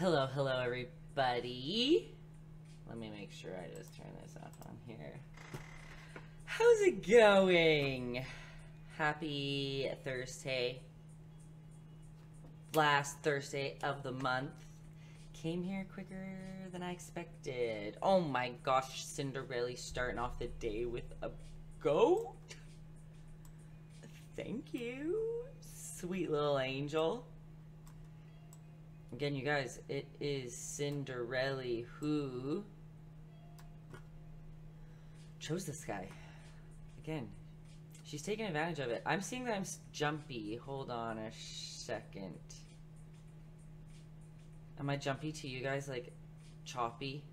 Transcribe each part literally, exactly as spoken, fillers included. Hello, hello everybody. Let me make sure I just turn this off on here. How's it going? Happy Thursday. Last Thursday of the month. Came here quicker than I expected. Oh my gosh, Cinderelli starting off the day with a goat. Thank you, sweet little angel. Again, you guys, it is Cinderelli who chose this guy. Again, she's taking advantage of it. I'm seeing that I'm jumpy. Hold on a second. Am I jumpy to you guys? Like, choppy?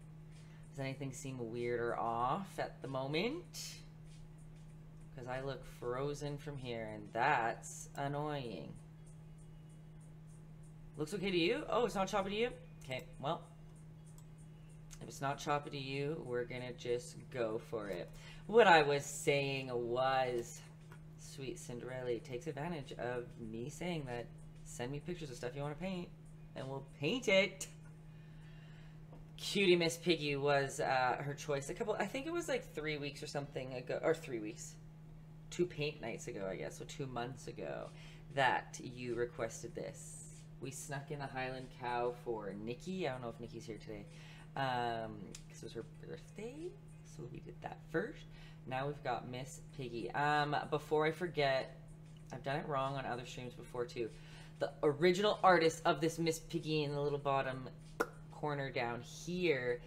Does anything seem weird or off at the moment? Because I look frozen from here, and that's annoying. Looks okay to you? Oh, it's not choppy to you? Okay, well, if it's not choppy to you, we're gonna just go for it. What I was saying was, sweet Cinderella takes advantage of me saying that, send me pictures of stuff you want to paint, and we'll paint it. Cutie Miss Piggy was uh, her choice a couple, I think it was like three weeks or something ago, or three weeks, two paint nights ago, I guess, so two months ago, that you requested this. We snuck in a Highland cow for Nikki. I don't know if Nikki's here today, um, because it was her birthday, so we did that first. Now we've got Miss Piggy. Um, before I forget, I've done it wrong on other streams before too. The original artist of this Miss Piggy in the little bottom corner down here,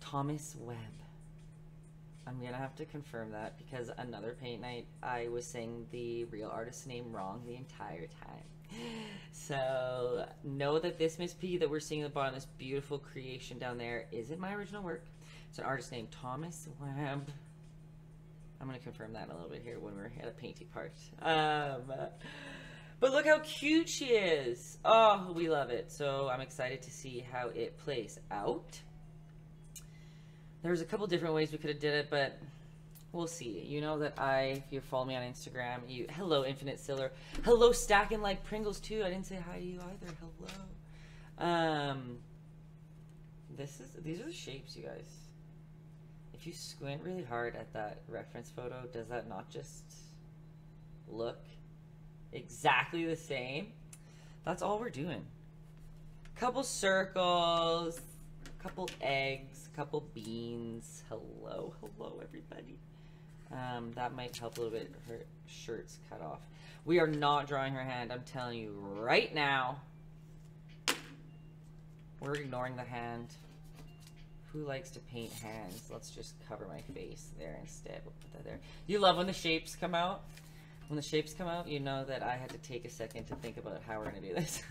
Thomas Webb. I'm gonna have to confirm that because another paint night, I was saying the real artist's name wrong the entire time. So know that this Miss Piggy that we're seeing at the bottom, this beautiful creation down there, isn't my original work. It's an artist named Thomas Webb. I'm going to confirm that in a little bit here when we're at a painting part. Um, but look how cute she is. Oh, we love it. So I'm excited to see how it plays out. There's a couple different ways we could have did it, but we'll see. You know that I, if you follow me on Instagram, you, hello, Infinite Siller. Hello, Stacking Like Pringles, too. I didn't say hi to you either. Hello. Um, this is, these are the shapes, you guys. If you squint really hard at that reference photo, does that not just look exactly the same? That's all we're doing. Couple circles, couple eggs, couple beans. Hello, hello, everybody. Um, that might help a little bit. Her shirt's cut off. We are not drawing her hand. I'm telling you right now. We're ignoring the hand. Who likes to paint hands? Let's just cover my face there instead. We'll put that there. You love when the shapes come out. When the shapes come out, you know that I had to take a second to think about how we're going to do this.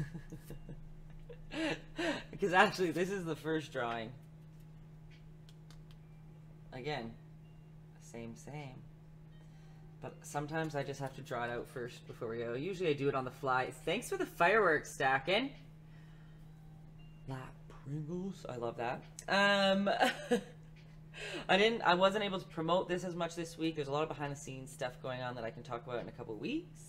Because actually, this is the first drawing. Again. Same, same. But sometimes I just have to draw it out first before we go. Usually I do it on the fly. Thanks for the fireworks, Stackin'. Lap Pringles. I love that. Um, I didn't, I wasn't able to promote this as much this week. There's a lot of behind the scenes stuff going on that I can talk about in a couple weeks.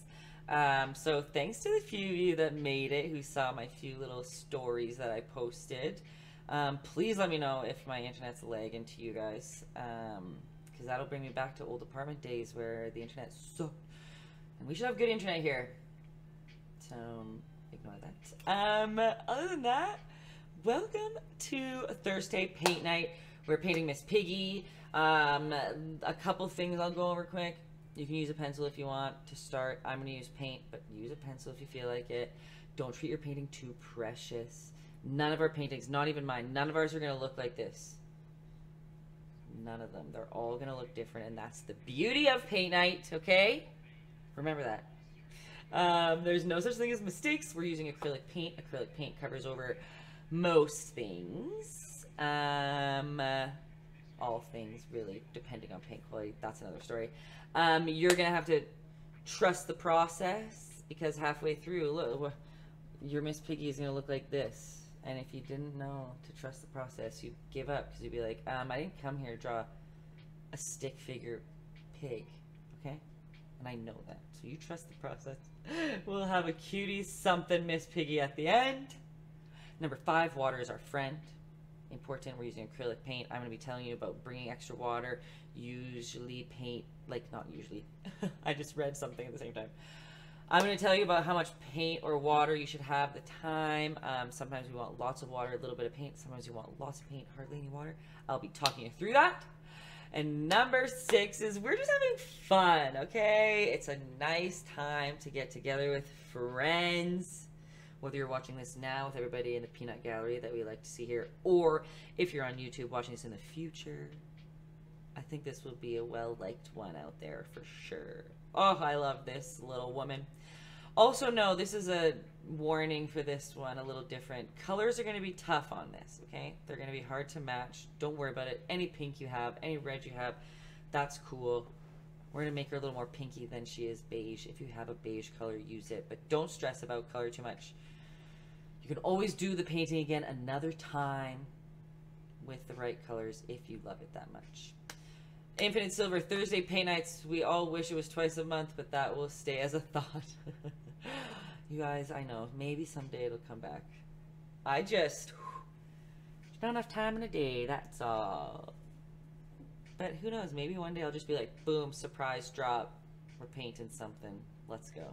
Um, so thanks to the few of you that made it, who saw my few little stories that I posted. Um, please let me know if my internet's lagging to you guys. Um... Because that'll bring me back to old apartment days where the internet sucked. And we should have good internet here. So, um, ignore that. Um, other than that, welcome to Thursday Paint Night. We're painting Miss Piggy. Um, a couple things I'll go over quick. You can use a pencil if you want to start. I'm going to use paint, but use a pencil if you feel like it. Don't treat your painting too precious. None of our paintings, not even mine, none of ours are going to look like this. None of them. They're all going to look different, and that's the beauty of paint night, okay? Remember that. Um, there's no such thing as mistakes. We're using acrylic paint. Acrylic paint covers over most things. Um, uh, all things, really, depending on paint quality. That's another story. Um, you're going to have to trust the process, because halfway through, look, your Miss Piggy is going to look like this. And if you didn't know to trust the process, you'd give up because you'd be like, um, I didn't come here to draw a stick figure pig, okay? And I know that. So you trust the process. We'll have a cutie something Miss Piggy at the end. Number five, water is our friend. Important, we're using acrylic paint. I'm going to be telling you about bringing extra water. Usually paint, like not usually, I just read something at the same time. I'm going to tell you about how much paint or water you should have at the time. Um, sometimes we want lots of water, a little bit of paint. Sometimes you want lots of paint, hardly any water. I'll be talking you through that. And number six is we're just having fun, okay? It's a nice time to get together with friends. Whether you're watching this now with everybody in the peanut gallery that we like to see here, or if you're on YouTube watching this in the future, I think this will be a well-liked one out there for sure. Oh, I love this little woman. Also, no, this is a warning for this one, a little different. Colors are going to be tough on this, okay? They're going to be hard to match. Don't worry about it. Any pink you have, any red you have, that's cool. We're going to make her a little more pinky than she is beige. If you have a beige color, use it. But don't stress about color too much. You can always do the painting again another time with the right colors if you love it that much. Infinite Silver Thursday paint nights. We all wish it was twice a month, but that will stay as a thought. You guys, I know. Maybe someday it'll come back. I just... Whew, there's not enough time in a day, that's all. But who knows, maybe one day I'll just be like, boom, surprise drop. We're painting something. Let's go.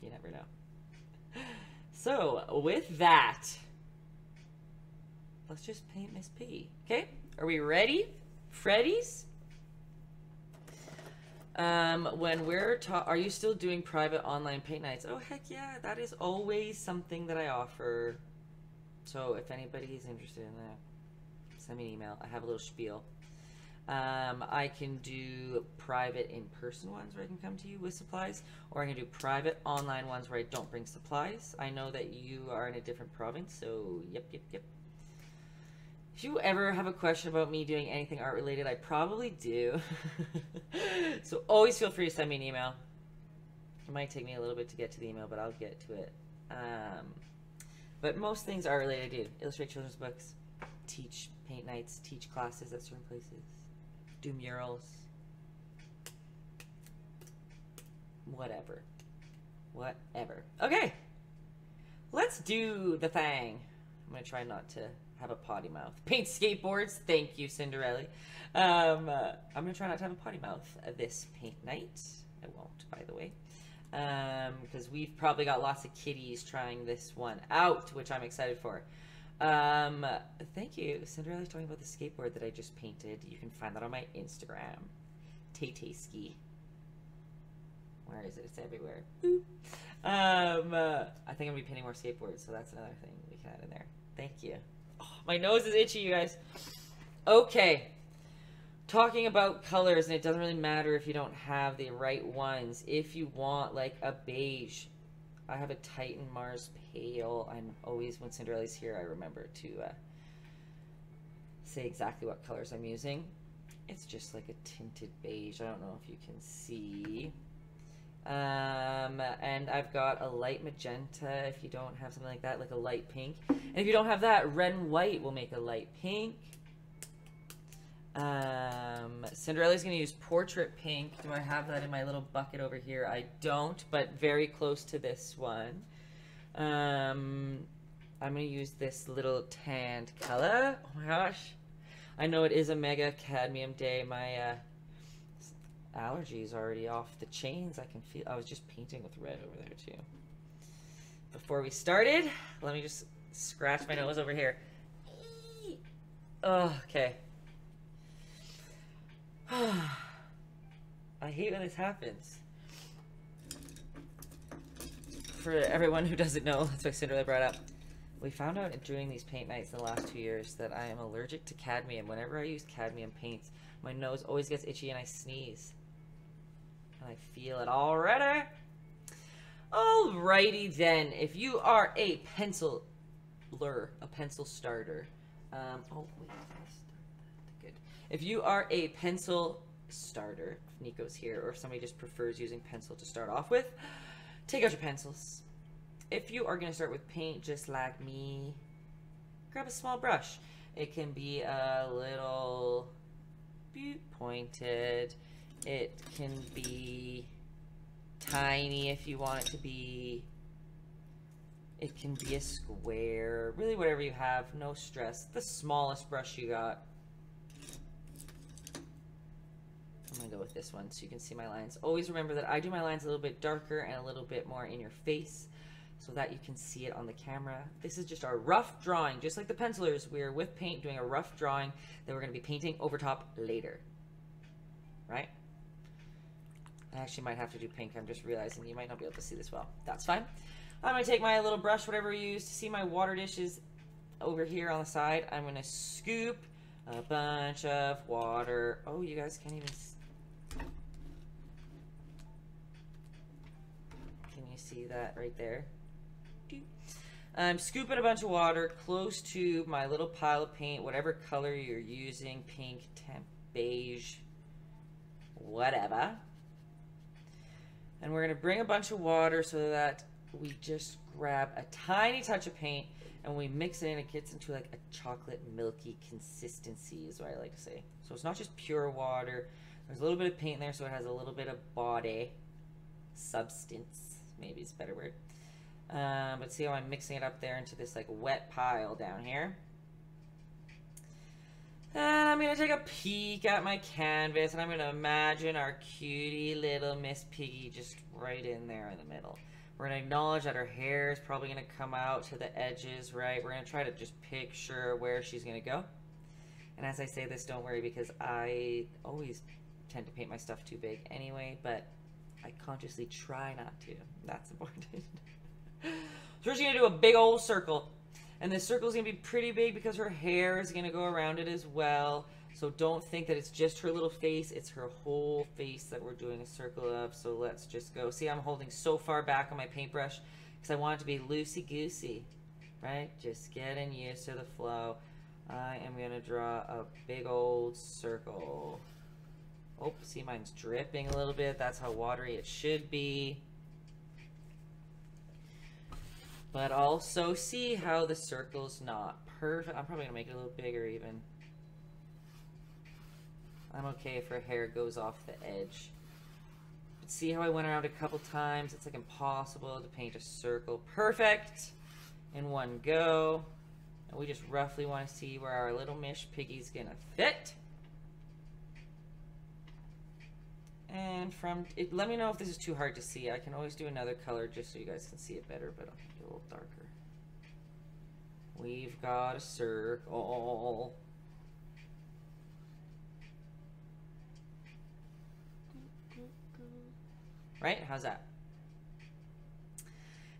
You never know. So, with that, let's just paint Miss Piggy. Okay? Are we ready? Freddy's? Um, when we're ta- are you still doing private online paint nights? Oh, heck yeah. That is always something that I offer. So, if anybody is interested in that, send me an email. I have a little spiel. Um, I can do private in-person ones where I can come to you with supplies, or I can do private online ones where I don't bring supplies. I know that you are in a different province, so yep, yep, yep. If you ever have a question about me doing anything art-related, I probably do. So always feel free to send me an email. It might take me a little bit to get to the email, but I'll get to it. Um, but most things are related to illustrate children's books, teach paint nights, teach classes at certain places. Do murals, whatever, whatever. Okay, let's do the thing. I'm gonna try not to have a potty mouth. Paint skateboards, thank you, Cinderelli. Um, uh, I'm gonna try not to have a potty mouth this paint night. I won't, by the way, um, because we've probably got lots of kitties trying this one out, which I'm excited for. Um, thank you. Cinderella's talking about the skateboard that I just painted. You can find that on my Instagram. Taytayski. Where is it? It's everywhere. Boop. Um, uh, I think I'm going to be painting more skateboards, so that's another thing we can add in there. Thank you. Oh, my nose is itchy, you guys. Okay. Talking about colors, and it doesn't really matter if you don't have the right ones. If you want, like, a beige, I have a Titan Mars Pale. I'm always, when Cinderella's here, I remember to uh, say exactly what colors I'm using. It's just like a tinted beige. I don't know if you can see. Um, and I've got a light magenta if you don't have something like that, like a light pink. And if you don't have that, red and white will make a light pink. Um, Cinderella's going to use portrait pink. Do I have that in my little bucket over here? I don't, but very close to this one. Um, I'm going to use this little tanned color. Oh my gosh. I know it is a mega cadmium day. My, uh, allergy is already off the chains. I can feel, I was just painting with red over there too. Before we started, let me just scratch my nose over here. Oh, okay. I hate when this happens. For everyone who doesn't know, that's what Cinderella brought up. We found out during these paint nights in the last two years that I am allergic to cadmium. Whenever I use cadmium paints, my nose always gets itchy and I sneeze. And I feel it already. Alrighty then, if you are a penciler, a pencil starter. Um, oh, wait. If you are a pencil starter, if Nico's here, or if somebody just prefers using pencil to start off with, take out your pencils. If you are going to start with paint, just like me, grab a small brush. It can be a little pointed. It can be tiny if you want it to be. It can be a square, really whatever you have, no stress. The smallest brush you got. I'm gonna go with this one so you can see my lines. Always remember that I do my lines a little bit darker and a little bit more in your face so that you can see it on the camera. This is just our rough drawing. Just like the pencilers, we're with paint doing a rough drawing that we're gonna be painting over top later, right? I actually might have to do pink. I'm just realizing you might not be able to see this well. That's fine. I'm going to take my little brush, whatever you use, to see my water dishes over here on the side. I'm going to scoop a bunch of water. Oh, you guys can't even... Can you see that right there? I'm scooping a bunch of water close to my little pile of paint, whatever color you're using, pink, temp, beige, whatever. And we're going to bring a bunch of water so that we just grab a tiny touch of paint and we mix it in. It gets into like a chocolate milky consistency is what I like to say. So it's not just pure water. There's a little bit of paint in there, so it has a little bit of body substance. Maybe is a better word. Um, but see how I'm mixing it up there into this like wet pile down here. And I'm going to take a peek at my canvas and I'm going to imagine our cutie little Miss Piggy just right in there in the middle. We're going to acknowledge that her hair is probably going to come out to the edges, right? We're going to try to just picture where she's going to go. And as I say this, don't worry, because I always tend to paint my stuff too big anyway, but I consciously try not to. That's important. So we're just going to do a big old circle. And this circle is going to be pretty big because her hair is going to go around it as well. So don't think that it's just her little face. It's her whole face that we're doing a circle of. So let's just go. See, I'm holding so far back on my paintbrush because I want it to be loosey-goosey, right? Just getting used to the flow. I am going to draw a big old circle. Oh, see, mine's dripping a little bit. That's how watery it should be. But also see how the circle's not perfect. I'm probably going to make it a little bigger even. I'm okay if her hair goes off the edge. But see how I went around a couple times? It's like impossible to paint a circle perfect in one go. And we just roughly want to see where our little Miss Piggy's gonna fit. And from, it, let me know if this is too hard to see. I can always do another color just so you guys can see it better, but I'll make it a little darker. We've got a circle. Right? How's that?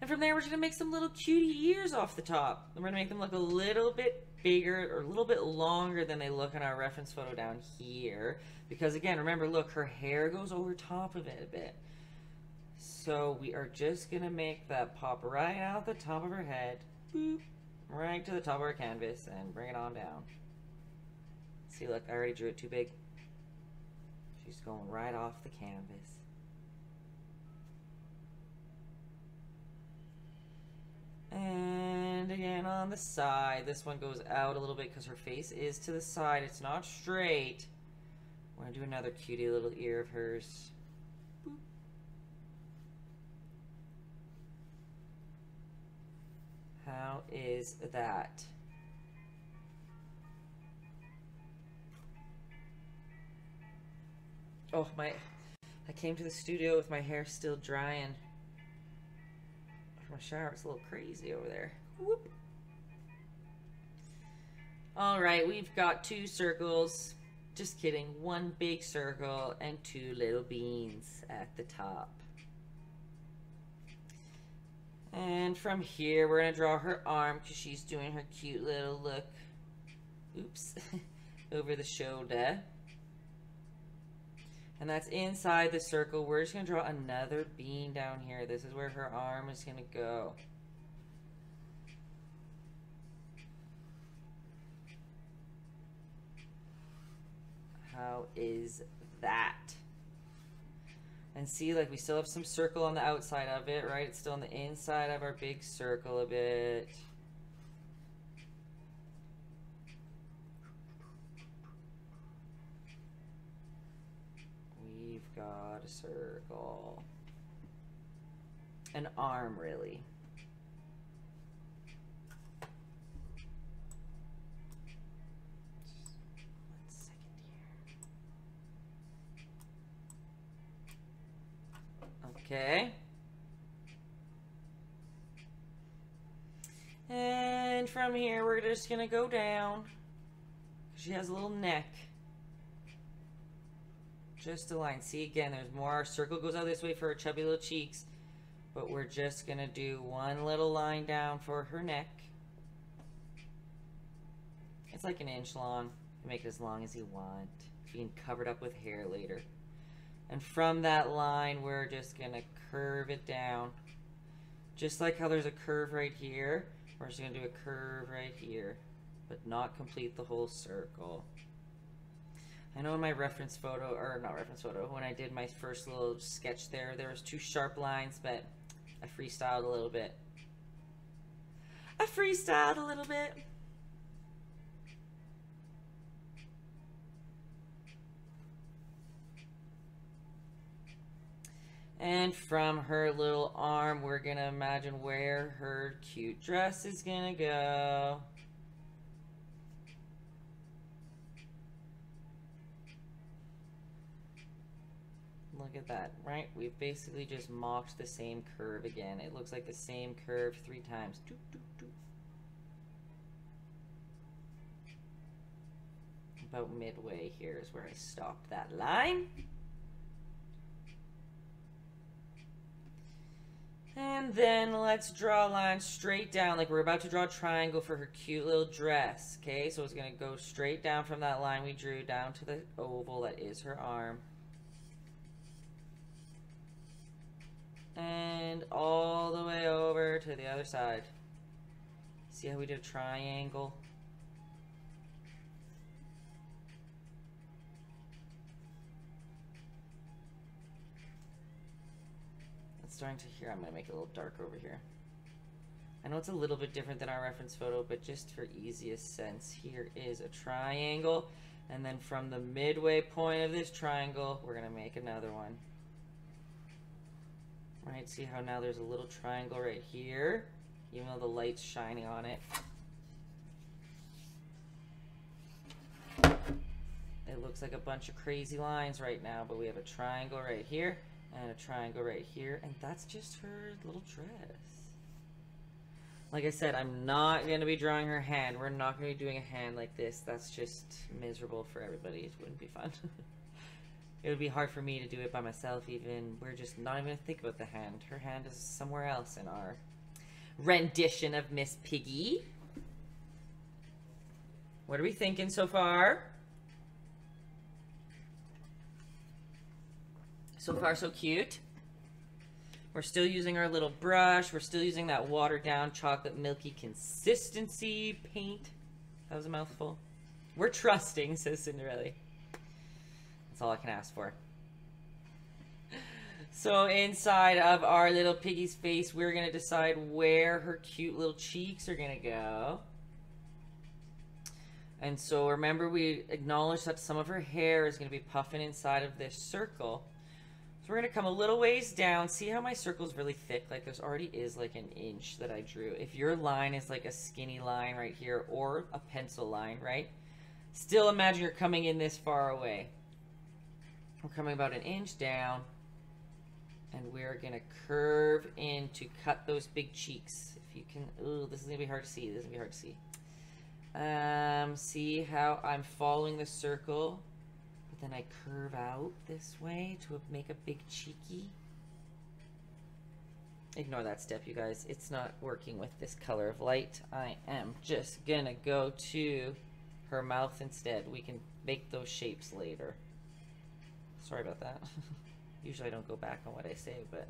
And from there, we're just going to make some little cutie ears off the top. And we're going to make them look a little bit bigger or a little bit longer than they look in our reference photo down here. Because again, remember, look, her hair goes over top of it a bit. So we are just going to make that pop right out the top of her head. Boop. Right to the top of our canvas and bring it on down. See, look, I already drew it too big. She's going right off the canvas. And again on the side, this one goes out a little bit because her face is to the side. It's not straight. We're going to do another cutie little ear of hers. Boop. How is that? Oh, my, I came to the studio with my hair still drying. My shower, it's a little crazy over there. Whoop. All right, we've got two circles. Just kidding, one big circle and two little beans at the top. And from here, we're gonna draw her arm because she's doing her cute little look. Oops, over the shoulder. And that's inside the circle. We're just going to draw another bean down here. This is where her arm is going to go. How is that? And see, like, we still have some circle on the outside of it, right? It's still on the inside of our big circle a bit. We've got a circle, an arm really, Okay. And from here, we're just gonna go down. She has a little neck. Just a line. See, again, there's more. Our circle goes out this way for her chubby little cheeks. But we're just gonna do one little line down for her neck. It's like an inch long. You make it as long as you want. Being covered up with hair later. And from that line, we're just gonna curve it down. Just like how there's a curve right here, we're just gonna do a curve right here, but not complete the whole circle. I know in my reference photo, or not reference photo, when I did my first little sketch there, there was two sharp lines, but I freestyled a little bit. I freestyled a little bit. And from her little arm, we're gonna imagine where her cute dress is gonna go. Look at that, right? We've basically just mocked the same curve again. It looks like the same curve three times. Doop, doop, doop. About midway here is where I stopped that line. And then let's draw a line straight down, like we're about to draw a triangle for her cute little dress. Okay, so it's going to go straight down from that line we drew down to the oval that is her arm. And all the way over to the other side. See how we did a triangle? Starting to here, I'm gonna make it a little dark over here. I know it's a little bit different than our reference photo, but just for easiest sense, here is a triangle, and then from the midway point of this triangle, we're gonna make another one. Right, see how now there's a little triangle right here, even though the light's shining on it. It looks like a bunch of crazy lines right now, but we have a triangle right here. And a triangle right here, and that's just her little dress. Like I said, I'm not going to be drawing her hand. We're not going to be doing a hand like this. That's just miserable for everybody. It wouldn't be fun. It would be hard for me to do it by myself even. We're just not even going to think about the hand. Her hand is somewhere else in our rendition of Miss Piggy. What are we thinking so far? So far, so cute. We're still using our little brush. We're still using that watered-down chocolate milky consistency paint. That was a mouthful. We're trusting, says Cinderelli. That's all I can ask for. So inside of our little piggy's face, we're going to decide where her cute little cheeks are going to go. And so remember, we acknowledged that some of her hair is going to be puffing inside of this circle. So we're going to come a little ways down. See how my circle's really thick? Like there's already is like an inch that I drew. If your line is like a skinny line right here or a pencil line, right? Still imagine you're coming in this far away. We're coming about an inch down. And we're going to curve in to cut those big cheeks. If you can, ooh, this is going to be hard to see. This is going to be hard to see. Um, see how I'm following the circle? Then I curve out this way to make a big cheeky. Ignore that step, you guys. It's not working with this color of light. I am just gonna go to her mouth instead. We can make those shapes later. Sorry about that. Usually I don't go back on what I say, but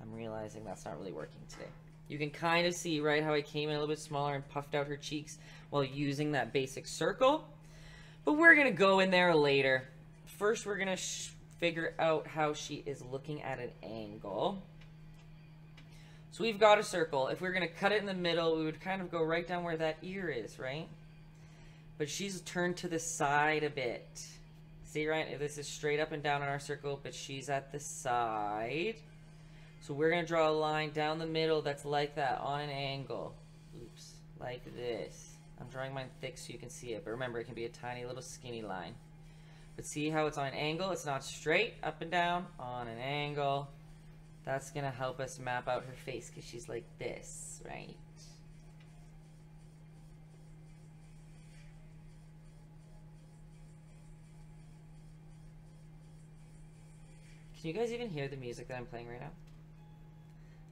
I'm realizing that's not really working today. You can kind of see, right, how I came in a little bit smaller and puffed out her cheeks while using that basic circle. But we're going to go in there later. First, we're going to figure out how she is looking at an angle. So we've got a circle. If we're going to cut it in the middle, we would kind of go right down where that ear is, right? But she's turned to the side a bit. See, right? This is straight up and down in our circle, but she's at the side. So we're going to draw a line down the middle that's like that on an angle. Oops, like this. I'm drawing mine thick so you can see it, but remember, it can be a tiny little skinny line. But see how it's on an angle? It's not straight up and down, on an angle. That's gonna help us map out her face because she's like this, right? Can you guys even hear the music that I'm playing right now?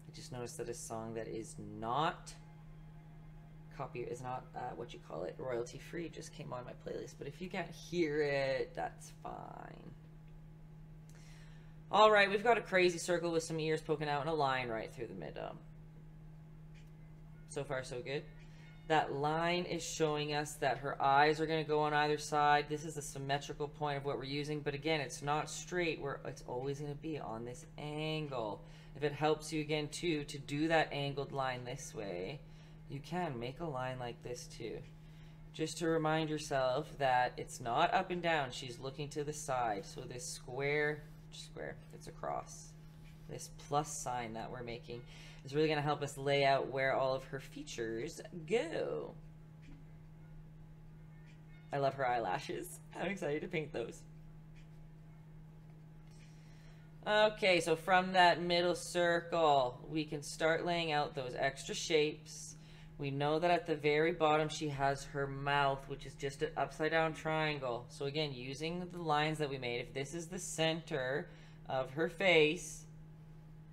I just noticed that a song that is not copy is not uh, what you call it, royalty free, just came on my playlist. But if you can't hear it, that's fine. All right, we've got a crazy circle with some ears poking out and a line right through the middle. So far, so good. That line is showing us that her eyes are going to go on either side. This is the symmetrical point of what we're using, but again, it's not straight. We're, it's always going to be on this angle. If it helps you again, too, to do that angled line this way, you can make a line like this, too. Just to remind yourself that it's not up and down. She's looking to the side. So this square, square, it's a cross. This plus sign that we're making is really going to help us lay out where all of her features go. I love her eyelashes. I'm excited to paint those. Okay, so from that middle circle, we can start laying out those extra shapes. We know that at the very bottom, she has her mouth, which is just an upside down triangle. So again, using the lines that we made, if this is the center of her face,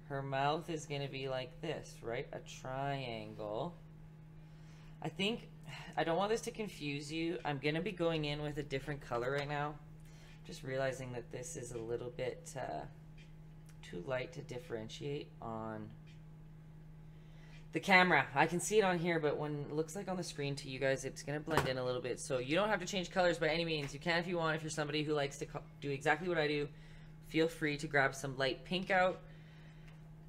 her mouth is going to be like this, right? A triangle. I think, I don't want this to confuse you. I'm going to be going in with a different color right now. Just realizing that this is a little bit uh, too light to differentiate on the camera. I can see it on here, but when it looks like on the screen to you guys, it's going to blend in a little bit. So you don't have to change colors by any means. You can if you want. If you're somebody who likes to do exactly what I do, feel free to grab some light pink out.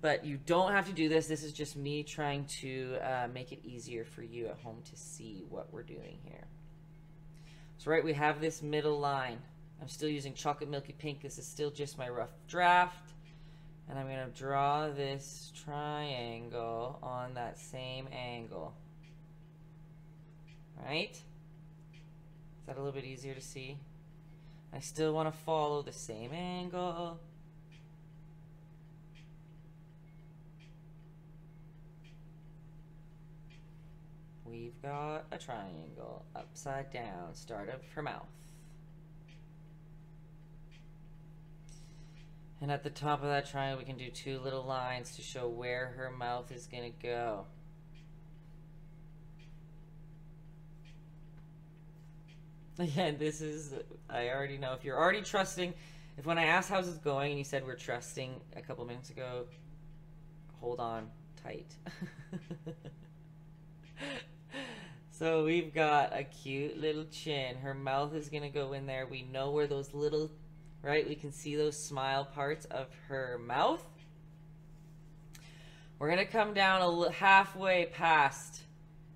But you don't have to do this. This is just me trying to uh, make it easier for you at home to see what we're doing here. So right, we have this middle line. I'm still using chocolate milky pink. This is still just my rough draft. And I'm going to draw this triangle on that same angle. Right? Is that a little bit easier to see? I still want to follow the same angle. We've got a triangle upside down, start of her mouth. And at the top of that triangle, we can do two little lines to show where her mouth is going to go. Again, this is, I already know, if you're already trusting, if when I asked how's it going and you said we're trusting a couple minutes ago, hold on tight. So we've got a cute little chin. Her mouth is going to go in there. We know where those little... Right, we can see those smile parts of her mouth. We're gonna come down a little halfway past.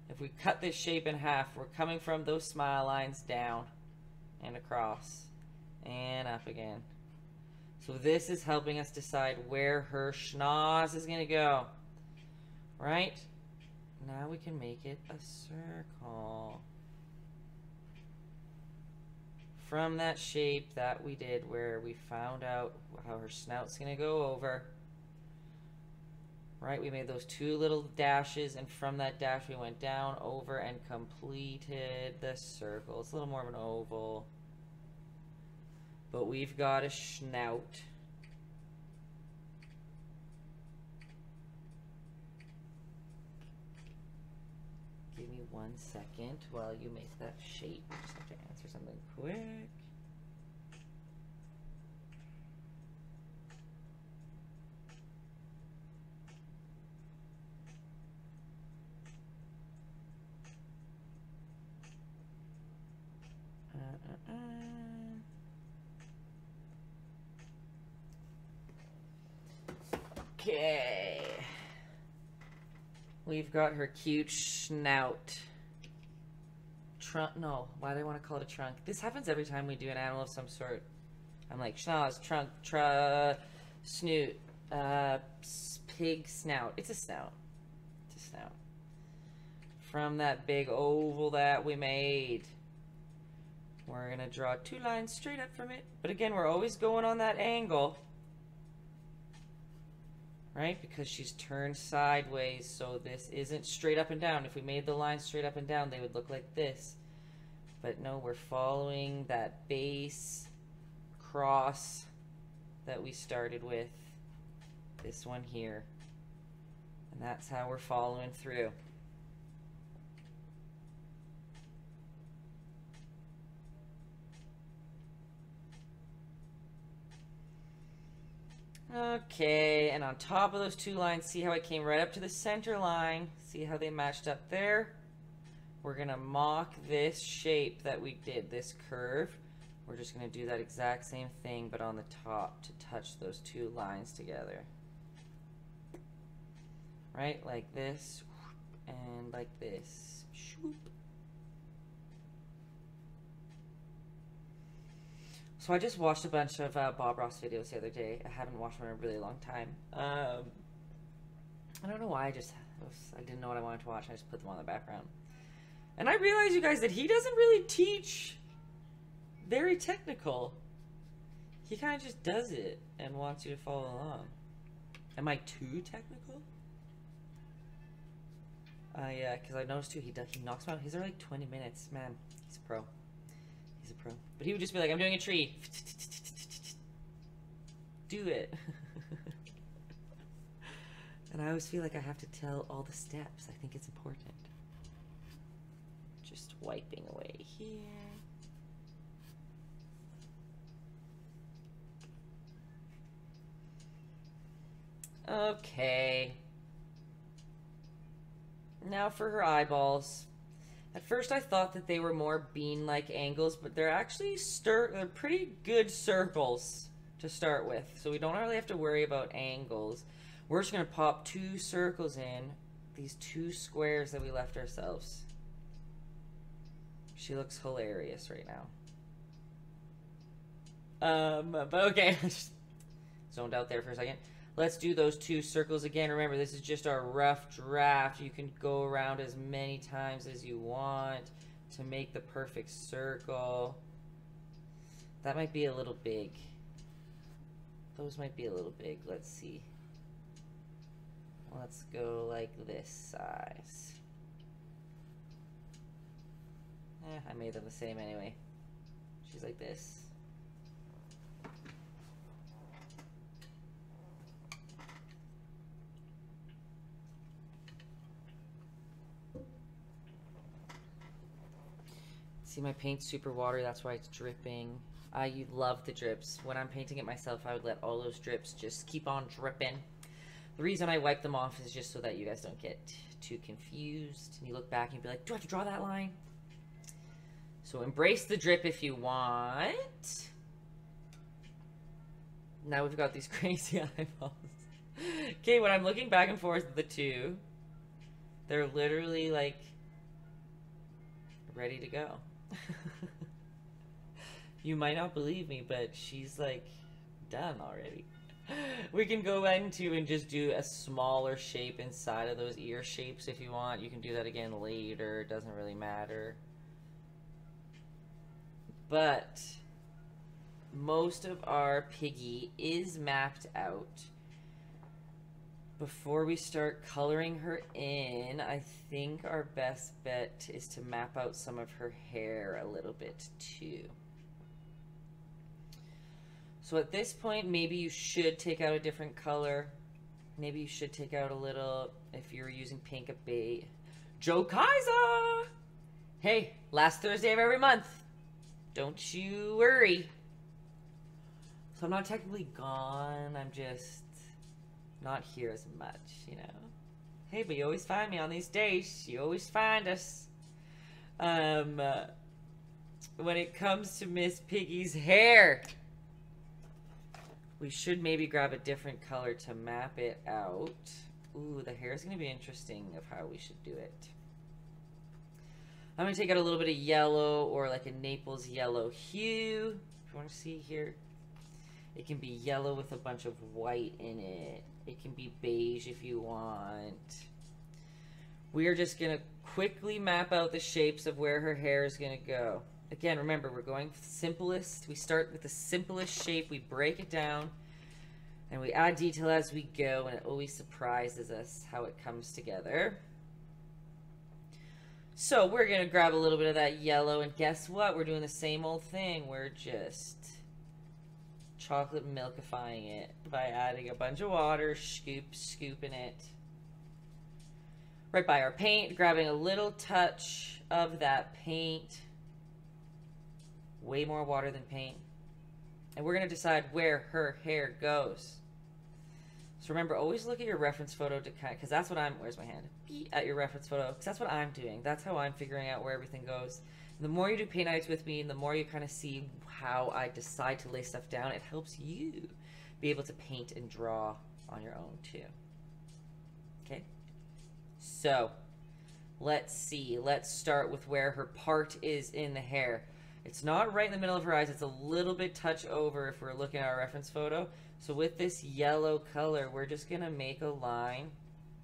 If we cut this shape in half, we're coming from those smile lines down and across and up again. So this is helping us decide where her schnoz is gonna go. Right? Now we can make it a circle. From that shape that we did where we found out how her snout's gonna go over, right, we made those two little dashes, and from that dash we went down over and completed the circle. It's a little more of an oval, but we've got a snout. Give me one second while you make that shape. I just have to answer something quick. Uh, uh, uh. Okay. We've got her cute snout. Trunk, no, why do I want to call it a trunk? This happens every time we do an animal of some sort. I'm like, schnoz, trunk, tra, snoot, uh, pig snout. It's a snout. It's a snout. From that big oval that we made, we're going to draw two lines straight up from it. But again, we're always going on that angle. right? Because she's turned sideways, so this isn't straight up and down. If we made the line straight up and down, they would look like this. But no, we're following that base cross that we started with, this one here. And that's how we're following through. Okay, and on top of those two lines, see how I came right up to the center line? See how they matched up there? We're gonna mock this shape that we did, this curve. We're just gonna do that exact same thing, but on the top to touch those two lines together. Right, like this, and like this. So I just watched a bunch of uh, Bob Ross videos the other day. I haven't watched one in a really long time. Um, I don't know why. I just was, I didn't know what I wanted to watch. I just put them on the background. And I realized, you guys, that he doesn't really teach very technical. He kind of just does it and wants you to follow along. Am I too technical? Uh, yeah, because I noticed too, he, does, he knocks them out. His are like twenty minutes. Man, he's a pro. He's a pro. But he would just be like, I'm doing a tree. Do it. And I always feel like I have to tell all the steps. I think it's important. Just wiping away here. Okay. Now for her eyeballs. At first I thought that they were more bean-like angles, but they're actually stir they're pretty good circles to start with. So we don't really have to worry about angles. We're just gonna pop two circles in, these two squares that we left ourselves. She looks hilarious right now. Um, but okay, just zoned out there for a second. Let's do those two circles again. Remember, this is just our rough draft. You can go around as many times as you want to make the perfect circle. That might be a little big. Those might be a little big. Let's see. Let's go like this size. Eh, I made them the same anyway. She's like this. See, my paint's super watery, that's why it's dripping. I love the drips. When I'm painting it myself, I would let all those drips just keep on dripping. The reason I wipe them off is just so that you guys don't get too confused. And you look back and be like, do I have to draw that line? So embrace the drip if you want. Now we've got these crazy eyeballs. Okay, when I'm looking back and forth at the two, they're literally like ready to go. You might not believe me, but she's like done already. We can go into and just do a smaller shape inside of those ear shapes if you want. You can do that again later, it doesn't really matter. But most of our piggy is mapped out. Before we start coloring her in, I think our best bet is to map out some of her hair a little bit too. So at this point, maybe you should take out a different color. Maybe you should take out a little, if you're using pink, a bait. Joe Kaiser! Hey, last Thursday of every month. Don't you worry. So I'm not technically gone, I'm just not here as much, you know. Hey, but you always find me on these days. You always find us. Um, uh, when it comes to Miss Piggy's hair, we should maybe grab a different color to map it out. Ooh, the hair is going to be interesting of how we should do it. I'm going to take out a little bit of yellow or like a Naples yellow hue. If you want to see here, it can be yellow with a bunch of white in it. It can be beige if you want. We're just gonna quickly map out the shapes of where her hair is gonna go. Again, remember, we're going simplest. We start with the simplest shape, we break it down, And we add detail as we go, and it always surprises us how it comes together. So we're going to grab a little bit of that yellow, and guess what? We're doing the same old thing. We're just chocolate milkifying it by adding a bunch of water, scoop, scooping it right by our paint, grabbing a little touch of that paint. Way more water than paint. And we're going to decide where her hair goes. So remember, always look at your reference photo to kind of, because that's what I'm, where's my hand? At your reference photo, because that's what I'm doing. That's how I'm figuring out where everything goes. And the more you do paint nights with me, and the more you kind of see how I decide to lay stuff down, it helps you be able to paint and draw on your own too. Okay? So, let's see. Let's start with where her part is in the hair. It's not right in the middle of her eyes. It's a little bit touch over if we're looking at our reference photo. So with this yellow color, we're just going to make a line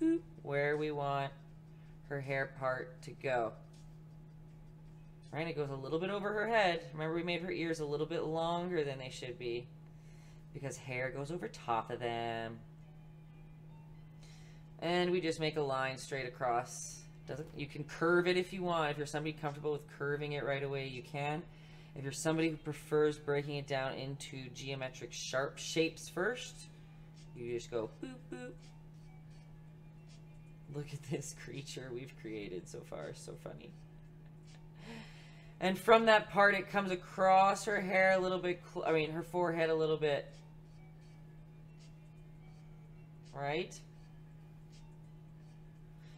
boop, where we want her hair part to go. Right? It goes a little bit over her head. Remember, we made her ears a little bit longer than they should be because hair goes over top of them. And we just make a line straight across. Doesn't, you can curve it if you want. If you're somebody comfortable with curving it right away, you can. If you're somebody who prefers breaking it down into geometric sharp shapes first, you just go boop, boop. Look at this creature we've created so far. It's so funny. And from that part, it comes across her hair a little bit, I mean, her forehead a little bit. Right?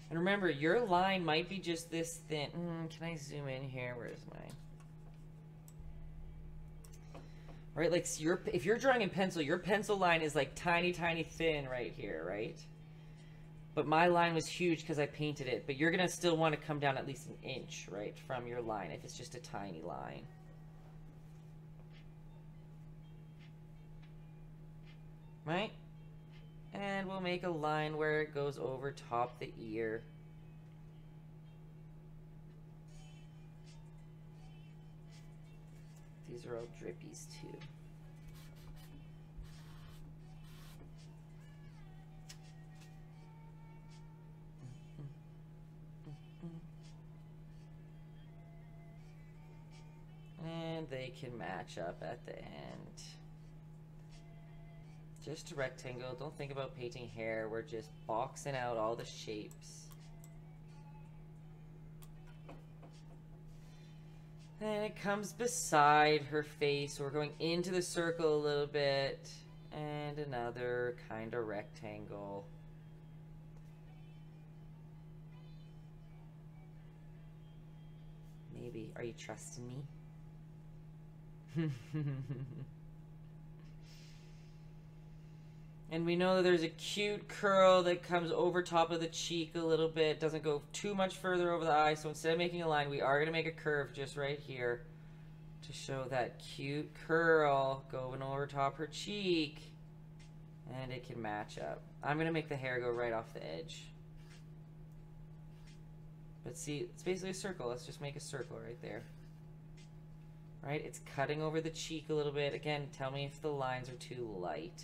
And remember, your line might be just this thin. Mm, can I zoom in here? Where's mine? Right, like so your, if you're drawing in pencil, your pencil line is like tiny, tiny thin right here, right? But my line was huge because I painted it. But you're going to still want to come down at least an inch, right, from your line if it's just a tiny line. Right? And we'll make a line where it goes over top the ear. These are all drippies too. And they can match up at the end. Just a rectangle. Don't think about painting hair. We're just boxing out all the shapes. And it comes beside her face. So we're going into the circle a little bit. And another kind of rectangle. Maybe. Are you trusting me? And we know that there's a cute curl that comes over top of the cheek a little bit. Doesn't go too much further over the eye. So instead of making a line, we are going to make a curve just right here to show that cute curl going over top her cheek. And it can match up. I'm going to make the hair go right off the edge. But see, it's basically a circle. Let's just make a circle right there. Right? It's cutting over the cheek a little bit. Again, tell me if the lines are too light.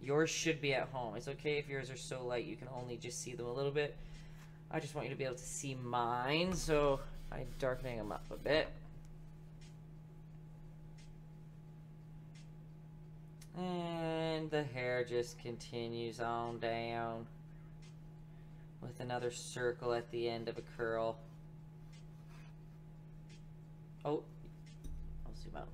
Yours should be at home. It's okay if yours are so light you can only just see them a little bit. I just want you to be able to see mine, so I'm darkening them up a bit. And the hair just continues on down with another circle at the end of a curl. Oh, I'll zoom out.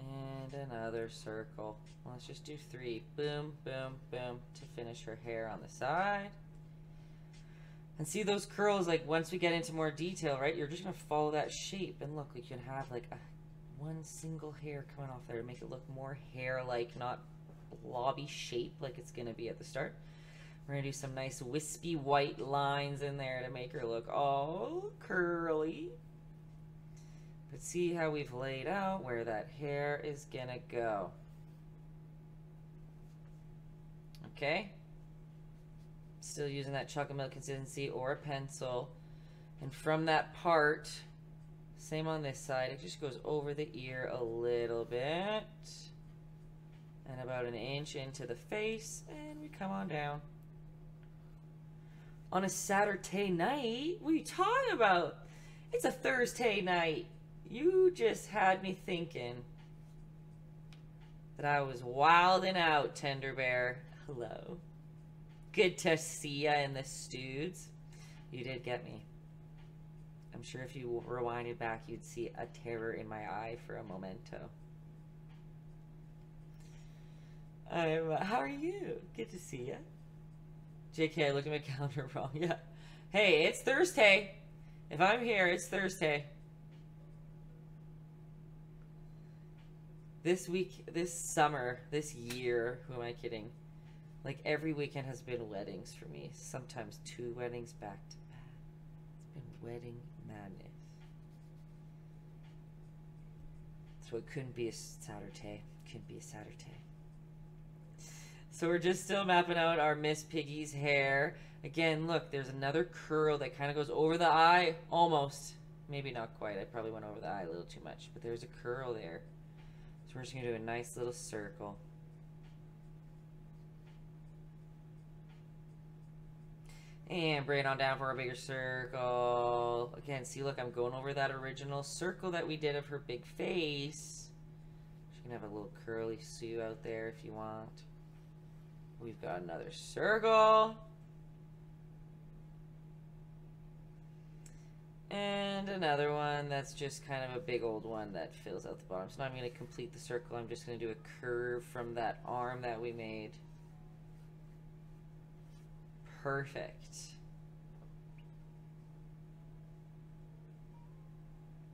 And another circle. Let's just do three. Boom, boom, boom to finish her hair on the side. And see those curls, like once we get into more detail, right? You're just going to follow that shape. And look, we can have like a, one single hair coming off there to make it look more hair-like, not blobby shape like it's going to be at the start. We're going to do some nice wispy white lines in there to make her look all curly. But see how we've laid out where that hair is gonna go. Okay? Still using that chocolate milk consistency or a pencil. And from that part, Same on this side. It just goes over the ear a little bit. And about an inch into the face. And we come on down. On a Saturday night? What are you talking about? It's a Thursday night. You just had me thinking that I was wilding out, Tender Bear. Hello. Good to see ya in the studs. You did get me. I'm sure if you rewinded back, you'd see a terror in my eye for a momento. I'm, uh, how are you? Good to see ya. J K, I looked at my calendar wrong. Yeah. Hey, it's Thursday. If I'm here, it's Thursday. This week, this summer, this year, who am I kidding? Like, every weekend has been weddings for me. Sometimes two weddings back to back. It's been wedding madness. So it couldn't be a Saturday. It couldn't be a Saturday. So we're just still mapping out our Miss Piggy's hair. Again, look, there's another curl that kind of goes over the eye. Almost. Maybe not quite. I probably went over the eye a little too much. But there's a curl there. So we're just going to do a nice little circle. And bring it on down for a bigger circle. Again, see, look, I'm going over that original circle that we did of her big face. She can have a little curly Sue out there if you want. We've got another circle. And another one that's just kind of a big old one that fills out the bottom. So now I'm going to complete the circle. I'm just going to do a curve from that arm that we made. Perfect.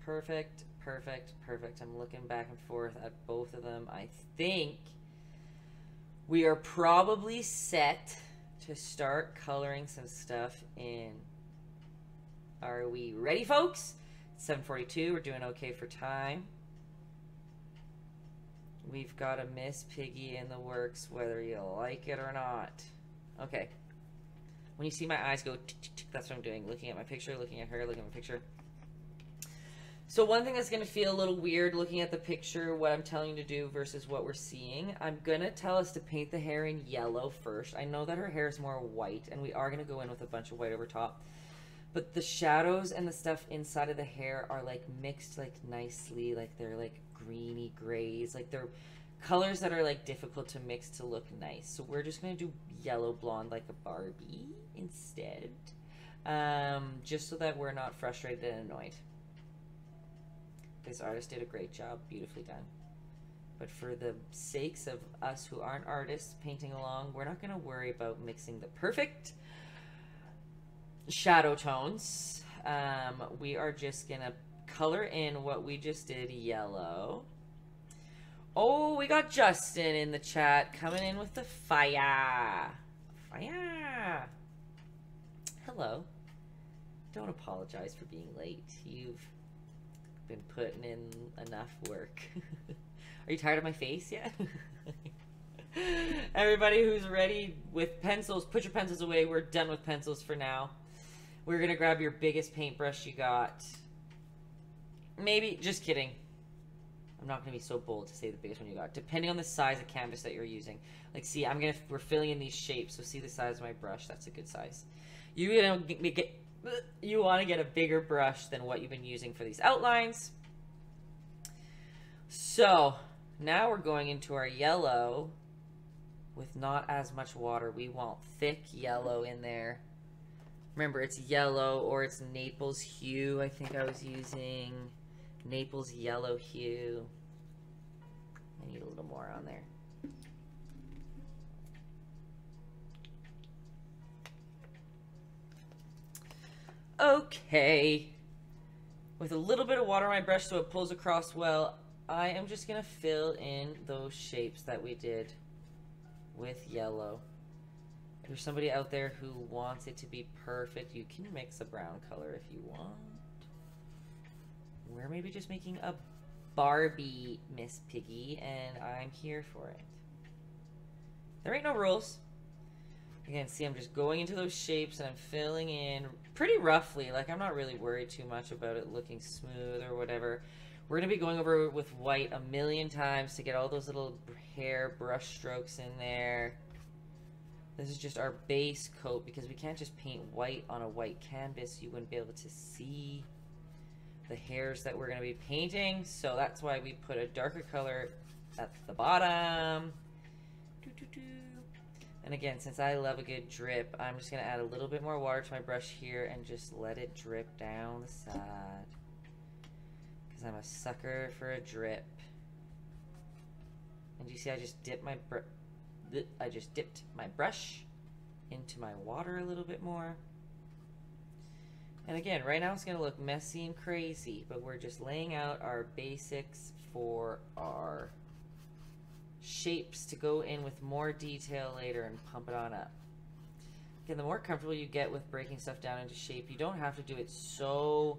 Perfect, perfect, perfect. I'm looking back and forth at both of them. I think we are probably set to start coloring some stuff in. Are we ready, folks? It's seven forty-two. We're doing okay for time. We've got a Miss Piggy in the works, whether you like it or not. Okay. When you see my eyes go, that's what I'm doing. Looking at my picture, looking at her, looking at my picture. So one thing that's going to feel a little weird looking at the picture, what I'm telling you to do versus what we're seeing, I'm going to tell us to paint the hair in yellow first. I know that her hair is more white, and we are going to go in with a bunch of white over top. But the shadows and the stuff inside of the hair are, like, mixed, like, nicely. Like, they're, like, greeny grays. Like, they're colors that are, like, difficult to mix to look nice. So we're just going to do yellow blonde like a Barbie instead. Um, just so that we're not frustrated and annoyed. This artist did a great job, beautifully done. But for the sakes of us who aren't artists painting along, we're not going to worry about mixing the perfect shadow tones. Um, we are just going to color in what we just did yellow. Oh, we got Justin in the chat coming in with the fire. Fire. Hello. Don't apologize for being late. You've been putting in enough work. Are you tired of my face yet? Everybody who's ready with pencils, put your pencils away. We're done with pencils for now. We're gonna grab your biggest paintbrush you got. Maybe, just kidding. I'm not gonna be so bold to say the biggest one you got, depending on the size of canvas that you're using. Like, see, I'm gonna, we're filling in these shapes, so see the size of my brush. That's a good size. You're gonna get, you want to get a bigger brush than what you've been using for these outlines. So now we're going into our yellow with not as much water. We want thick yellow in there. Remember, it's yellow, or it's Naples hue. I think I was using Naples yellow hue. I need a little more on there. Okay, with a little bit of water on my brush so it pulls across well, I am just going to fill in those shapes that we did with yellow. If there's somebody out there who wants it to be perfect, you can mix a brown color if you want. We're maybe just making a Barbie Miss Piggy, and I'm here for it. There ain't no rules. Again, see, I'm just going into those shapes and I'm filling in pretty roughly. Like, I'm not really worried too much about it looking smooth or whatever. We're going to be going over with white a million times to get all those little hair brush strokes in there. This is just our base coat because we can't just paint white on a white canvas. You wouldn't be able to see the hairs that we're going to be painting. So that's why we put a darker color at the bottom. Doo-doo-doo. And again, since I love a good drip, I'm just going to add a little bit more water to my brush here and just let it drip down the side. Because I'm a sucker for a drip. And you see I just dipped my br I just dipped my brush into my water a little bit more. And again, right now it's going to look messy and crazy, but we're just laying out our basics for our shapes to go in with more detail later and pump it on up. Again, the more comfortable you get with breaking stuff down into shape, you don't have to do it so,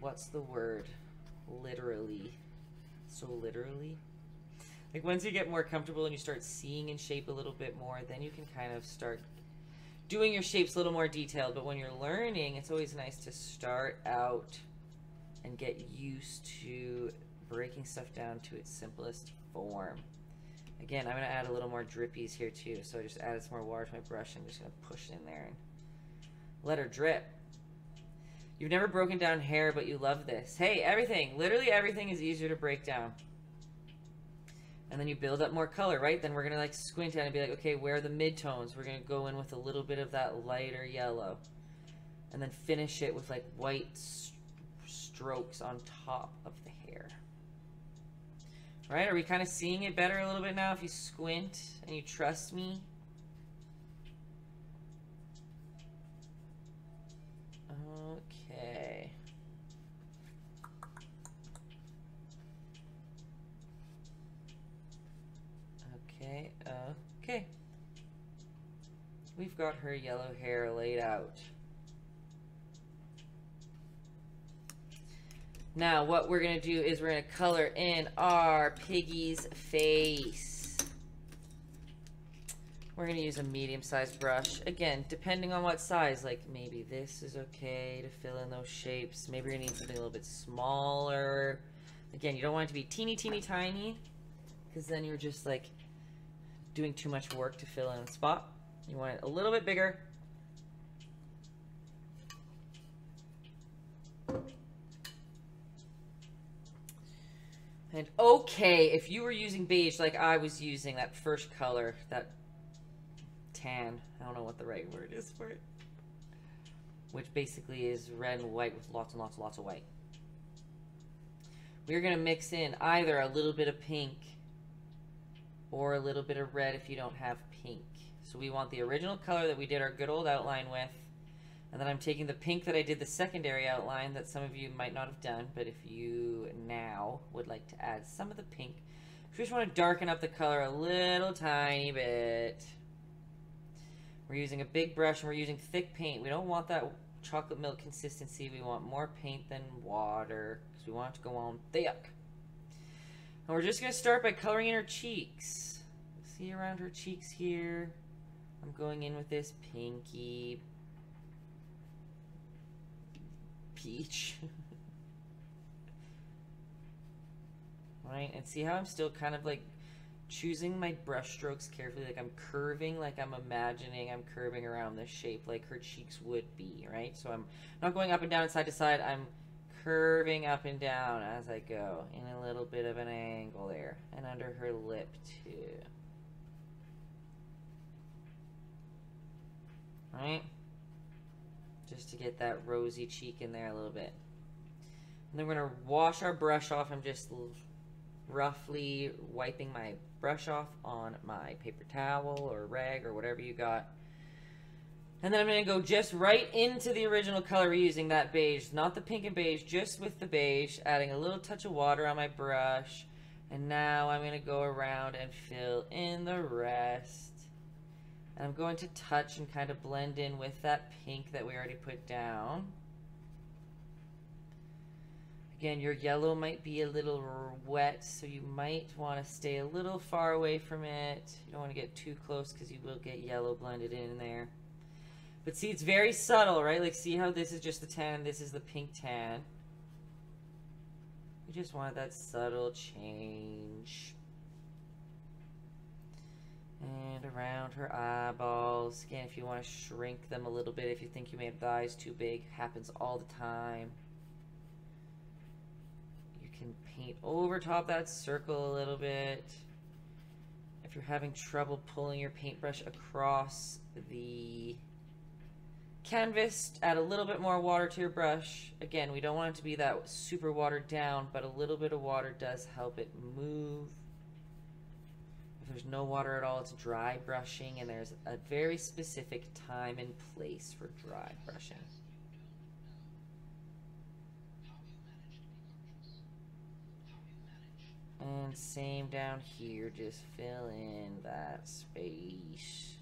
what's the word? Literally. So literally? Like, once you get more comfortable and you start seeing in shape a little bit more, then you can kind of start doing your shapes a little more detailed. But when you're learning, it's always nice to start out and get used to breaking stuff down to its simplest form. Again, I'm going to add a little more drippies here too. So I just added some more water to my brush. I'm just going to push it in there and let her drip. You've never broken down hair, but you love this. Hey, everything, literally everything is easier to break down. And then you build up more color, right? Then we're going to like squint down and be like, okay, where are the midtones? We're going to go in with a little bit of that lighter yellow and then finish it with like white st- strokes on top of the hair. Right, are we kind of seeing it better a little bit now if you squint and you trust me? Okay. Okay, okay. We've got her yellow hair laid out. Now, what we're going to do is we're going to color in our piggy's face. We're going to use a medium-sized brush. Again, depending on what size. Like, maybe this is okay to fill in those shapes. Maybe you're going to need something a little bit smaller. Again, you don't want it to be teeny, teeny, tiny. Because then you're just, like, doing too much work to fill in a spot. You want it a little bit bigger. And okay, if you were using beige like I was using, that first color, that tan, I don't know what the right word is for it, which basically is red and white with lots and lots and lots of white. We're going to mix in either a little bit of pink or a little bit of red if you don't have pink. So we want the original color that we did our good old outline with, and then I'm taking the pink that I did the secondary outline that some of you might not have done, but if you now would like to add some of the pink, if you just want to darken up the color a little tiny bit. We're using a big brush and we're using thick paint. We don't want that chocolate milk consistency. We want more paint than water because we want it to go on thick. And we're just going to start by coloring in her cheeks. See around her cheeks here? I'm going in with this pinky peach. Right, and see how I'm still kind of like choosing my brush strokes carefully, like I'm curving, like I'm imagining I'm curving around this shape like her cheeks would be, right? So I'm not going up and down and side to side, I'm curving up and down as I go in a little bit of an angle there, and under her lip too. Right? Just to get that rosy cheek in there a little bit. And then we're going to wash our brush off. I'm just roughly wiping my brush off on my paper towel or rag or whatever you got. And then I'm going to go just right into the original color we're using, that beige. Not the pink and beige, just with the beige. Adding a little touch of water on my brush. And now I'm going to go around and fill in the rest. And I'm going to touch and kind of blend in with that pink that we already put down. Again, your yellow might be a little wet, so you might want to stay a little far away from it. You don't want to get too close because you will get yellow blended in there. But see, it's very subtle, right? Like, see how this is just the tan, this is the pink tan. We just want that subtle change. And around her eyeballs. Again, if you want to shrink them a little bit, if you think you made the eyes too big, happens all the time. You can paint over top that circle a little bit. If you're having trouble pulling your paintbrush across the canvas, add a little bit more water to your brush. Again, we don't want it to be that super watered down, but a little bit of water does help it move. If there's no water at all, it's dry brushing, and there's a very specific time and place for dry brushing. And same down here, just fill in that space.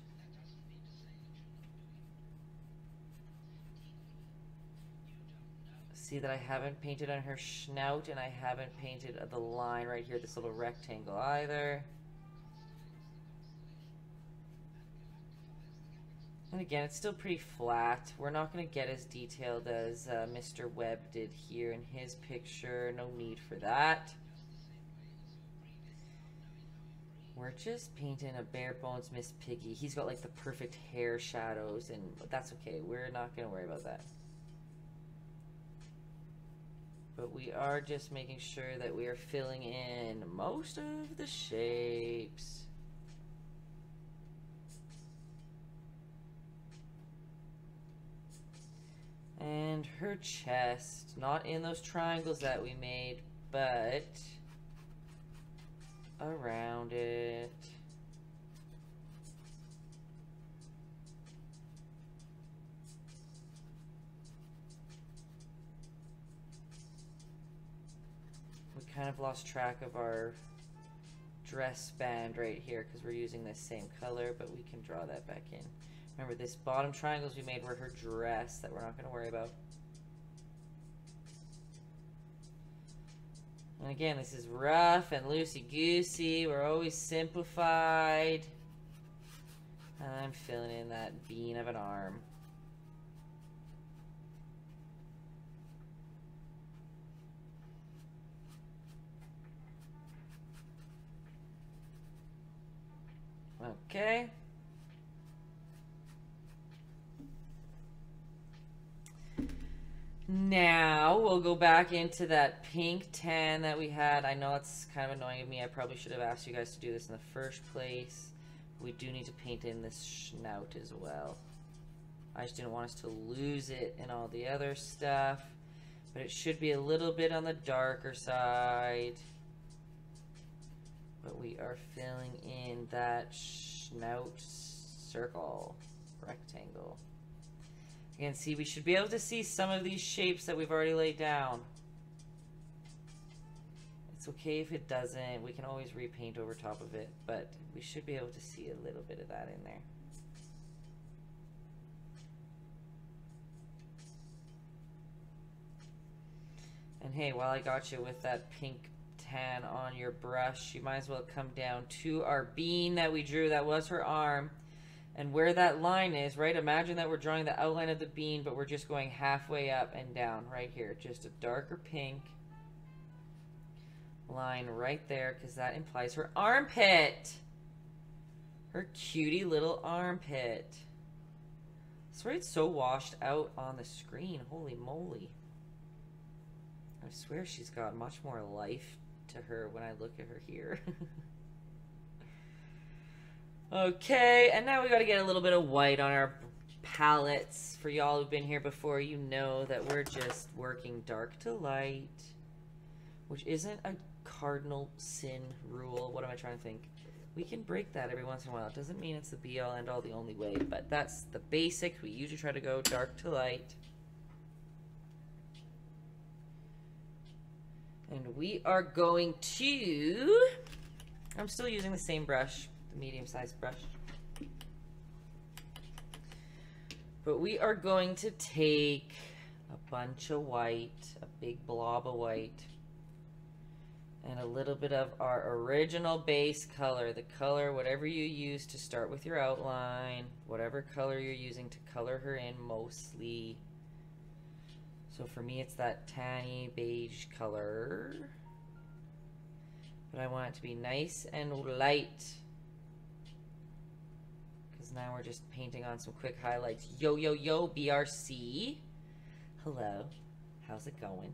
See that I haven't painted on her snout, and I haven't painted the line right here, this little rectangle either. And again, it's still pretty flat. We're not going to get as detailed as uh, Mister Webb did here in his picture. No need for that. We're just painting a bare bones Miss Piggy. He's got like the perfect hair shadows, and but that's okay. We're not going to worry about that. But we are just making sure that we are filling in most of the shapes. And her chest, not in those triangles that we made, but around it. Kind of lost track of our dress band right here because we're using this same color, but we can draw that back in. Remember, this bottom triangles we made were her dress that we're not going to worry about. And again, this is rough and loosey-goosey. We're always simplified. And I'm filling in that bean of an arm. Okay. Now we'll go back into that pink tan that we had. I know it's kind of annoying of me. I probably should have asked you guys to do this in the first place. We do need to paint in this snout as well. I just didn't want us to lose it in all the other stuff, but it should be a little bit on the darker side. But we are filling in that snout circle rectangle. Again, see, we should be able to see some of these shapes that we've already laid down. It's okay if it doesn't. We can always repaint over top of it, but we should be able to see a little bit of that in there. And hey, while I got you with that pink tan on your brush, you might as well come down to our bean that we drew. That was her arm, and where that line is, right, imagine that we're drawing the outline of the bean, but we're just going halfway up and down right here, just a darker pink line right there, because that implies her armpit, her cutie little armpit. Sorry, it's so washed out on the screen. Holy moly, I swear she's got much more life to her when I look at her here. Okay, and now we got to get a little bit of white on our palettes. For y'all who've been here before, you know that we're just working dark to light, which isn't a cardinal sin rule. What am I trying to think? We can break that every once in a while. It doesn't mean it's the be all end all, the only way, but that's the basics. We usually try to go dark to light. And we are going to, I'm still using the same brush, the medium-sized brush. But we are going to take a bunch of white, a big blob of white. And a little bit of our original base color. The color, whatever you use to start with your outline. Whatever color you're using to color her in mostly. So for me it's that tanny beige color. But I want it to be nice and light. Because now we're just painting on some quick highlights. Yo, yo, yo, B R C. Hello. How's it going?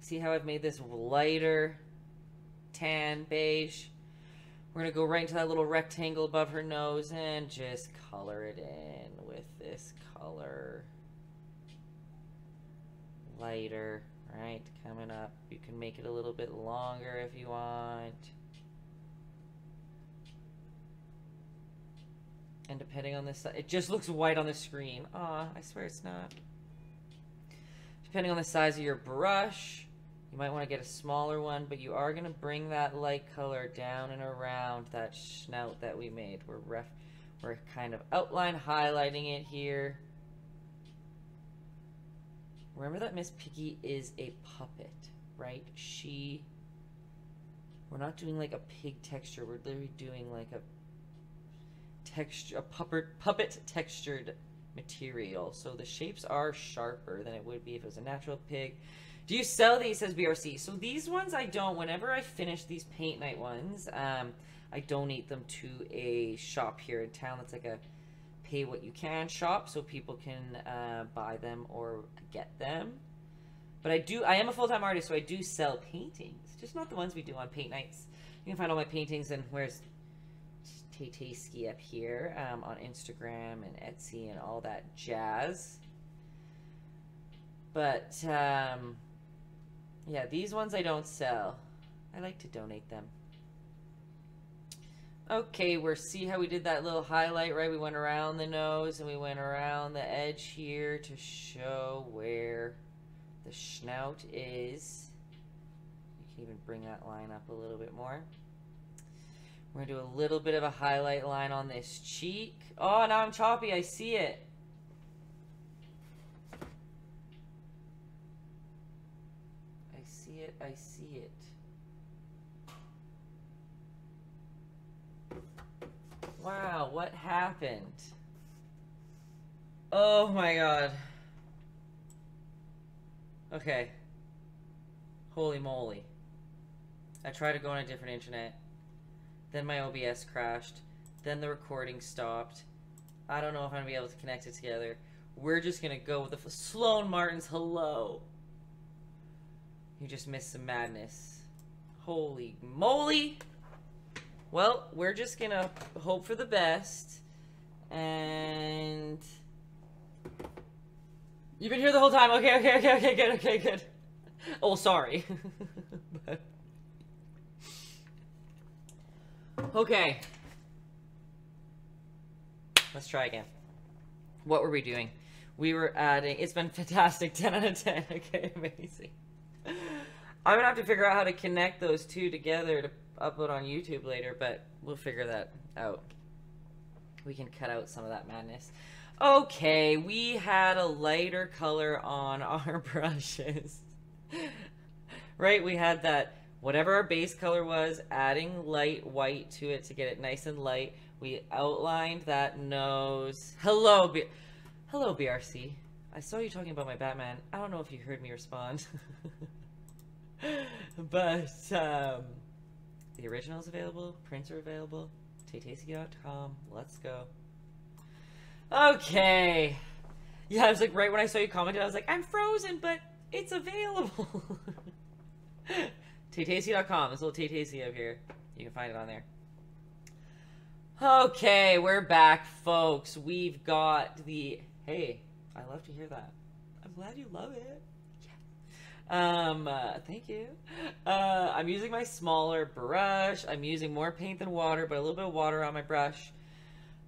See how I've made this lighter tan beige? We're going to go right into that little rectangle above her nose and just color it in with this color. Lighter, right? Coming up. You can make it a little bit longer if you want. And depending on this side, it just looks white on the screen. Aw, I swear it's not. Depending on the size of your brush, you might want to get a smaller one, but you are going to bring that light color down and around that snout that we made. We're ref we're kind of outline highlighting it here. Remember that Miss Piggy is a puppet, right? She, we're not doing like a pig texture, we're literally doing like a texture, a puppet, puppet textured material. So the shapes are sharper than it would be if it was a natural pig. Do you sell these, says B R C? So these ones I don't. Whenever I finish these paint night ones, um, I donate them to a shop here in town. That's like a pay what you can shop, so people can uh, buy them or get them. But I do, I am a full-time artist, so I do sell paintings. Just not the ones we do on paint nights. You can find all my paintings and where's Taytayski up here um, on Instagram and Etsy and all that jazz. But, um... yeah, these ones I don't sell. I like to donate them. Okay, we're, see how we did that little highlight, right? We went around the nose and we went around the edge here to show where the snout is. You can even bring that line up a little bit more. We're going to do a little bit of a highlight line on this cheek. Oh, now I'm choppy. I see it. It, I see it. Wow, what happened? Oh my god. Okay. Holy moly. I tried to go on a different internet. Then my O B S crashed. Then the recording stopped. I don't know if I'm going to be able to connect it together. We're just going to go with the Sloan Martin's hello. You just missed some madness. Holy moly! Well, we're just gonna hope for the best. And... you've been here the whole time. Okay, okay, okay, okay, good, okay, good. Oh, sorry. But... okay. Let's try again. What were we doing? We were adding... it's been fantastic. ten out of ten. Okay, amazing. I'm gonna have to figure out how to connect those two together to upload on YouTube later, but we'll figure that out. We can cut out some of that madness. Okay, we had a lighter color on our brushes. Right, we had that, whatever our base color was, adding light white to it to get it nice and light. We outlined that nose. Hello, B Hello, B R C. I saw you talking about my Batman. I don't know if you heard me respond. But, um, the original is available, prints are available, taytayski dot com, let's go. Okay. Yeah, I was like, right when I saw you commented, I was like, I'm frozen, but it's available. taytayski dot com, this little Taytayski up here. You can find it on there. Okay, we're back, folks. We've got the, hey, I love to hear that. I'm glad you love it. Um, uh, thank you. Uh, I'm using my smaller brush. I'm using more paint than water, but a little bit of water on my brush.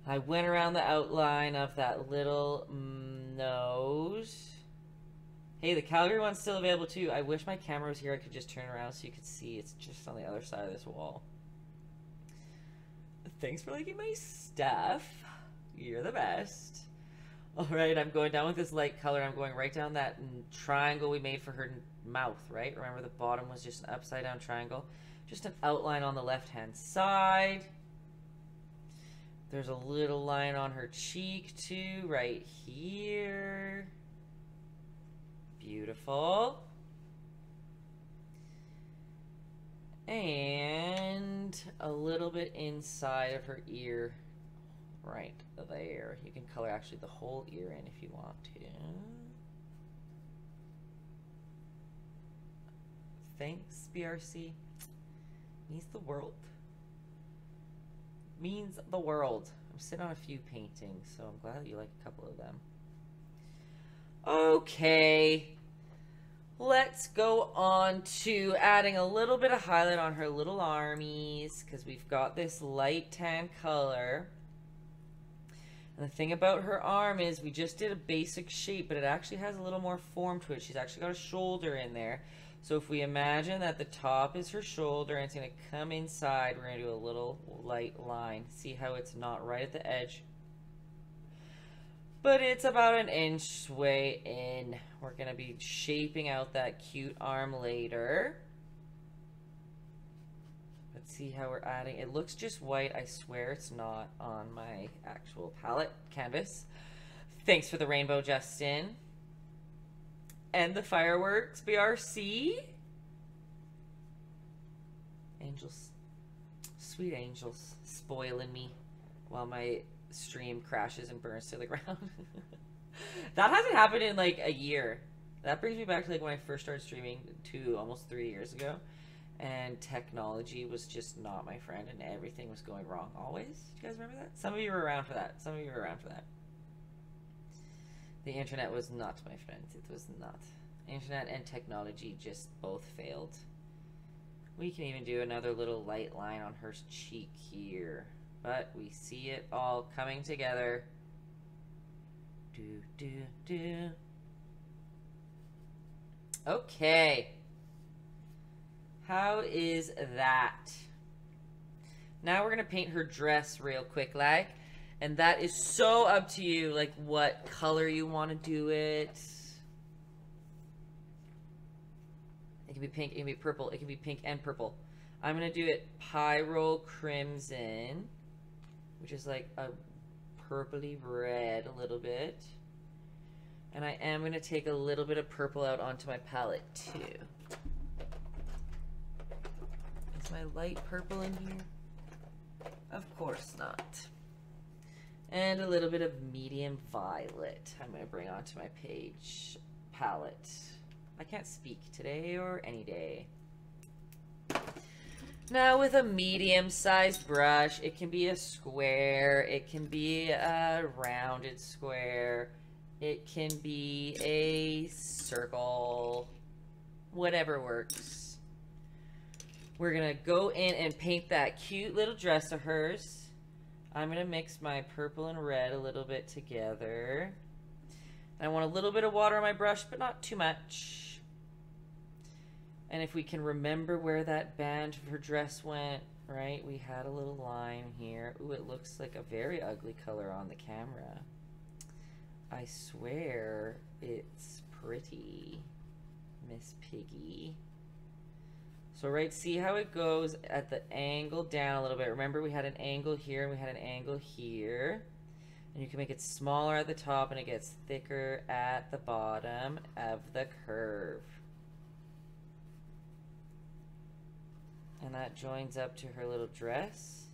I went around the outline of that little nose. Hey, the Calgary one's still available too. I wish my camera was here. I could just turn around so you could see. It's just on the other side of this wall. Thanks for liking my stuff. You're the best. Alright, I'm going down with this light color. I'm going right down that triangle we made for her mouth, right? Remember the bottom was just an upside down triangle. Just an outline on the left hand side. There's a little line on her cheek too, right here. Beautiful. And a little bit inside of her ear. Right there. You can color actually the whole ear in if you want to. Thanks, B R C. Means the world. Means the world. I'm sitting on a few paintings, so I'm glad that you like a couple of them. Okay. Let's go on to adding a little bit of highlight on her little armies, because we've got this light tan color. And the thing about her arm is we just did a basic shape, but it actually has a little more form to it. She's actually got a shoulder in there. So if we imagine that the top is her shoulder and it's going to come inside, we're going to do a little light line. See how it's not right at the edge, but it's about an inch way in. We're going to be shaping out that cute arm later. Let's see how we're adding. It looks just white. I swear it's not on my actual palette canvas. Thanks for the rainbow, Justin. And the fireworks, B R C. Angels. Sweet angels. Spoiling me while my stream crashes and burns to the ground. That hasn't happened in like a year. That brings me back to like when I first started streaming two, almost three years ago. And technology was just not my friend, and everything was going wrong always. Do you guys remember that? Some of you were around for that. Some of you were around for that. The internet was not my friend. It was not. Internet and technology just both failed. We can even do another little light line on her cheek here. But we see it all coming together. Do, do, do. Okay. How is that? Now we're gonna paint her dress real quick, like, and that is so up to you, like what color you want to do it. It can be pink, it can be purple, it can be pink and purple. I'm gonna do it pyrrole crimson, which is like a purpley red a little bit. And I am gonna take a little bit of purple out onto my palette too. My light purple in here? Of course not. And a little bit of medium violet I'm going to bring onto my page palette. I can't speak today or any day. Now with a medium sized brush, it can be a square, it can be a rounded square, it can be a circle, whatever works. We're gonna go in and paint that cute little dress of hers. I'm gonna mix my purple and red a little bit together. I want a little bit of water on my brush, but not too much. And if we can remember where that band of her dress went, right? We had a little line here. Ooh, it looks like a very ugly color on the camera. I swear it's pretty, Miss Piggy. So right, see how it goes at the angle down a little bit. Remember we had an angle here and we had an angle here. And you can make it smaller at the top and it gets thicker at the bottom of the curve. And that joins up to her little dress,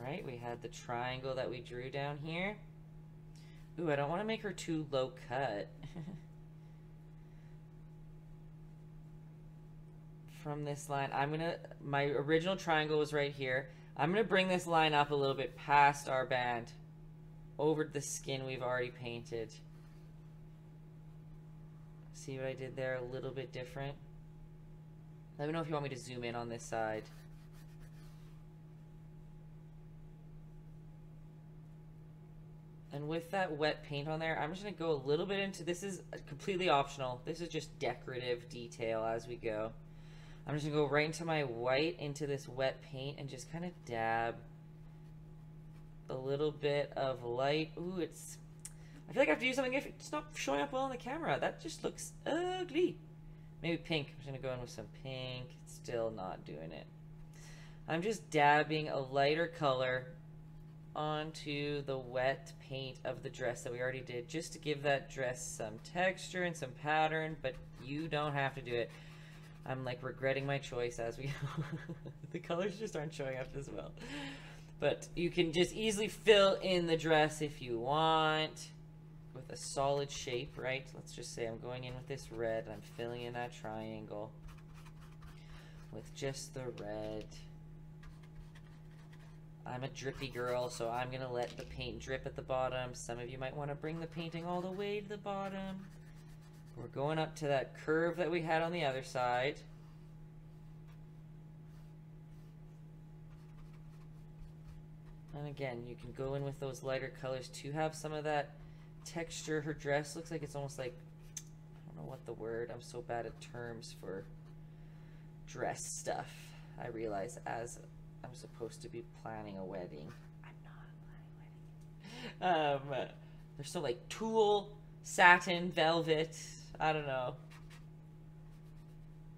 right? We had the triangle that we drew down here. Ooh, I don't want to make her too low cut. From this line, I'm gonna, my original triangle was right here. I'm gonna bring this line up a little bit past our band, over the skin we've already painted. See what I did there? A little bit different. Let me know if you want me to zoom in on this side. And with that wet paint on there, I'm just gonna go a little bit into, this is completely optional. This is just decorative detail as we go. I'm just gonna go right into my white, into this wet paint, and just kind of dab a little bit of light. Ooh, it's I feel like I have to do something if it's not showing up well on the camera. That just looks ugly. Maybe pink. I'm just going to go in with some pink. It's still not doing it. I'm just dabbing a lighter color onto the wet paint of the dress that we already did, just to give that dress some texture and some pattern, but you don't have to do it. I'm like regretting my choice as we go. The colors just aren't showing up as well. But you can just easily fill in the dress if you want with a solid shape, right? Let's just say I'm going in with this red and I'm filling in that triangle with just the red. I'm a drippy girl, so I'm gonna let the paint drip at the bottom. Some of you might want to bring the painting all the way to the bottom. We're going up to that curve that we had on the other side. And again, you can go in with those lighter colors to have some of that texture. Her dress looks like it's almost like, I don't know what the word, I'm so bad at terms for dress stuff. I realize as I'm supposed to be planning a wedding. I'm not planning a wedding. Um, there's still like tulle, satin, velvet, I don't know.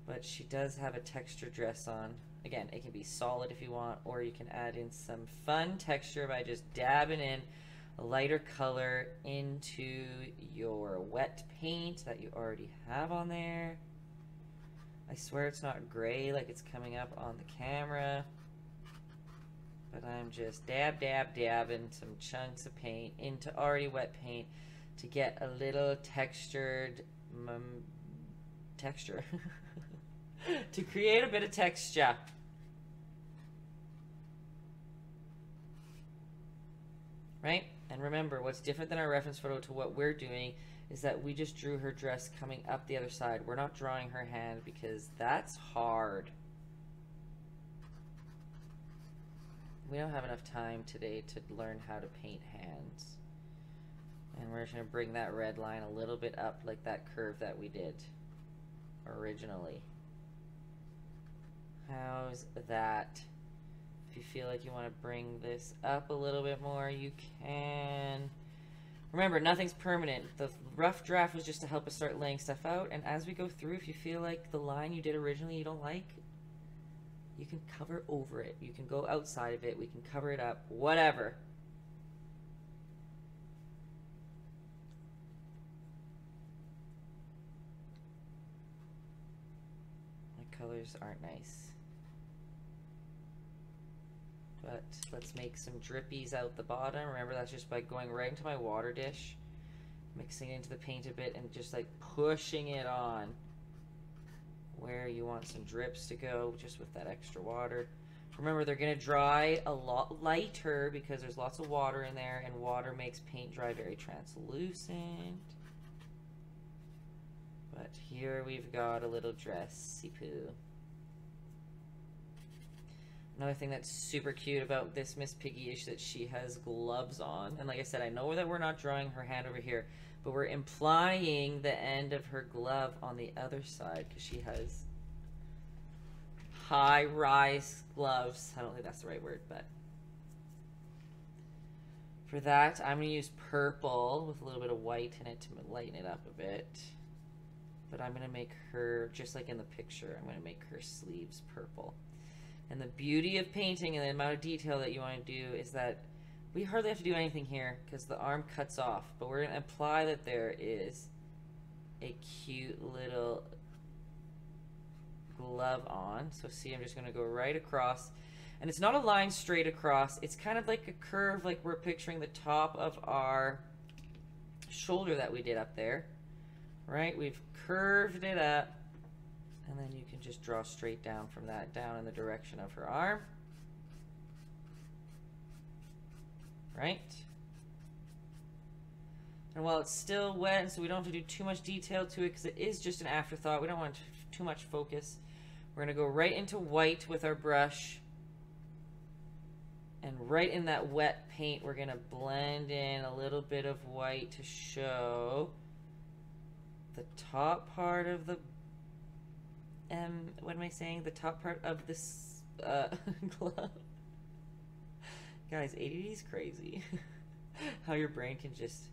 But she does have a texture dress on. Again, it can be solid if you want, or you can add in some fun texture by just dabbing in a lighter color into your wet paint that you already have on there. I swear it's not gray like it's coming up on the camera. But I'm just dab, dab, dabbing some chunks of paint into already wet paint to get a little textured um, texture. To create a bit of texture. Right? And remember, what's different than our reference photo to what we're doing is that we just drew her dress coming up the other side. We're not drawing her hand because that's hard. We don't have enough time today to learn how to paint hands. And we're just going to bring that red line a little bit up like that curve that we did originally. How's that? If you feel like you want to bring this up a little bit more, you can. Remember, nothing's permanent. The rough draft was just to help us start laying stuff out. And as we go through, if you feel like the line you did originally you don't like, you can cover over it. You can go outside of it. We can cover it up. Whatever. My colors aren't nice. But let's make some drippies out the bottom. Remember, that's just by going right into my water dish, mixing it into the paint a bit, and just like pushing it on where you want some drips to go, just with that extra water. Remember, they're gonna dry a lot lighter because there's lots of water in there, and water makes paint dry very translucent. But here we've got a little dressy poo. Another thing that's super cute about this Miss Piggy is that she has gloves on. And like I said, I know that we're not drawing her hand over here, but we're implying the end of her glove on the other side because she has high-rise gloves. I don't think that's the right word, but for that, I'm going to use purple with a little bit of white in it to lighten it up a bit. But I'm going to make her, just like in the picture, I'm going to make her sleeves purple. And the beauty of painting and the amount of detail that you want to do is that we hardly have to do anything here because the arm cuts off, but we're going to imply that there is a cute little glove on. So see, I'm just going to go right across, and it's not a line straight across. It's kind of like a curve, like we're picturing the top of our shoulder that we did up there, right? We've curved it up, and then you can just draw straight down from that, down in the direction of her arm. Right? And while it's still wet, and so we don't have to do too much detail to it because it is just an afterthought, we don't want too much focus. We're going to go right into white with our brush, and right in that wet paint we're going to blend in a little bit of white to show the top part of the um what am I saying the top part of this uh glove. Guys, A D D is crazy. How your brain can just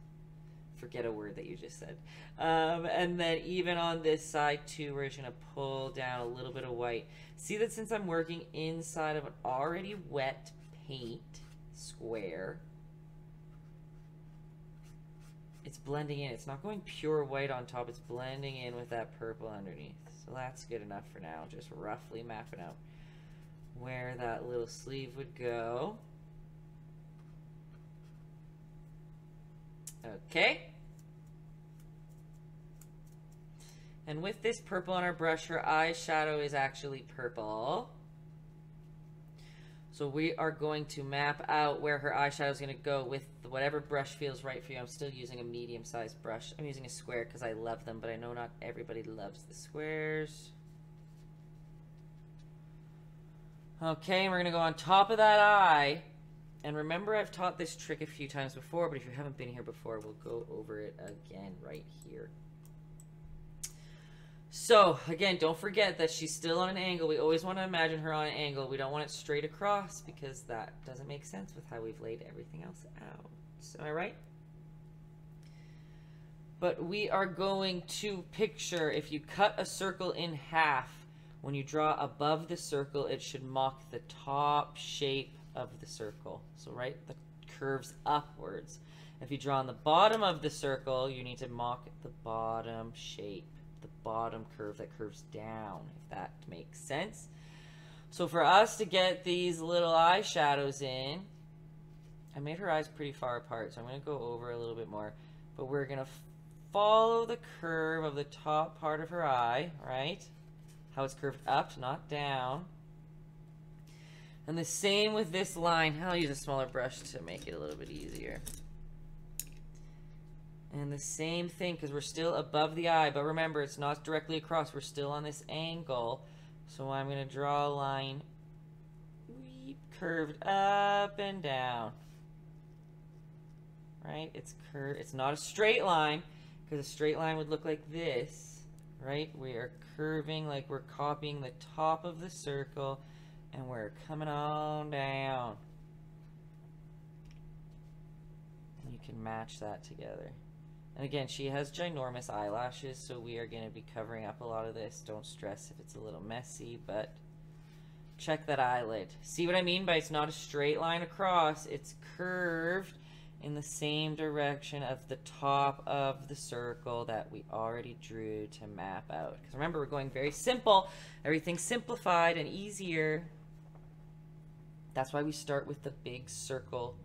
forget a word that you just said. Um, and then even on this side too, we're just gonna pull down a little bit of white. See that since I'm working inside of an already wet paint square, it's blending in. It's not going pure white on top, it's blending in with that purple underneath. So that's good enough for now, just roughly mapping out where that little sleeve would go. Okay. And with this purple on our brush, her eyeshadow is actually purple. So we are going to map out where her eyeshadow is going to go with whatever brush feels right for you. I'm still using a medium-sized brush. I'm using a square because I love them, but I know not everybody loves the squares. Okay, and we're going to go on top of that eye. And remember, I've taught this trick a few times before, but if you haven't been here before, we'll go over it again right here. So, again, don't forget that she's still on an angle. We always want to imagine her on an angle. We don't want it straight across because that doesn't make sense with how we've laid everything else out. Am I right? But we are going to picture, if you cut a circle in half, when you draw above the circle, it should mock the top shape of the circle. So, right, the curves upwards. If you draw on the bottom of the circle, you need to mock the bottom shape, the bottom curve that curves down, if that makes sense. So for us to get these little eyeshadows in, I made her eyes pretty far apart, so I'm going to go over a little bit more, but we're going to follow the curve of the top part of her eye, right? How it's curved up, not down. And the same with this line. I'll use a smaller brush to make it a little bit easier. And the same thing, because we're still above the eye, but remember, it's not directly across. We're still on this angle. So I'm going to draw a line curved up and down. Right? It's curved. It's not a straight line, because a straight line would look like this. Right? We are curving like we're copying the top of the circle. And we're coming on down. And you can match that together. And again, she has ginormous eyelashes, so we are going to be covering up a lot of this. Don't stress if it's a little messy, but check that eyelid. See what I mean by it's not a straight line across, it's curved in the same direction of the top of the circle that we already drew to map out. Because remember, we're going very simple. Everything's simplified and easier. That's why we start with the big circle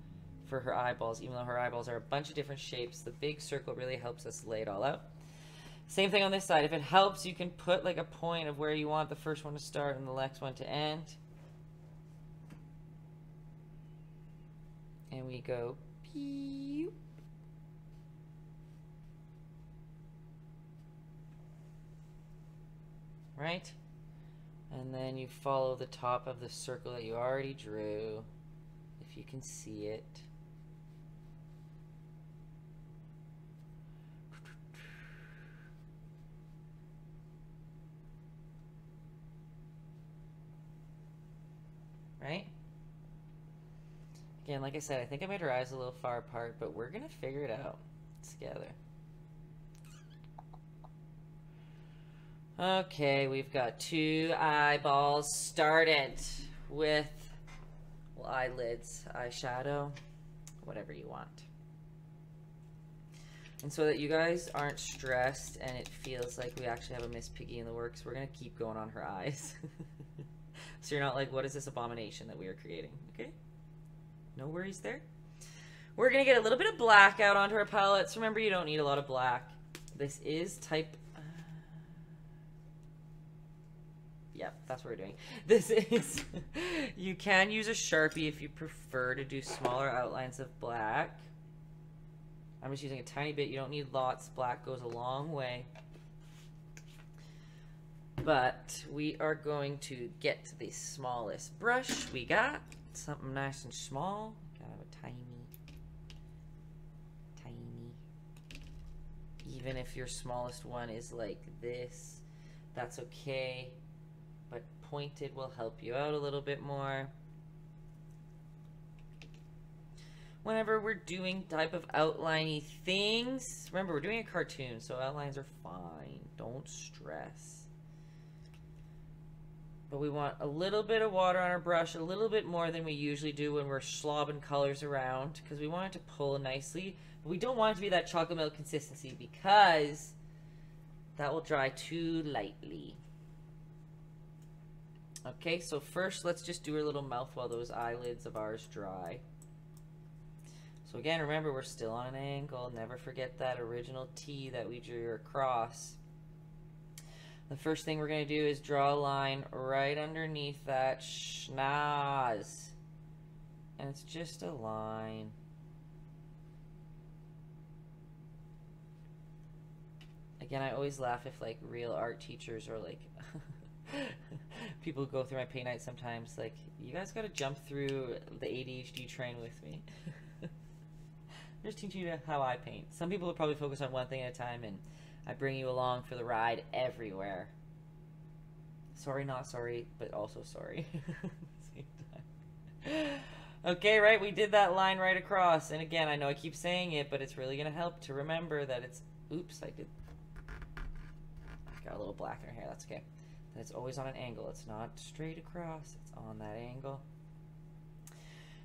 for her eyeballs. Even though her eyeballs are a bunch of different shapes, the big circle really helps us lay it all out. Same thing on this side. If it helps, you can put like a point of where you want the first one to start and the next one to end. And we go pew. Right? And then you follow the top of the circle that you already drew, if you can see it. Right? Again, like I said, I think I made her eyes a little far apart, but we're going to figure it out together. Okay, we've got two eyeballs started with well, eyelids, eyeshadow, whatever you want. And so that you guys aren't stressed and it feels like we actually have a Miss Piggy in the works, we're going to keep going on her eyes. So you're not like, what is this abomination that we are creating? Okay? No worries there. We're going to get a little bit of black out onto our palettes. Remember, you don't need a lot of black. This is type... Uh... Yep, that's what we're doing. This is... You can use a Sharpie if you prefer to do smaller outlines of black. I'm just using a tiny bit. You don't need lots. Black goes a long way. But we are going to get to the smallest brush we got. Something nice and small. Gotta have a tiny, tiny. Even if your smallest one is like this, that's okay. But pointed will help you out a little bit more. whenever we're doing type of outliney things. Remember, we're doing a cartoon, so outlines are fine. Don't stress. But we want a little bit of water on our brush, a little bit more than we usually do when we're slobbing colors around, because we want it to pull nicely. But we don't want it to be that chocolate milk consistency, because that will dry too lightly. Okay, so first let's just do a little mouth while those eyelids of ours dry. So again, remember, we're still on an angle. Never forget that original T that we drew across. The first thing we're going to do is draw a line right underneath that schnoz. And it's just a line. Again, I always laugh if like real art teachers are like... People go through my paint night sometimes, like, you guys gotta jump through the A D H D train with me. I'm just teaching you how I paint. Some people will probably focus on one thing at a time, and I bring you along for the ride everywhere. Sorry, not sorry, but also sorry. At the same time. Okay, right, we did that line right across. And again, I know I keep saying it, but it's really gonna help to remember that it's... Oops, I did... I got a little black in her hair, that's okay. It's always on an angle. It's not straight across. It's on that angle.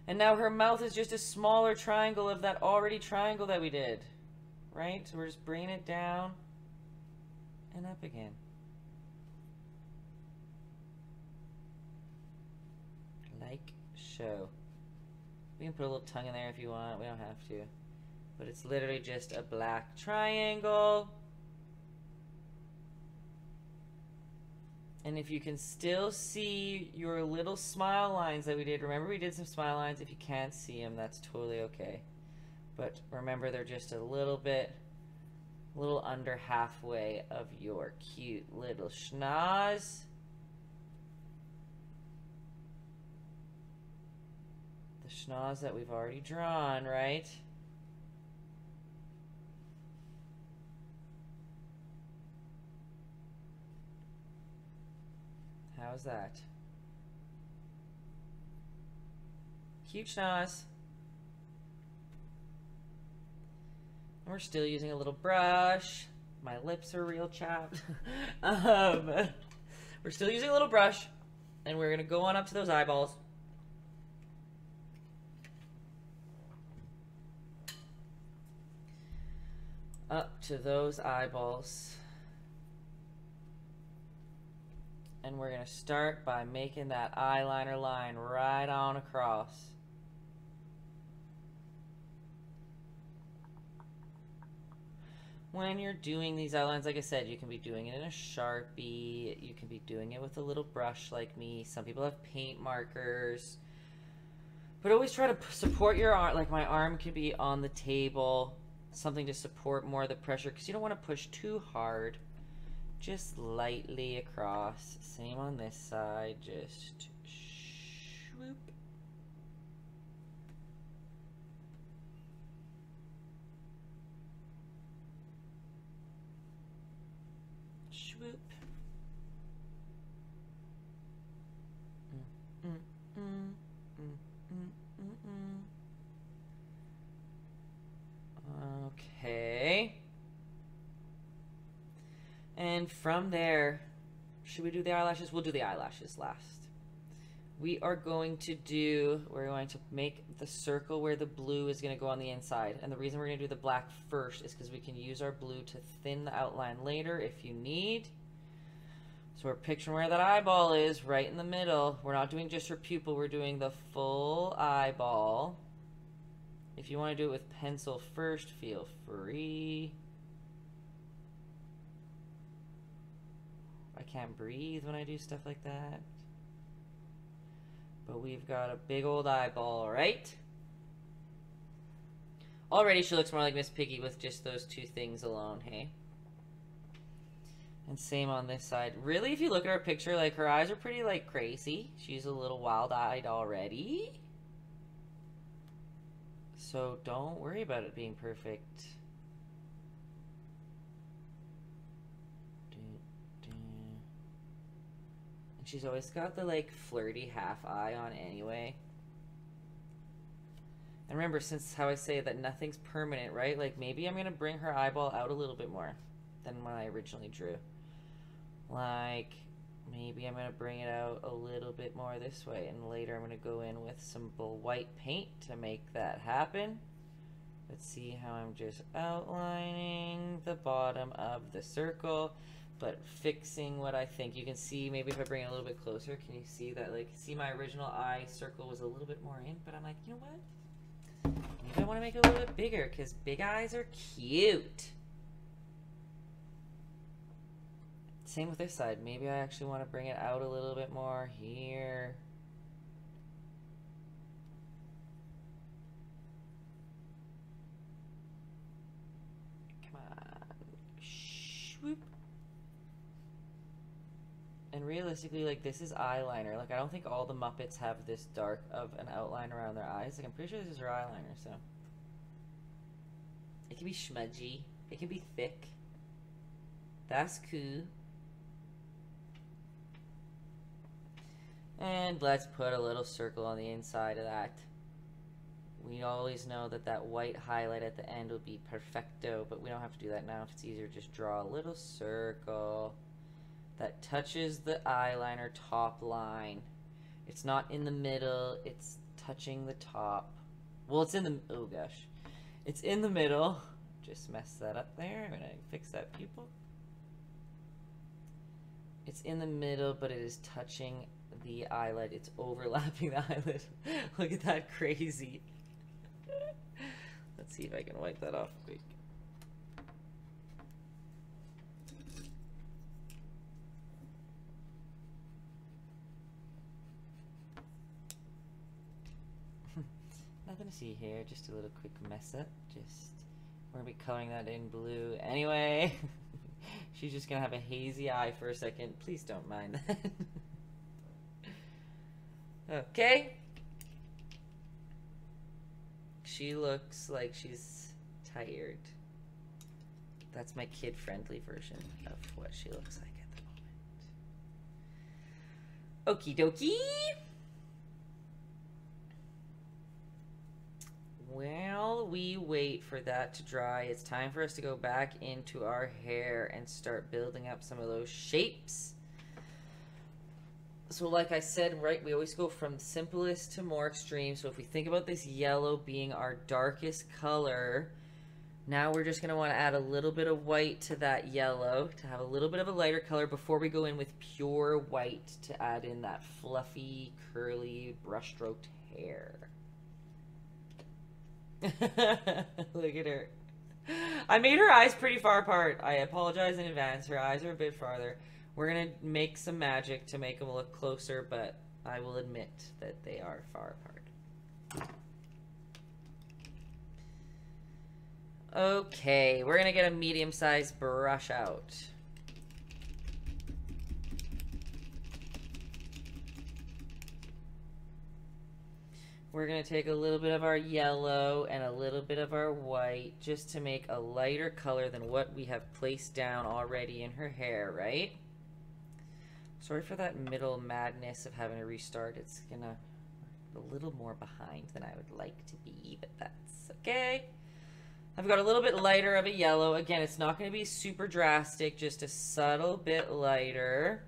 And now her mouth is just a smaller triangle of that already triangle that we did. Right? So we're just bringing it down and up again. Like so. We can put a little tongue in there if you want. We don't have to. But it's literally just a black triangle. And if you can still see your little smile lines that we did, remember we did some smile lines. If you can't see them, that's totally okay. But remember, they're just a little bit, a little under halfway of your cute little schnoz. The schnoz that we've already drawn, right? How's that? Cute schnoz. And we're still using a little brush. My lips are real chapped. um, we're still using a little brush, and we're gonna go on up to those eyeballs. Up to those eyeballs. And we're going to start by making that eyeliner line right on across. When you're doing these outlines, like I said, you can be doing it in a Sharpie. You can be doing it with a little brush like me. Some people have paint markers. But always try to support your arm. Like my arm could be on the table. Something to support more of the pressure, because you don't want to push too hard. Just lightly across. Same on this side. Just swoop. Swoop. Mm, mm, mm, mm, mm, mm, mm. Okay. And from there, should we do the eyelashes? We'll do the eyelashes last. We are going to do, we're going to make the circle where the blue is going to go on the inside. And the reason we're going to do the black first is because we can use our blue to thin the outline later if you need. So we're picturing where that eyeball is, right in the middle. We're not doing just her pupil, we're doing the full eyeball. If you want to do it with pencil first, feel free. I can't breathe when I do stuff like that. But we've got a big old eyeball, right? Already she looks more like Miss Piggy with just those two things alone, hey? And same on this side. Really, if you look at her picture, like, her eyes are pretty, like, crazy. She's a little wild-eyed already. So don't worry about it being perfect. She's always got the, like, flirty half eye on anyway. And And remember, since how I say that nothing's permanent, right? Like maybe I'm going to bring her eyeball out a little bit more than when I originally drew. Like maybe I'm going to bring it out a little bit more this way, and later I'm going to go in with some white paint to make that happen. Let's see how I'm just outlining the bottom of the circle, but fixing what I think. You can see, maybe if I bring it a little bit closer, can you see that, like, see my original eye circle was a little bit more in, but I'm like, you know what? Maybe I want to make it a little bit bigger, because big eyes are cute. Same with this side. Maybe I actually want to bring it out a little bit more here. And realistically, like, this is eyeliner. Like, I don't think all the Muppets have this dark of an outline around their eyes. Like, I'm pretty sure this is their eyeliner, so. It can be smudgy. It can be thick. That's cool. And let's put a little circle on the inside of that. We always know that that white highlight at the end will be perfecto, but we don't have to do that now. If it's easier, just draw a little circle that touches the eyeliner top line. It's not in the middle, it's touching the top. Well, it's in the, oh gosh. It's in the middle. Just mess that up there. I'm gonna fix that pupil. It's in the middle, but it is touching the eyelid. It's overlapping the eyelid. Look at that, crazy. Let's see if I can wipe that off quick. Nothing to see here, just a little quick mess up. Just, we're gonna be coloring that in blue anyway. She's just gonna have a hazy eye for a second. Please don't mind that. Okay. She looks like she's tired. That's my kid-friendly version of what she looks like at the moment. Okie dokie. While we wait for that to dry, it's time for us to go back into our hair and start building up some of those shapes. So like I said, right, we always go from simplest to more extreme. So if we think about this yellow being our darkest color, now we're just going to want to add a little bit of white to that yellow to have a little bit of a lighter color before we go in with pure white to add in that fluffy, curly, brush-stroked hair. Look at her. I made her eyes pretty far apart. I apologize in advance. Her eyes are a bit farther. We're gonna make some magic to make them look closer, but I will admit that they are far apart. Okay, we're gonna get a medium-sized brush out. We're going to take a little bit of our yellow and a little bit of our white just to make a lighter color than what we have placed down already in her hair, right? Sorry for that middle madness of having to restart. It's going to be a little more behind than I would like to be, but that's okay. I've got a little bit lighter of a yellow. Again, it's not going to be super drastic, just a subtle bit lighter.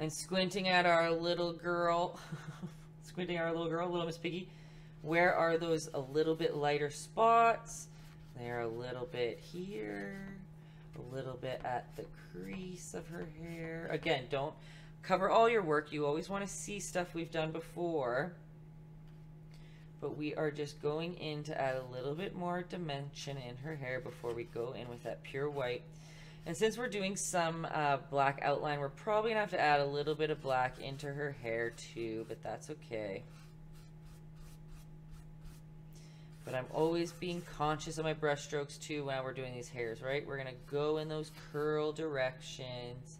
And squinting at our little girl... Squinting our little girl, little Miss Piggy. Where are those a little bit lighter spots? They're a little bit here, a little bit at the crease of her hair. Again, don't cover all your work. You always want to see stuff we've done before. But we are just going in to add a little bit more dimension in her hair before we go in with that pure white. And since we're doing some uh, black outline, we're probably gonna have to add a little bit of black into her hair too, but that's okay. But I'm always being conscious of my brush strokes too when we're doing these hairs, right? We're gonna go in those curl directions.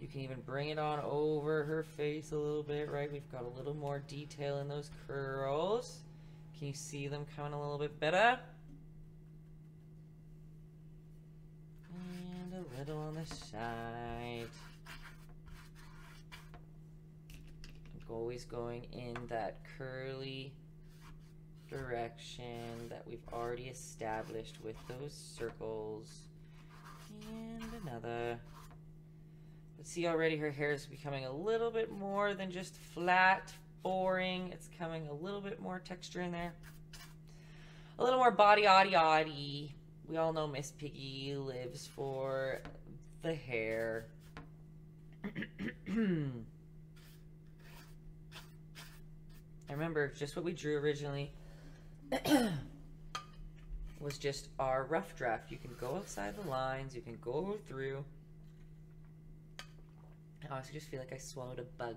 You can even bring it on over her face a little bit, right? We've got a little more detail in those curls. Can you see them coming a little bit better? And a little on the side. I'm always going in that curly direction that we've already established with those circles. And another. Let's see, already her hair is becoming a little bit more than just flat, boring. It's coming a little bit more texture in there. A little more body, oddy, oddy. We all know Miss Piggy lives for the hair. I remember just what we drew originally was just our rough draft. You can go outside the lines. You can go through. I also just feel like I swallowed a bug,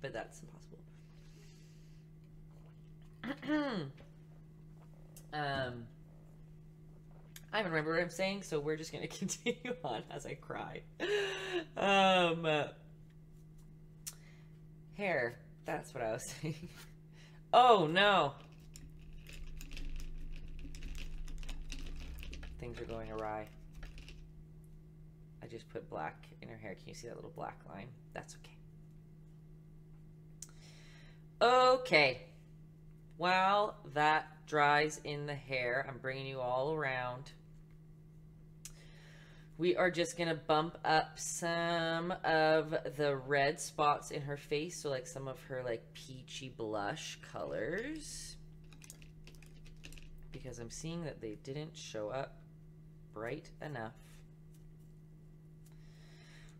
but that's impossible. um, I don't remember what I'm saying, so we're just going to continue on as I cry. Um, uh, hair. That's what I was saying. Oh, no. Things are going awry. I just put black in her hair. Can you see that little black line? That's okay. Okay. While that dries in the hair, I'm bringing you all around. We are just going to bump up some of the red spots in her face. So like some of her like peachy blush colors. Because I'm seeing that they didn't show up bright enough.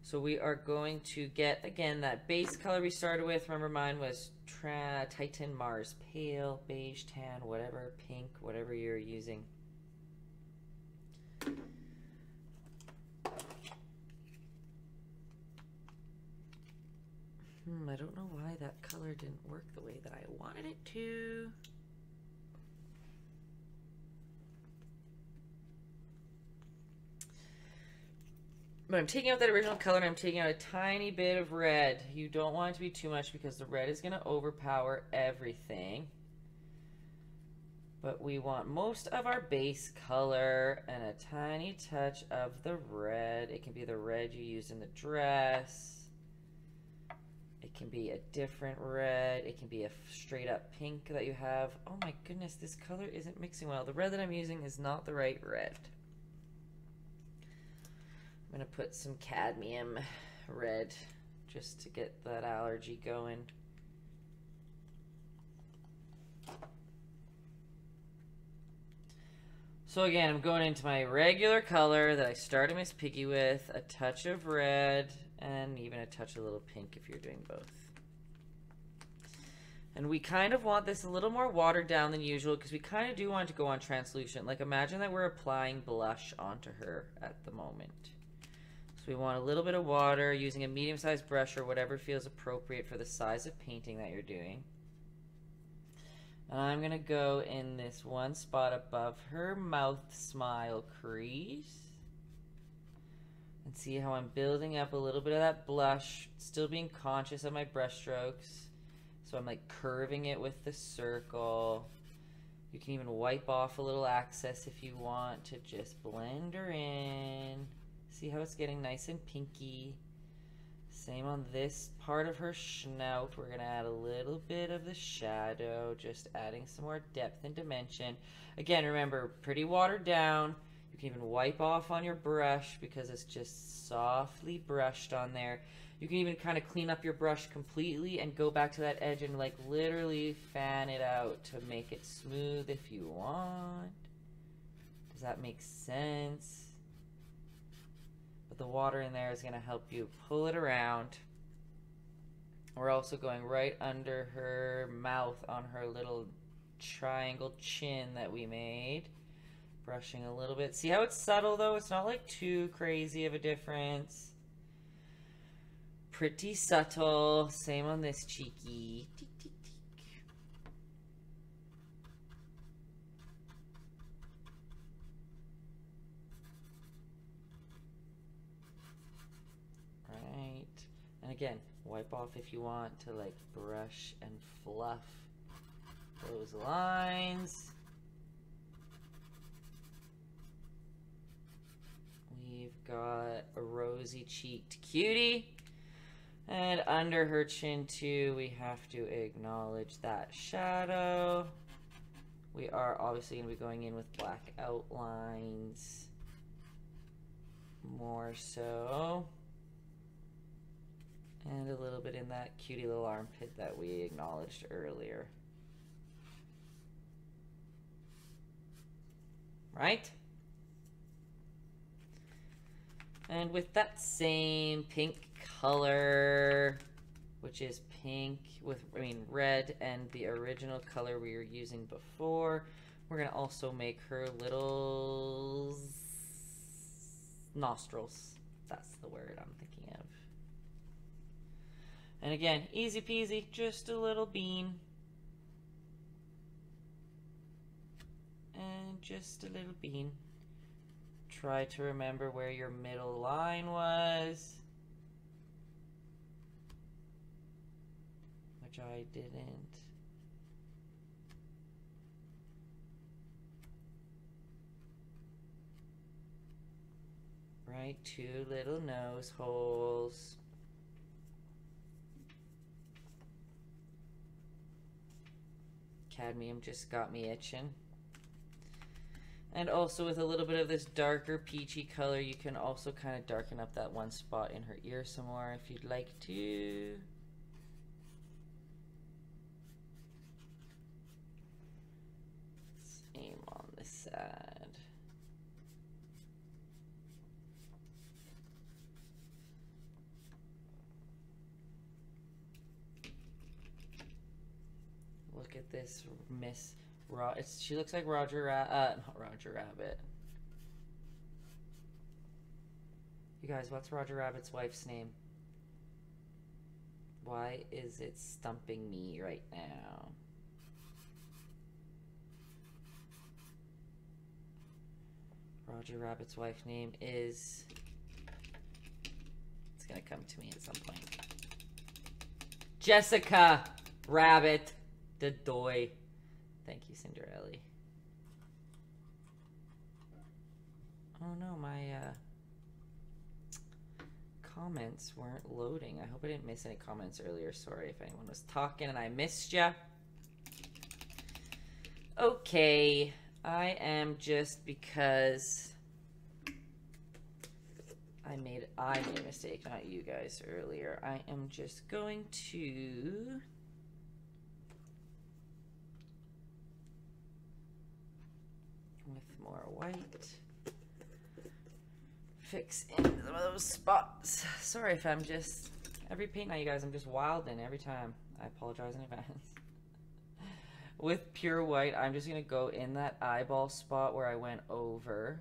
So we are going to get, again, that base color we started with. Remember mine was tra Titan Mars Pale, beige, tan, whatever, pink, whatever you're using. Hmm, I don't know why that color didn't work the way that I wanted it to. But I'm taking out that original color and I'm taking out a tiny bit of red. You don't want it to be too much because the red is going to overpower everything. But we want most of our base color and a tiny touch of the red. It can be the red you used in the dress. It can be a different red. It can be a straight up pink that you have. Oh my goodness, this color isn't mixing well. The red that I'm using is not the right red. I'm going to put some cadmium red just to get that allergy going. So again, I'm going into my regular color that I started Miss Piggy with, a touch of red. And even a touch of a little pink if you're doing both. And we kind of want this a little more watered down than usual because we kind of do want it to go on translucent. Like imagine that we're applying blush onto her at the moment. So we want a little bit of water using a medium-sized brush or whatever feels appropriate for the size of painting that you're doing. And I'm going to go in this one spot above her mouth smile crease. And see how I'm building up a little bit of that blush, still being conscious of my brush strokes. So I'm like curving it with the circle. You can even wipe off a little excess if you want to just blend her in. See how it's getting nice and pinky. Same on this part of her snout. We're going to add a little bit of the shadow, just adding some more depth and dimension. Again, remember, pretty watered down. You can even wipe off on your brush because it's just softly brushed on there. You can even kind of clean up your brush completely and go back to that edge and like literally fan it out to make it smooth if you want. Does that make sense? But the water in there is going to help you pull it around. We're also going right under her mouth on her little triangle chin that we made. Brushing a little bit. See how it's subtle though? It's not like too crazy of a difference. Pretty subtle. Same on this cheeky. Tick, tick, tick. Right. And again, wipe off if you want to like brush and fluff those lines. We've got a rosy-cheeked cutie. And under her chin, too, we have to acknowledge that shadow. we are obviously going to be going in with black outlines more so. And a little bit in that cutie little armpit that we acknowledged earlier. Right? And with that same pink color, which is pink with, I mean, red and the original color we were using before, we're going to also make her little nostrils. That's the word I'm thinking of. And again, easy peasy, just a little bean. And just a little bean. Try to remember where your middle line was, which I didn't. Right, two little nose holes. Cadmium just got me itching. And also with a little bit of this darker peachy color, you can also kind of darken up that one spot in her ear some more if you'd like to. Same on this side. Look at this Miss... Ro it's, she looks like Roger Rabbit. Uh, not Roger Rabbit. You guys, what's Roger Rabbit's wife's name? Why is it stumping me right now? Roger Rabbit's wife's name is... It's gonna come to me at some point. Jessica Rabbit DeDoy. Thank you, Cinderelli. Oh no, my uh, comments weren't loading. I hope I didn't miss any comments earlier. Sorry if anyone was talking and I missed ya. Okay, I am just because I made, I made a mistake, not you guys earlier. I am just going to... with more white, fix in some of those spots. Sorry if I'm just, every paint now, you guys, I'm just wilding every time. I apologize in advance. With pure white, I'm just gonna go in that eyeball spot where I went over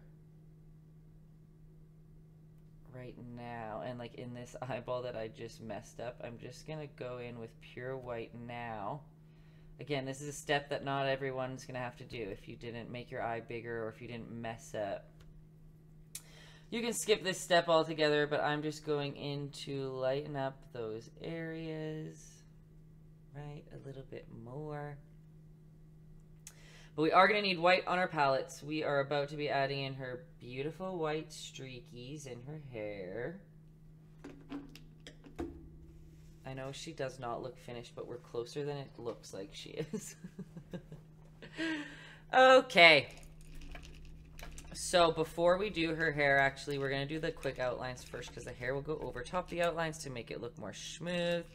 right now, and like in this eyeball that I just messed up, I'm just gonna go in with pure white now. Again, this is a step that not everyone's going to have to do. If you didn't make your eye bigger or if you didn't mess up, you can skip this step altogether, but I'm just going in to lighten up those areas, right, a little bit more. But we are going to need white on our palettes. We are about to be adding in her beautiful white streakies in her hair. I know she does not look finished, but we're closer than it looks like she is. Okay. So before we do her hair, actually, we're going to do the quick outlines first because the hair will go over top the outlines to make it look more smooth.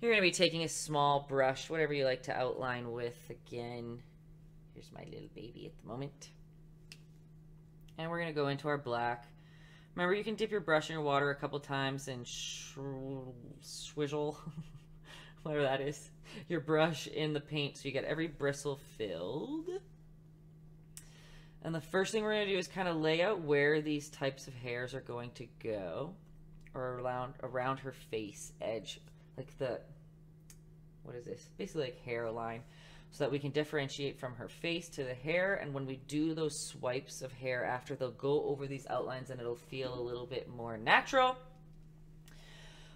You're going to be taking a small brush, whatever you like to outline with. Again, here's my little baby at the moment. And we're going to go into our black. Remember, you can dip your brush in your water a couple times and swizzle, whatever that is, your brush in the paint so you get every bristle filled. And the first thing we're going to do is kind of lay out where these types of hairs are going to go, or around, around her face edge, like the, what is this? Basically like hairline, so that we can differentiate from her face to the hair. And when we do those swipes of hair after, they'll go over these outlines and it'll feel a little bit more natural.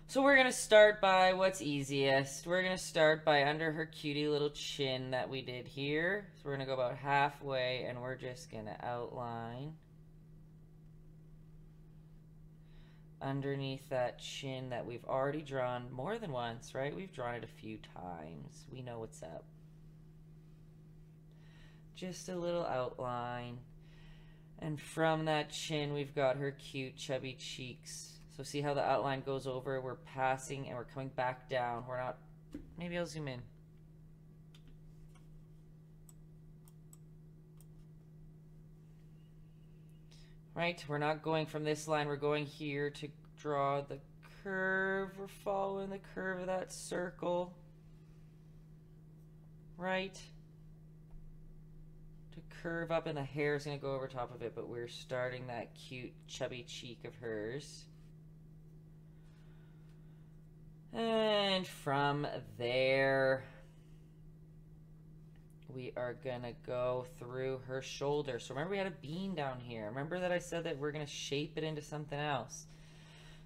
So we're gonna start by what's easiest. We're gonna start by under her cutie little chin that we did here. So we're gonna go about halfway and we're just gonna outline underneath that chin that we've already drawn more than once, right? We've drawn it a few times. We know what's up. just a little outline. And from that chin, we've got her cute chubby cheeks. So see how the outline goes over? We're passing and we're coming back down. We're not, maybe I'll zoom in. Right, we're not going from this line, we're going here to draw the curve. We're following the curve of that circle. Right? To curve up, and the hair is going to go over top of it, but we're starting that cute chubby cheek of hers. And from there, we are going to go through her shoulder. So remember we had a bean down here. Remember that I said that we're going to shape it into something else.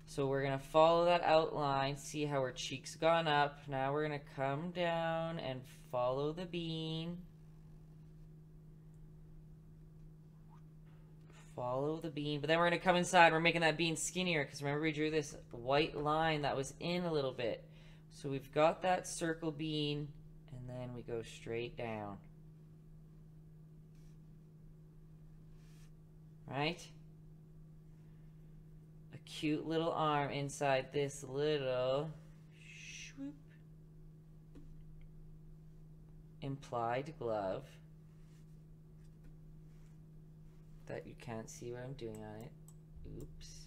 So we're going to follow that outline, see how her cheek's gone up. Now we're going to come down and follow the bean. Follow the bean. But then we're going to come inside. We're making that bean skinnier because remember we drew this white line that was in a little bit. So we've got that circle bean. And then we go straight down. Right? A cute little arm inside this little swoop, implied glove that you can't see what I'm doing on it. Oops.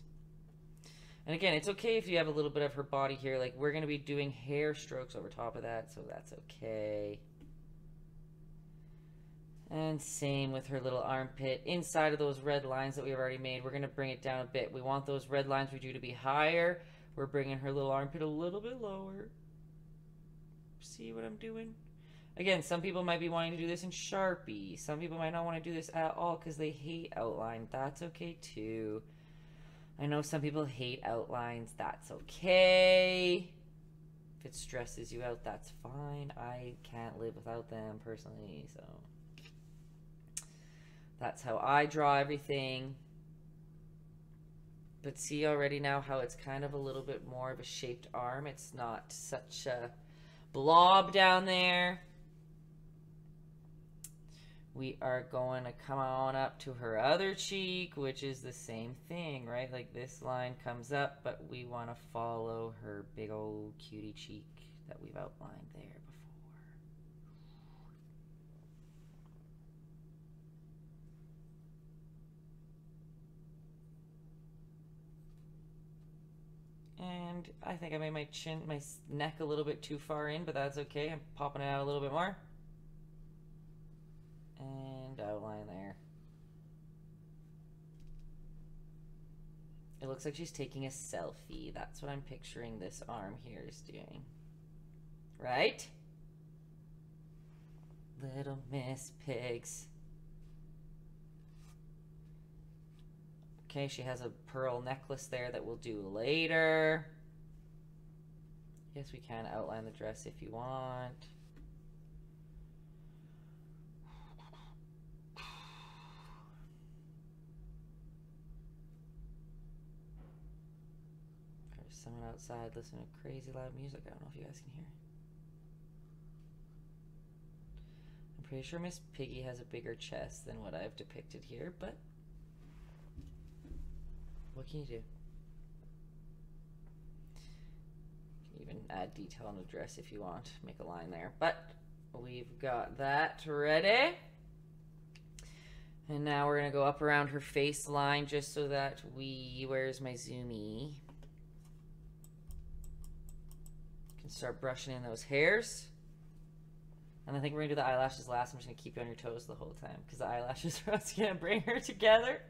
And again, it's okay if you have a little bit of her body here. Like, we're going to be doing hair strokes over top of that, so that's okay. And same with her little armpit. Inside of those red lines that we've already made, we're going to bring it down a bit. We want those red lines we drew to be higher. We're bringing her little armpit a little bit lower. See what I'm doing? Again, some people might be wanting to do this in Sharpie. Some people might not want to do this at all because they hate outline. That's okay, too. I know some people hate outlines. That's okay. If it stresses you out, that's fine. I can't live without them personally, so that's how I draw everything. But see already now how it's kind of a little bit more of a shaped arm. It's not such a blob down there. We are going to come on up to her other cheek, which is the same thing, right? Like this line comes up, but we want to follow her big old cutie cheek that we've outlined there before. And I think I made my chin, my neck a little bit too far in, but that's okay. I'm popping it out a little bit more. And outline there. It looks like she's taking a selfie. That's what I'm picturing this arm here is doing. Right? Little Miss Pigs. Okay, she has a pearl necklace there that we'll do later. Yes, we can outline the dress if you want. Someone outside listening to crazy loud music. I don't know if you guys can hear. I'm pretty sure Miss Piggy has a bigger chest than what I've depicted here, but what can you do? You can even add detail on the dress if you want. Make a line there. But we've got that ready. And now we're going to go up around her face line just so that we... Where's my zoomie? Start brushing in those hairs. And I think we're gonna do the eyelashes last. I'm just gonna keep you on your toes the whole time because the eyelashes are what's gonna bring her together.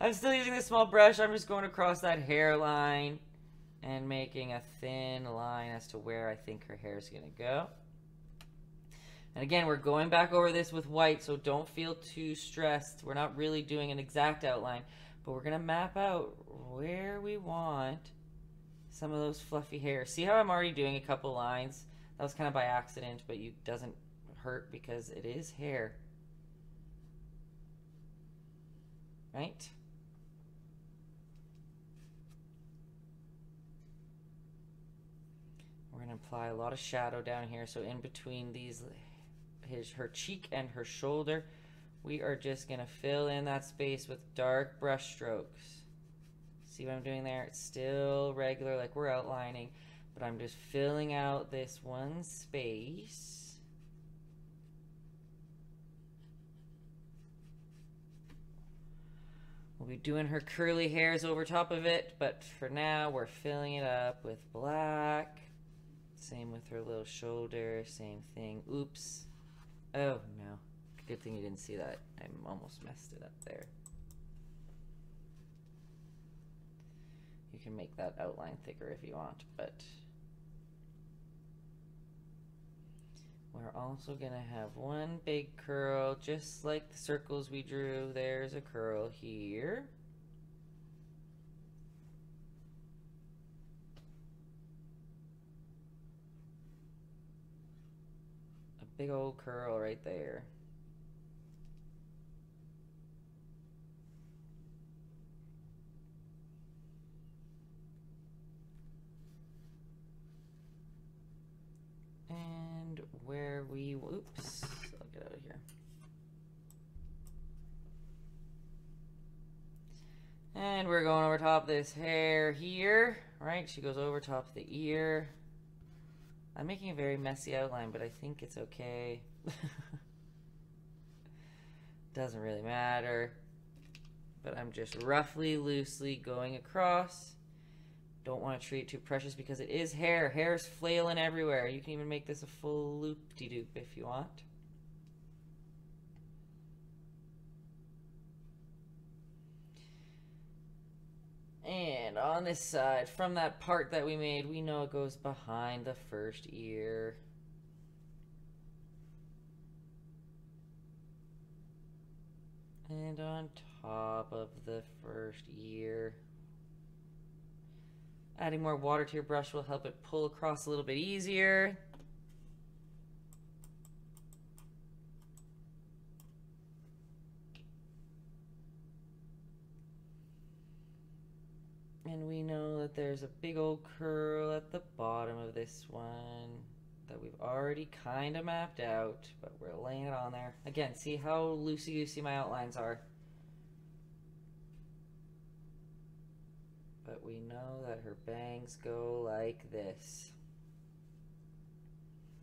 I'm still using this small brush. I'm just going across that hairline and making a thin line as to where I think her hair is gonna go. And again, we're going back over this with white, so don't feel too stressed. We're not really doing an exact outline, but we're gonna map out where we want some of those fluffy hairs. See how I'm already doing a couple lines? That was kind of by accident, but it doesn't hurt because it is hair. Right? We're going to apply a lot of shadow down here. So in between these his her cheek and her shoulder. We are just gonna fill in that space with dark brush strokes. See what I'm doing there? It's still regular, like we're outlining, but I'm just filling out this one space. We'll be doing her curly hairs over top of it, but for now we're filling it up with black. Same with her little shoulder, same thing. Oops. Oh no. Good thing you didn't see that. I almost messed it up there. You can make that outline thicker if you want, but we're also gonna have one big curl, just like the circles we drew. There's a curl here. A big old curl right there. And where we, oops, I'll get out of here. And we're going over top this hair here, right? She goes over top the ear. I'm making a very messy outline, but I think it's okay. Doesn't really matter, but I'm just roughly, loosely going across. Don't want to treat it too precious because it is hair. Hair's flailing everywhere. You can even make this a full loop-de-doop if you want. And on this side, from that part that we made, we know it goes behind the first ear. And on top of the first ear. Adding more water to your brush will help it pull across a little bit easier. And we know that there's a big old curl at the bottom of this one that we've already kind of mapped out, but we're laying it on there. Again, see how loosey-goosey my outlines are. But we know that her bangs go like this.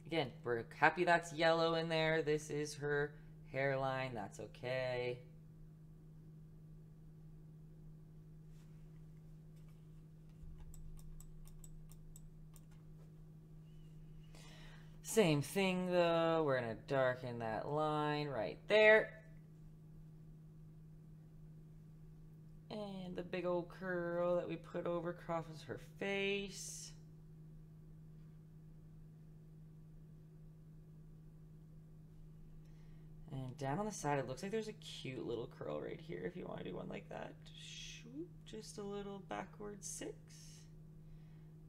Again, we're happy that's yellow in there. This is her hairline. That's okay. Same thing though. We're gonna darken that line right there. And the big old curl that we put over crosses her face. And down on the side, it looks like there's a cute little curl right here if you want to do one like that. Just a little backward six.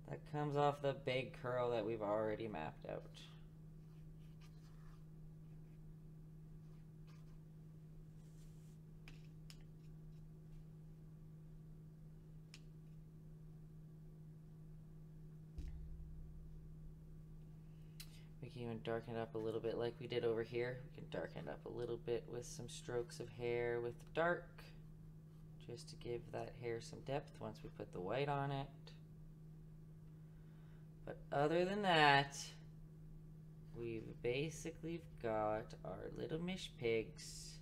That comes off the big curl that we've already mapped out. Even darken it up a little bit like we did over here. We can darken it up a little bit with some strokes of hair with the dark, just to give that hair some depth once we put the white on it. But other than that, we've basically got our little Miss Pig's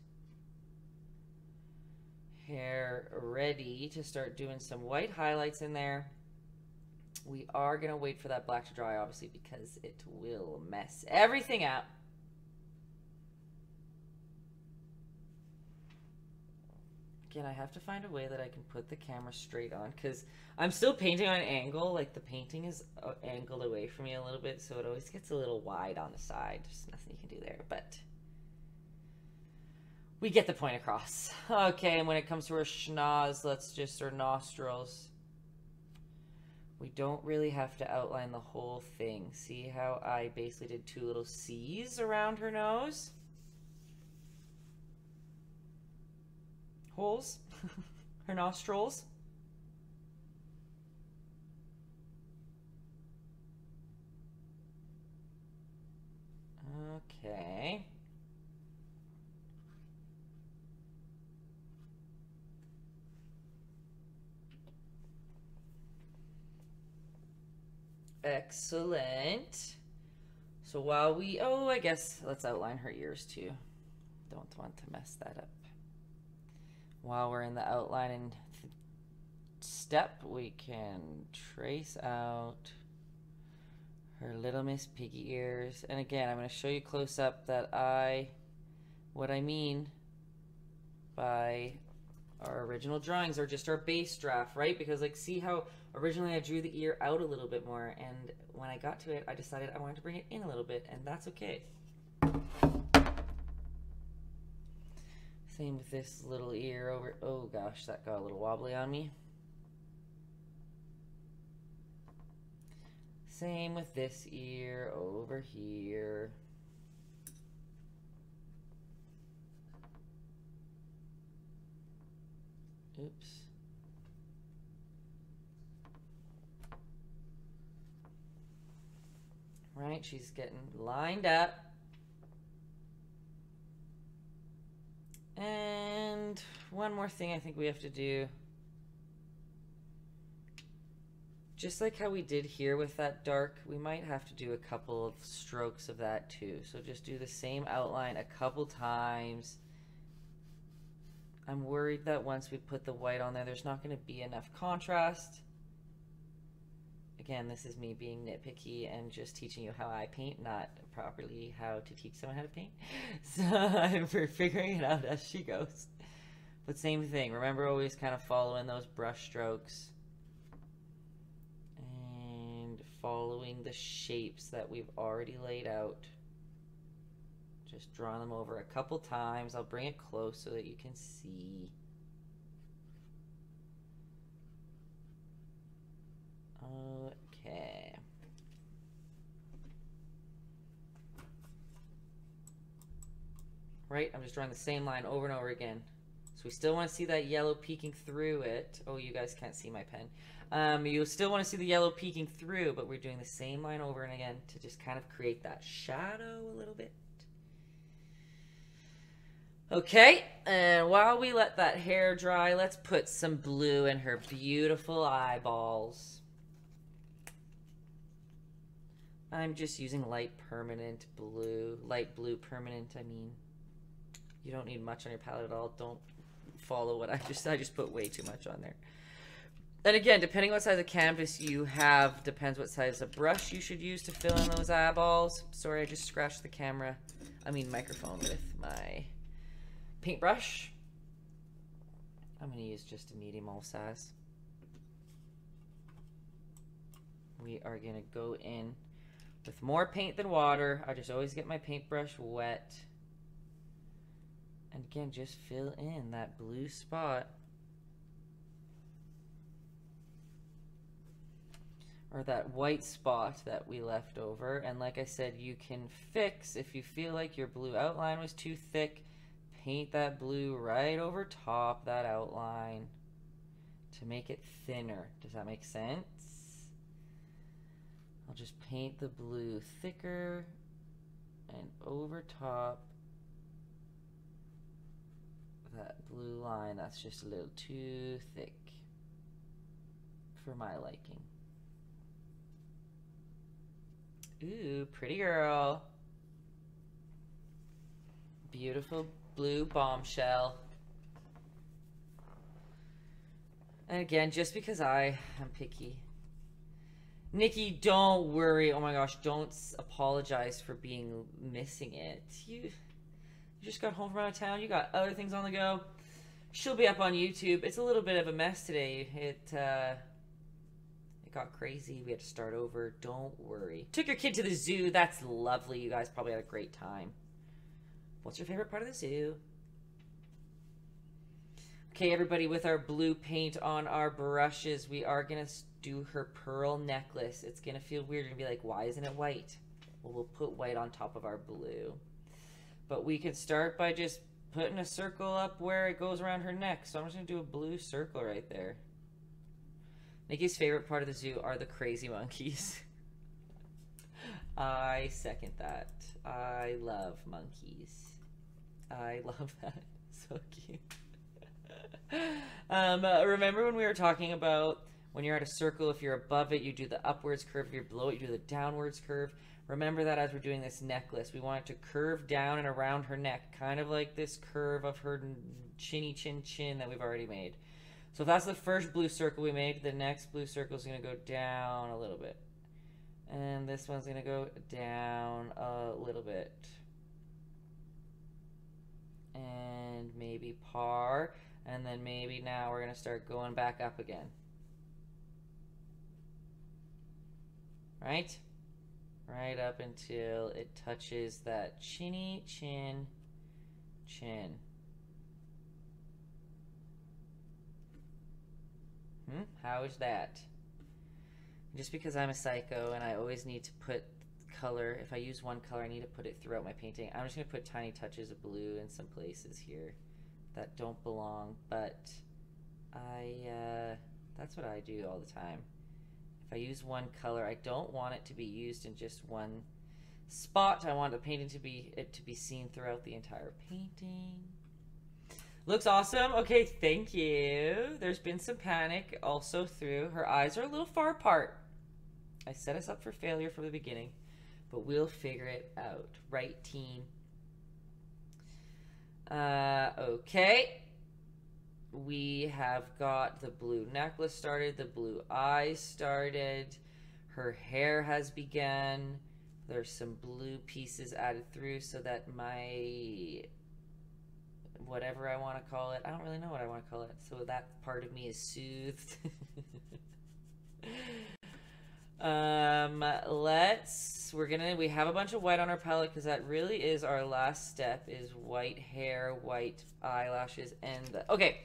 hair ready to start doing some white highlights in there. We are going to wait for that black to dry, obviously, because it will mess everything up. Again, I have to find a way that I can put the camera straight on, because I'm still painting on angle. Like, the painting is angled away from me a little bit, so it always gets a little wide on the side. There's nothing you can do there, but we get the point across. Okay, and when it comes to our schnoz, let's just, our nostrils. We don't really have to outline the whole thing. See how I basically did two little C's around her nose? Holes, her nostrils. Okay. Excellent. So while we, oh, I guess let's outline her ears too. Don't want to mess that up. While we're in the outlining step, we can trace out her little Miss Piggy ears. And again, I'm going to show you close up that I, what I mean by our original drawings or just our base draft, right? Because like, see how originally I drew the ear out a little bit more, and when I got to it, I decided I wanted to bring it in a little bit, and that's okay. Same with this little ear over, oh gosh, that got a little wobbly on me. Same with this ear over here. Oops. Right, she's getting lined up. And one more thing I think we have to do. Just like how we did here with that dark, we might have to do a couple of strokes of that too. So just do the same outline a couple times. I'm worried that once we put the white on there, there's not going to be enough contrast. Again, this is me being nitpicky and just teaching you how I paint, not properly how to teach someone how to paint. So I'm figuring it out as she goes. But same thing, remember always kind of following those brush strokes and following the shapes that we've already laid out. Just draw them over a couple times. I'll bring it close so that you can see. Okay. Right, I'm just drawing the same line over and over again. So we still want to see that yellow peeking through it. Oh, you guys can't see my pen. Um, you still want to see the yellow peeking through, but we're doing the same line over and again to just kind of create that shadow a little bit. Okay, and while we let that hair dry, let's put some blue in her beautiful eyeballs. I'm just using light permanent blue, light blue permanent, I mean. You don't need much on your palette at all. Don't follow what I just, I just put way too much on there. And again, depending what size of canvas you have, depends what size of brush you should use to fill in those eyeballs. Sorry, I just scratched the camera, I mean microphone with my paintbrush. I'm going to use just a medium all size. We are going to go in with more paint than water. I just always get my paintbrush wet. And again, just fill in that blue spot. Or that white spot that we left over. And like I said, you can fix if you feel like your blue outline was too thick. Paint that blue right over top that outline to make it thinner. Does that make sense? I'll just paint the blue thicker and over top that blue line. That's just a little too thick for my liking. Ooh, pretty girl. Beautiful blue bombshell. And again, just because I am picky. Nikki, don't worry. Oh my gosh, don't apologize for being missing it. You, you just got home from out of town. You got other things on the go. She'll be up on YouTube. It's a little bit of a mess today. It, uh, it got crazy. We had to start over. Don't worry. Took your kid to the zoo. That's lovely. You guys probably had a great time. What's your favorite part of the zoo? Okay, everybody, with our blue paint on our brushes, we are gonna do her pearl necklace. It's gonna feel weird and be like, why isn't it white? Well, we'll put white on top of our blue. But we could start by just putting a circle up where it goes around her neck. So I'm just gonna do a blue circle right there. Nikki's favorite part of the zoo are the crazy monkeys. I second that. I love monkeys. I love that. So cute. um, uh, remember when we were talking about when you're at a circle, if you're above it, you do the upwards curve. If you're below it, you do the downwards curve. Remember that as we're doing this necklace, we want it to curve down and around her neck, kind of like this curve of her chinny chin chin that we've already made. So if that's the first blue circle we made, the next blue circle is going to go down a little bit. And this one's going to go down a little bit. And maybe par. And then maybe now we're going to start going back up again. Right? Right up until it touches that chinny chin chin. Hmm? How is that? Just because I'm a psycho and I always need to put color, if I use one color, I need to put it throughout my painting. I'm just going to put tiny touches of blue in some places here that don't belong, but I, uh, that's what I do all the time. If I use one color, I don't want it to be used in just one spot. I want the painting to be, it to be seen throughout the entire painting. Looks awesome. Okay, thank you. There's been some panic also through. Her eyes are a little far apart. I set us up for failure from the beginning, but we'll figure it out. Right, team? Uh, okay. We have got the blue necklace started, the blue eyes started. Her hair has begun. There's some blue pieces added through so that my... whatever I want to call it. I don't really know what I want to call it. So that part of me is soothed. um, let's, we're gonna, we have a bunch of white on our palette because that really is our last step, is white hair, white eyelashes, and the, okay.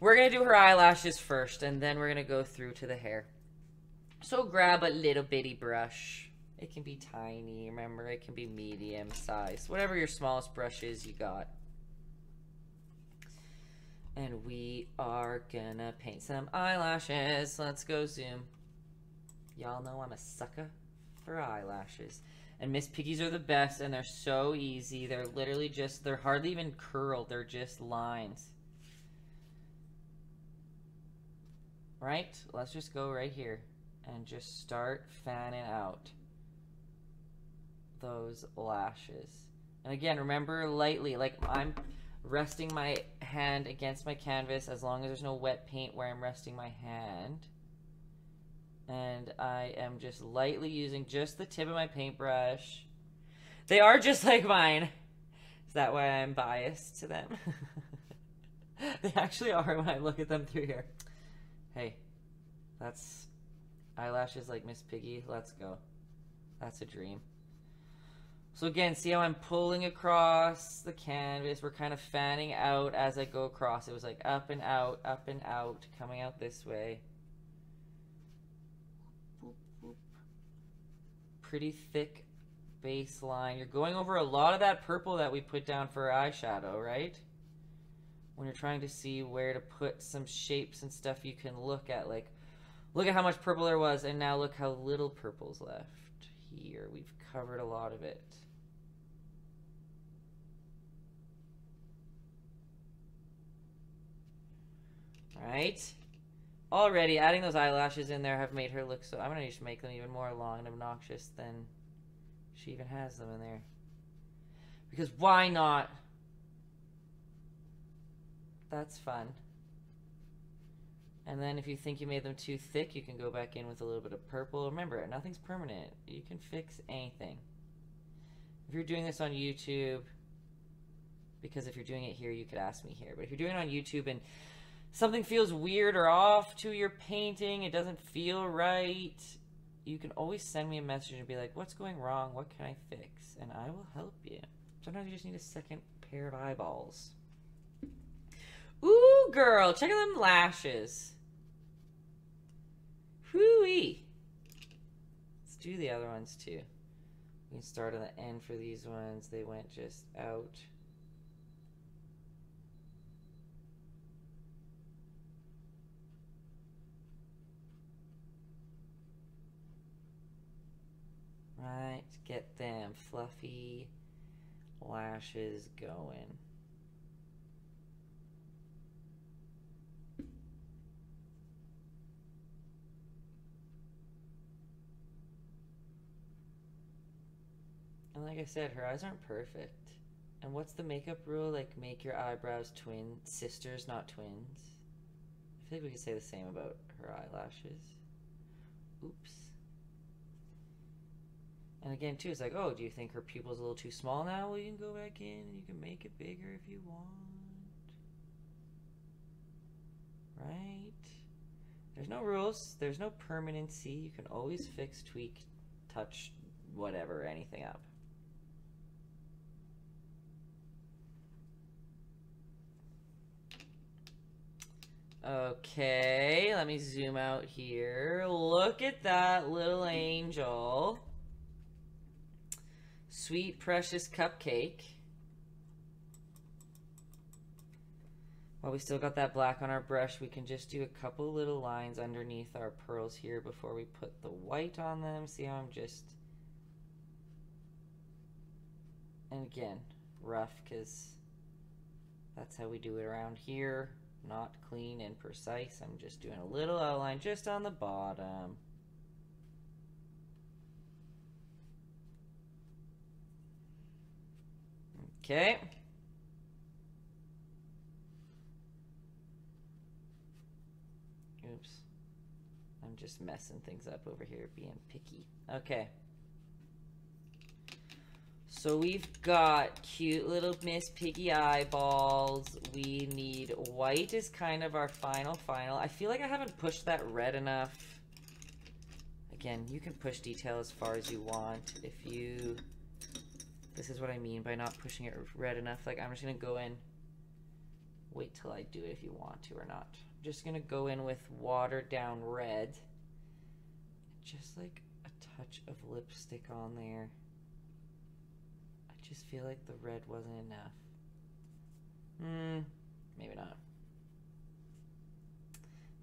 We're gonna do her eyelashes first and then we're gonna go through to the hair. So grab a little bitty brush. It can be tiny, remember, it can be medium size. Whatever your smallest brush is, you got. And we are gonna paint some eyelashes. Let's go zoom. Y'all know I'm a sucker for eyelashes. And Miss Piggy's are the best, and they're so easy. They're literally just, they're hardly even curled. They're just lines. Right? Let's just go right here and just start fanning out those lashes. And again, remember lightly, like I'm... resting my hand against my canvas as long as there's no wet paint where I'm resting my hand. And I am just lightly using just the tip of my paintbrush. They are just like mine. Is that why I'm biased to them? They actually are when I look at them through here. Hey, that's eyelashes like Miss Piggy. Let's go. That's a dream. So again, see how I'm pulling across the canvas? We're kind of fanning out as I go across. It was like up and out, up and out, coming out this way. Pretty thick baseline. You're going over a lot of that purple that we put down for eyeshadow, right? When you're trying to see where to put some shapes and stuff, you can look at like, look at how much purple there was, and now look how little purple's left here. We've covered a lot of it. Right? Already adding those eyelashes in there have made her look so... I'm going to just make them even more long and obnoxious than she even has them in there. Because why not? That's fun. And then if you think you made them too thick, you can go back in with a little bit of purple. Remember, nothing's permanent. You can fix anything. If you're doing this on YouTube, because if you're doing it here, you could ask me here. But if you're doing it on YouTube and something feels weird or off to your painting, it doesn't feel right, you can always send me a message and be like, what's going wrong? What can I fix? And I will help you. Sometimes you just need a second pair of eyeballs. Ooh, girl, check out them lashes. Hoo-wee. Let's do the other ones too. We can start on the end for these ones. They went just out. Right, fluffy lashes going. And like I said, her eyes aren't perfect. And what's the makeup rule? Like, make your eyebrows twin sisters, not twins. I feel like we could say the same about her eyelashes. Oops. And again, too, it's like, oh, do you think her pupil's a little too small now? Well, you can go back in and you can make it bigger if you want. Right? There's no rules. There's no permanency. You can always fix, tweak, touch, whatever, anything up. Okay, let me zoom out here. Look at that little angel. Sweet, precious cupcake. While we still got that black on our brush, we can just do a couple little lines underneath our pearls here before we put the white on them. See how I'm just... And again, rough, because that's how we do it around here. Not clean and precise. I'm just doing a little outline just on the bottom. Okay. Oops. I'm just messing things up over here, being picky. Okay. So we've got cute little Miss Piggy eyeballs. We need white is kind of our final final. I feel like I haven't pushed that red enough. Again, you can push detail as far as you want. If you, this is what I mean by not pushing it red enough. Like, I'm just gonna go in, wait till I do it if you want to or not. I'm just gonna go in with watered down red. Just like a touch of lipstick on there. Just feel like the red wasn't enough. Hmm, maybe not.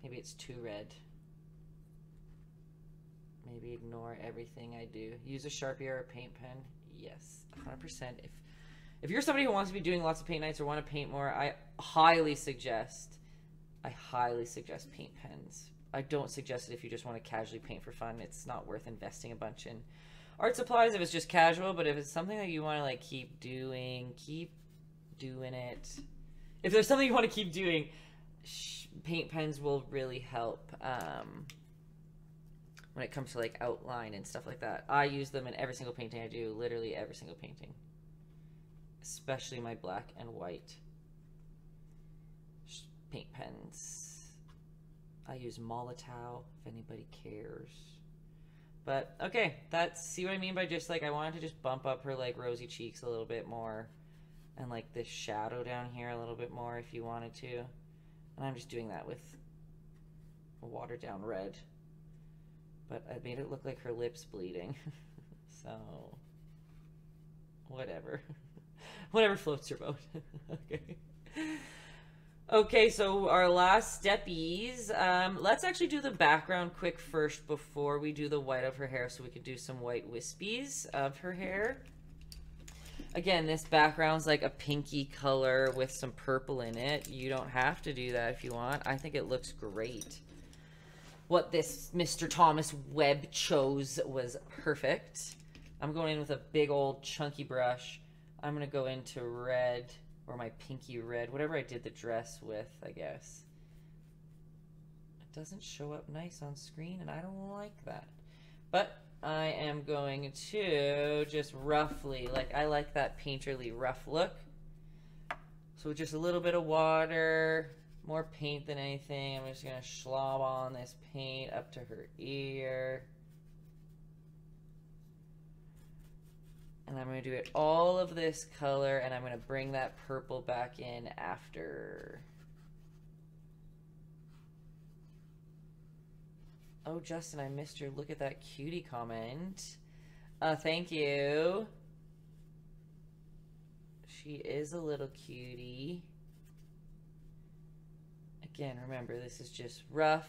Maybe it's too red. Maybe ignore everything I do. Use a Sharpie or a paint pen. Yes, one hundred percent. If, if you're somebody who wants to be doing lots of paint nights or want to paint more, I highly suggest, I highly suggest paint pens. I don't suggest it if you just want to casually paint for fun. It's not worth investing a bunch in. Art supplies if it's just casual, but if it's something that you want to, like, keep doing, keep doing it. If there's something you want to keep doing, sh paint pens will really help um, when it comes to, like, outline and stuff like that. I use them in every single painting I do, literally every single painting. Especially my black and white paint pens. I use Molotow, if anybody cares. But, okay, that's, see what I mean by just, like, I wanted to just bump up her, like, rosy cheeks a little bit more. And, like, this shadow down here a little bit more if you wanted to. And I'm just doing that with a watered-down red. But I made it look like her lip's bleeding. So, whatever. Whatever floats your boat. Okay. Okay, so our last step is, um, let's actually do the background quick first before we do the white of her hair, so we can do some white wispies of her hair. Again, this background's like a pinky color with some purple in it. You don't have to do that if you want. I think it looks great. What this Mister Thomas Webb chose was perfect. I'm going in with a big old chunky brush. I'm gonna go into red, or my pinky red, whatever I did the dress with, I guess. It doesn't show up nice on screen, and I don't like that. But I am going to just roughly, like, I like that painterly rough look. So just a little bit of water, more paint than anything. I'm just gonna slob on this paint up to her ear. And I'm going to do it all of this color, and I'm going to bring that purple back in after. Oh, Justin, I missed your look at that cutie comment. Uh, thank you. She is a little cutie. Again, remember, this is just rough,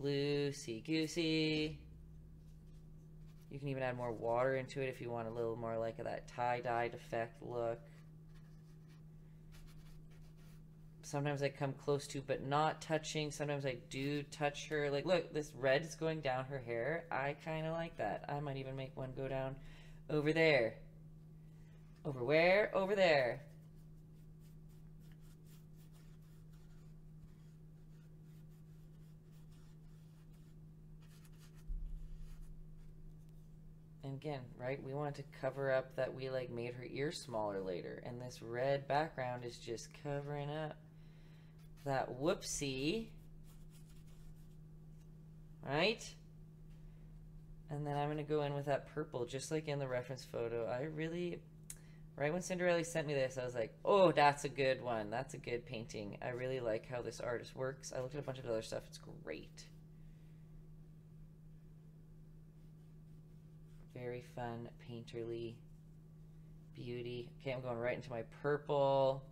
loosey-goosey. You can even add more water into it if you want a little more like that tie-dyed effect look. Sometimes I come close to but not touching. Sometimes I do touch her. Like, look, this red is going down her hair. I kind of like that. I might even make one go down over there. Over where? Over there. And again, right, we wanted to cover up that we like made her ear smaller later. And this red background is just covering up that whoopsie, right? And then I'm gonna go in with that purple, just like in the reference photo. I really, right when Cinderella sent me this, I was like, oh, that's a good one. That's a good painting. I really like how this artist works. I looked at a bunch of other stuff. It's great. Very fun, painterly beauty. Okay, I'm going right into my purple.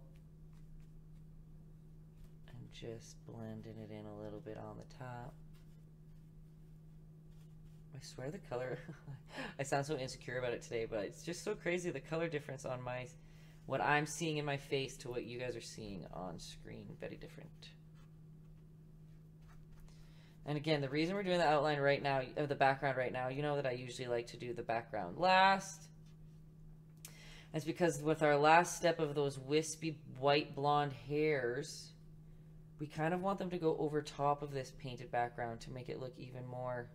I'm just blending it in a little bit on the top. I swear the color, I sound so insecure about it today, but it's just so crazy the color difference on my, what I'm seeing in my face to what you guys are seeing on screen, very different. And again, the reason we're doing the outline right now, of the background right now, you know that I usually like to do the background last. That's because with our last step of those wispy white blonde hairs, we kind of want them to go over top of this painted background to make it look even more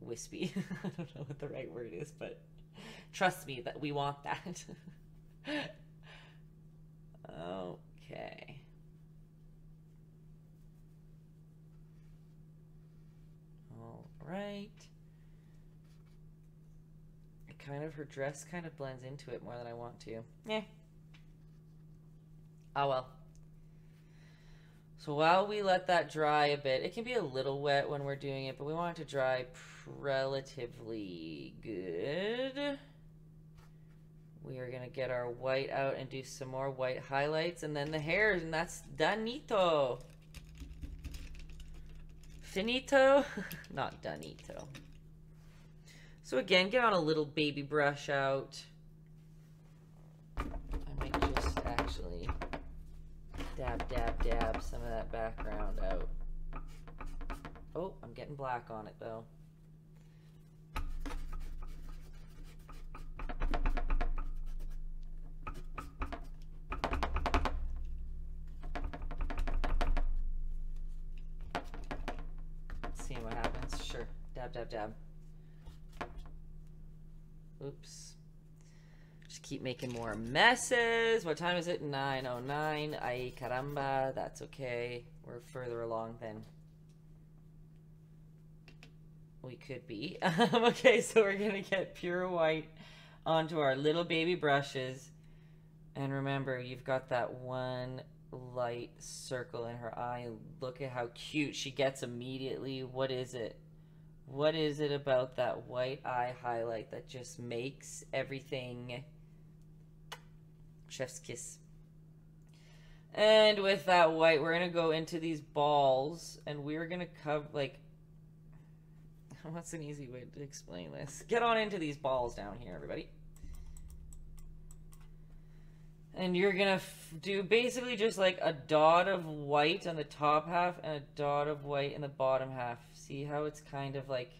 wispy. I don't know what the right word is, but trust me that we want that. Okay. Right. It kind of, her dress kind of blends into it more than I want to. Yeah. Oh well. So while we let that dry a bit, it can be a little wet when we're doing it, but we want it to dry relatively good. We are gonna get our white out and do some more white highlights, and then the hairs, and that's danito. Danito, not Danito. So again, get on a little baby brush out. I might just actually dab, dab, dab some of that background out. Oh, I'm getting black on it though. Dab, dab. Oops. Just keep making more messes. What time is it? nine oh nine. Ay, caramba. That's okay. We're further along than we could be. Okay, so we're going to get pure white onto our little baby brushes. And remember, you've got that one light circle in her eye. Look at how cute she gets immediately. What is it? What is it about that white eye highlight that just makes everything chef's kiss? And with that white, we're going to go into these balls, and we're going to cover, like, what's an easy way to explain this? Get on into these balls down here, everybody. And you're going to do basically just like a dot of white on the top half and a dot of white in the bottom half. See how it's kind of like,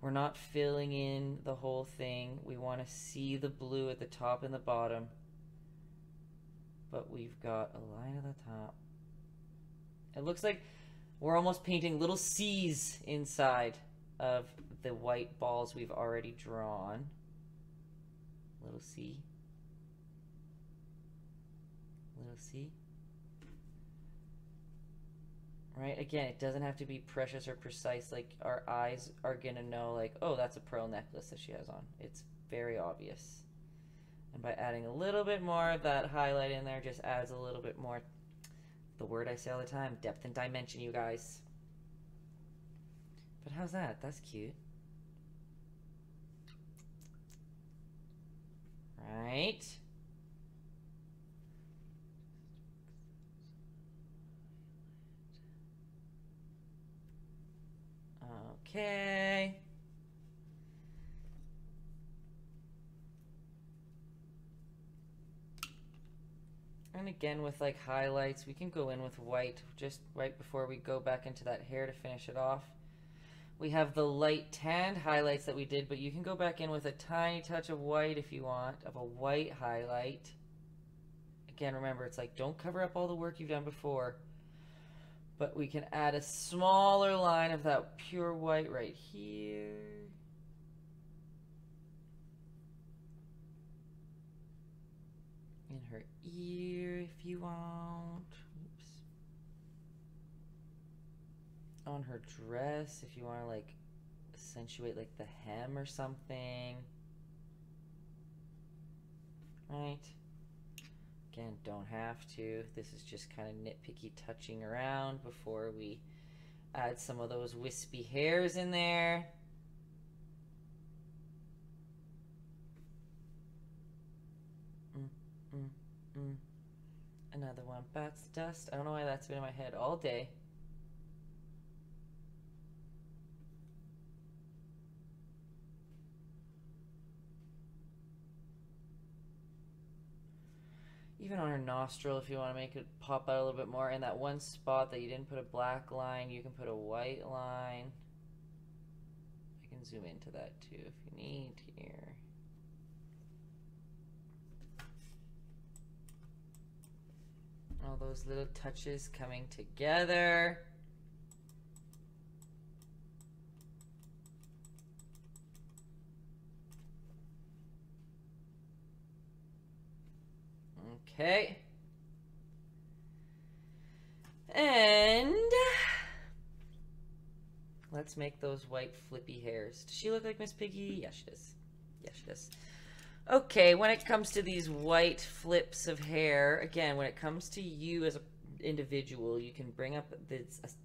we're not filling in the whole thing. We want to see the blue at the top and the bottom, but we've got a line at the top. It looks like we're almost painting little C's inside of the white balls we've already drawn. Little C. Little C. Right? Again, it doesn't have to be precious or precise. Like, our eyes are going to know, like, oh, that's a pearl necklace that she has on. It's very obvious. And by adding a little bit more of that highlight in there, just adds a little bit more, the word I say all the time, depth and dimension, you guys. But how's that? That's cute. Right? Okay, in again with like highlights. We can go in with white just right before we go back into that hair to finish it off. We have the light tanned highlights that we did, but you can go back in with a tiny touch of white if you want, of a white highlight. Again, remember, it's like, don't cover up all the work you've done before, but we can add a smaller line of that pure white right here. In her ear, if you want. Oops. On her dress, if you want to like accentuate like the hem or something. Right? Again, don't have to. This is just kind of nitpicky touching around before we add some of those wispy hairs in there. Mm, mm. Another one bats the dust. I don't know why that's been in my head all day. Even on her nostril, if you want to make it pop out a little bit more. In that one spot that you didn't put a black line, you can put a white line. I can zoom into that too if you need here. All those little touches coming together. Okay. And let's make those white flippy hairs. Does she look like Miss Piggy? Yeah, she does. Yeah, she does. Okay, when it comes to these white flips of hair, again, when it comes to you as an individual, you can bring up the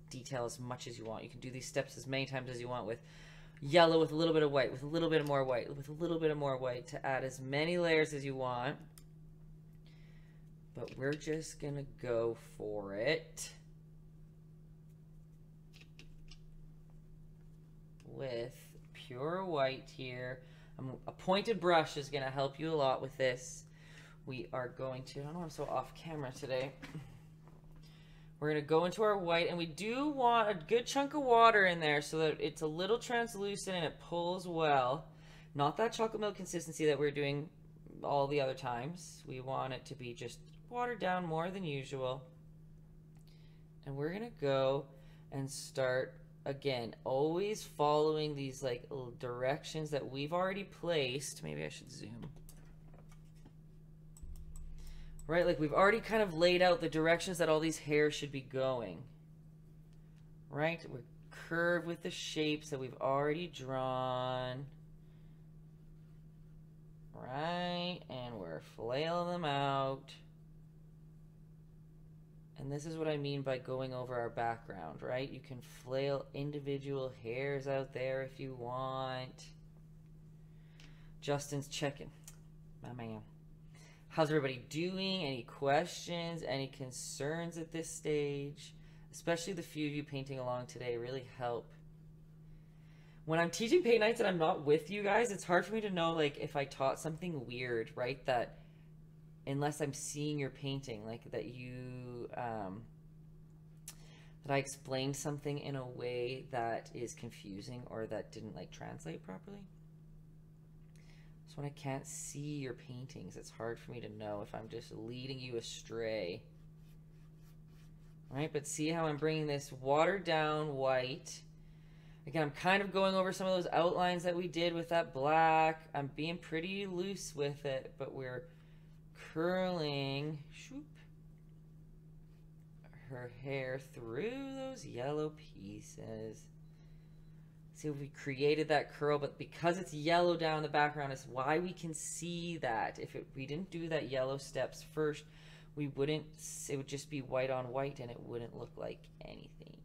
detail as much as you want. You can do these steps as many times as you want with yellow, with a little bit of white, with a little bit of more white, with a little bit of more white, to add as many layers as you want. But we're just going to go for it with pure white here. A pointed brush is going to help you a lot with this. We are going to, I don't know, I'm so off camera today. We're going to go into our white, and we do want a good chunk of water in there so that it's a little translucent and it pulls well. Not that chocolate milk consistency that we were doing all the other times. We want it to be just watered down more than usual. And we're going to go and start again, always following these like little directions that we've already placed. Maybe I should zoom. Right, like we've already kind of laid out the directions that all these hairs should be going. Right, we're curved with the shapes that we've already drawn. Right, and we're flailing them out. And this is what I mean by going over our background, right? You can flail individual hairs out there if you want. Justin's checking. My man. How's everybody doing? Any questions? Any concerns at this stage? Especially the few of you painting along today really help. When I'm teaching paint nights and I'm not with you guys, it's hard for me to know like if I taught something weird, right? That unless I'm seeing your painting, like that you, um, that I explained something in a way that is confusing or that didn't like translate properly. So when I can't see your paintings, it's hard for me to know if I'm just leading you astray. All right, but see how I'm bringing this watered down white. Again, I'm kind of going over some of those outlines that we did with that black. I'm being pretty loose with it, but we're curling shoop, her hair through those yellow pieces. See, we created that curl, but because it's yellow down in the background is why we can see that. If it, we didn't do that yellow steps first, we wouldn't, it would just be white on white and it wouldn't look like anything.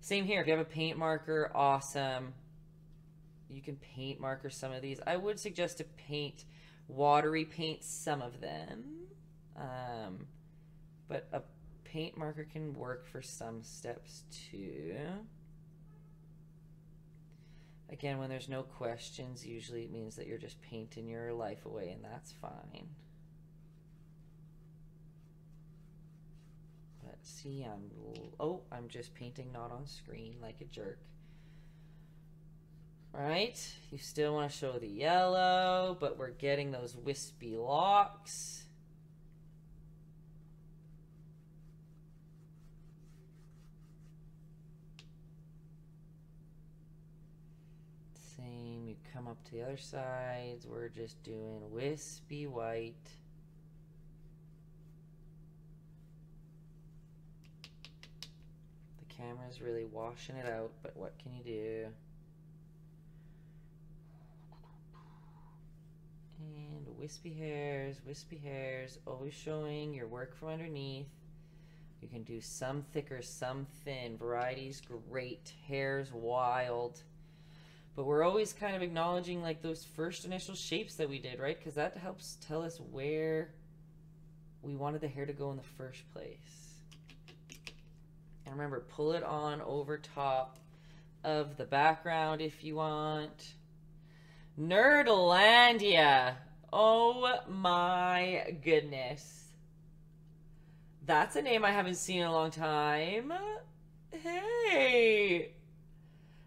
Same here, if you have a paint marker, awesome. You can paint marker some of these. I would suggest to paint watery paint some of them, um, but a paint marker can work for some steps too. Again, when there's no questions, usually it means that you're just painting your life away, and that's fine. see, I'm, oh, I'm just painting not on screen like a jerk. Right? You still want to show the yellow, but we're getting those wispy locks. Same, you come up to the other sides, we're just doing wispy white. The camera's really washing it out, but what can you do? And wispy hairs, wispy hairs, always showing your work from underneath. You can do some thicker, some thin, varieties great, hairs wild. But we're always kind of acknowledging like those first initial shapes that we did, right? Because that helps tell us where we wanted the hair to go in the first place. And remember, pull it on over top of the background if you want. Nerdlandia! Oh my goodness. That's a name I haven't seen in a long time. Hey!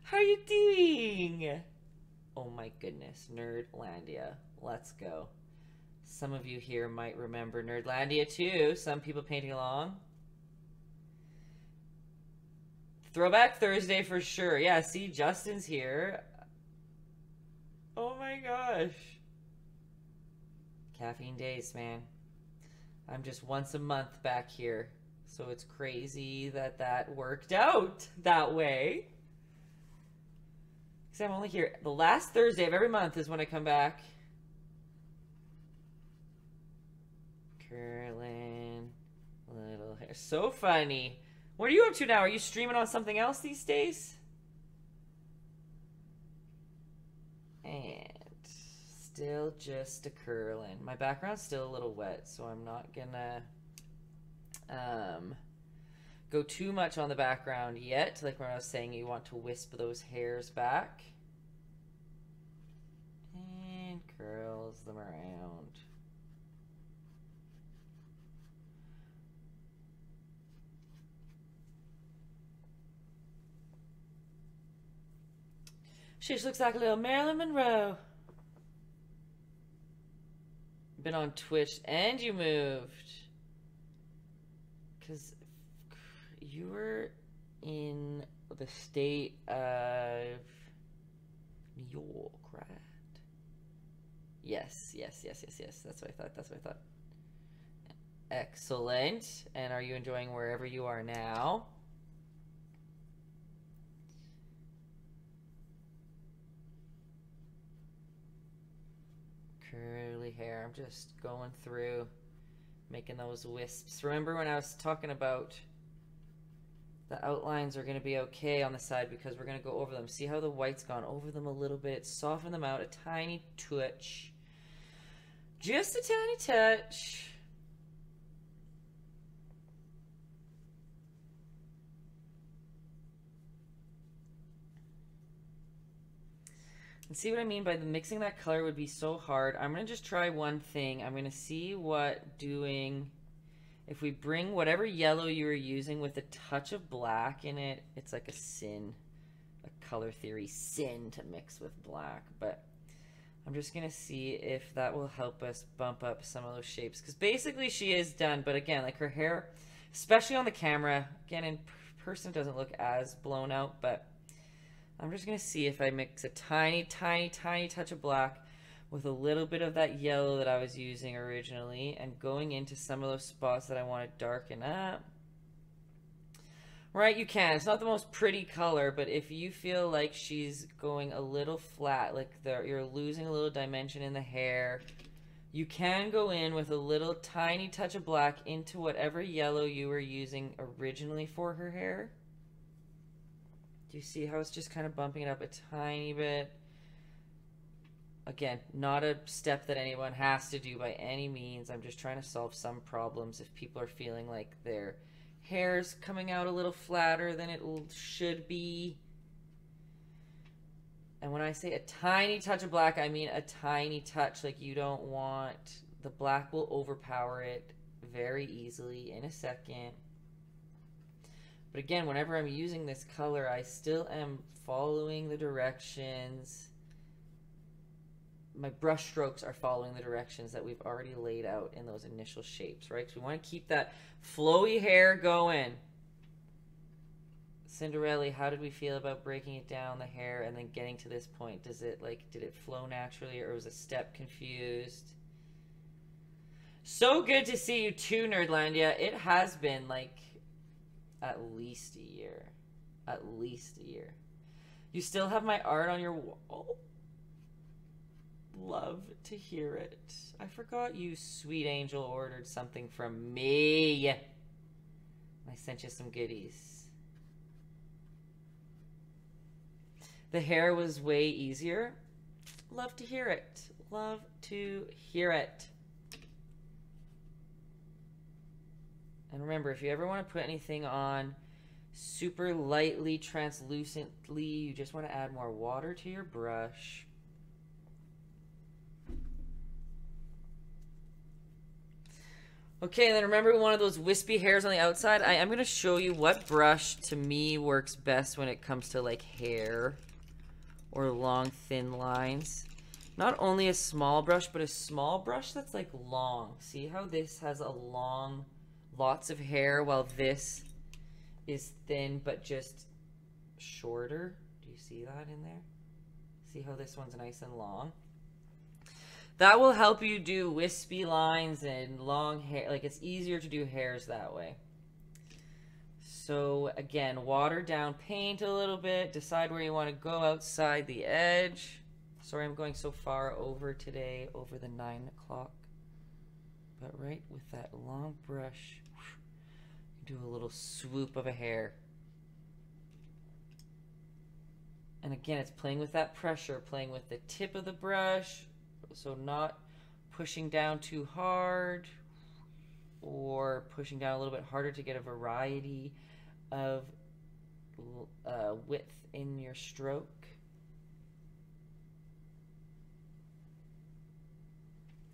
How are you doing? Oh my goodness, Nerdlandia. Let's go. Some of you here might remember Nerdlandia too. Some people painting along. Throwback Thursday for sure. Yeah, see, Justin's here. Oh my gosh. Caffeine days, man. I'm just once a month back here. So it's crazy that that worked out that way. Because I'm only here the last Thursday of every month is when I come back. Curling little hair. So funny. What are you up to now? Are you streaming on something else these days? And still just a curling. My background's still a little wet, so I'm not gonna um, go too much on the background yet. Like when I was saying, you want to wisp those hairs back. And curls them around. She just looks like a little Marilyn Monroe. Been on Twitch and you moved. Because you were in the state of New York, right? Yes, yes, yes, yes, yes. That's what I thought. That's what I thought. Excellent. And are you enjoying wherever you are now? Curly hair. I'm just going through making those wisps. Remember when I was talking about the outlines are going to be okay on the side because we're going to go over them. See how the white's gone over them a little bit. Soften them out a tiny touch. Just a tiny touch. And see what I mean by the mixing that color would be so hard. I'm going to just try one thing. I'm going to see what doing, if we bring whatever yellow you were using with a touch of black in it, it's like a sin, a color theory sin to mix with black. But I'm just going to see if that will help us bump up some of those shapes. Because basically she is done. But again, like her hair, especially on the camera, again, in person doesn't look as blown out, but I'm just going to see if I mix a tiny, tiny, tiny touch of black with a little bit of that yellow that I was using originally and going into some of those spots that I want to darken up. Right, you can. It's not the most pretty color, but if you feel like she's going a little flat, like the, you're losing a little dimension in the hair, you can go in with a little tiny touch of black into whatever yellow you were using originally for her hair. You see how it's just kind of bumping it up a tiny bit? Again, not a step that anyone has to do by any means. I'm just trying to solve some problems if people are feeling like their hair's coming out a little flatter than it should be. And when I say a tiny touch of black, I mean a tiny touch. Like you don't want, the black will overpower it very easily in a second. But again, whenever I'm using this color, I still am following the directions. My brush strokes are following the directions that we've already laid out in those initial shapes, right? Because we want to keep that flowy hair going. Cinderella, how did we feel about breaking it down, the hair, and then getting to this point? Does it, like, did it flow naturally, or was a step confused? So good to see you too, Nerdlandia. It has been, like, at least a year. At least a year. You still have my art on your wall? Love to hear it. I forgot you, sweet angel, ordered something from me. I sent you some goodies. The hair was way easier. Love to hear it. Love to hear it. And remember, if you ever want to put anything on super lightly, translucently, you just want to add more water to your brush. Okay, and then remember one of those wispy hairs on the outside? I am going to show you what brush, to me, works best when it comes to, like, hair or long, thin lines. Not only a small brush, but a small brush that's, like, long. See how this has a long, lots of hair, while this is thin, but just shorter? Do you see that in there? See how this one's nice and long? That will help you do wispy lines and long hair. Like, it's easier to do hairs that way. So, again, water down paint a little bit. Decide where you want to go outside the edge. Sorry I'm going so far over today, over the nine o'clock. But right with that long brush, do a little swoop of a hair. And again, it's playing with that pressure, playing with the tip of the brush. So not pushing down too hard or pushing down a little bit harder to get a variety of uh, width in your stroke.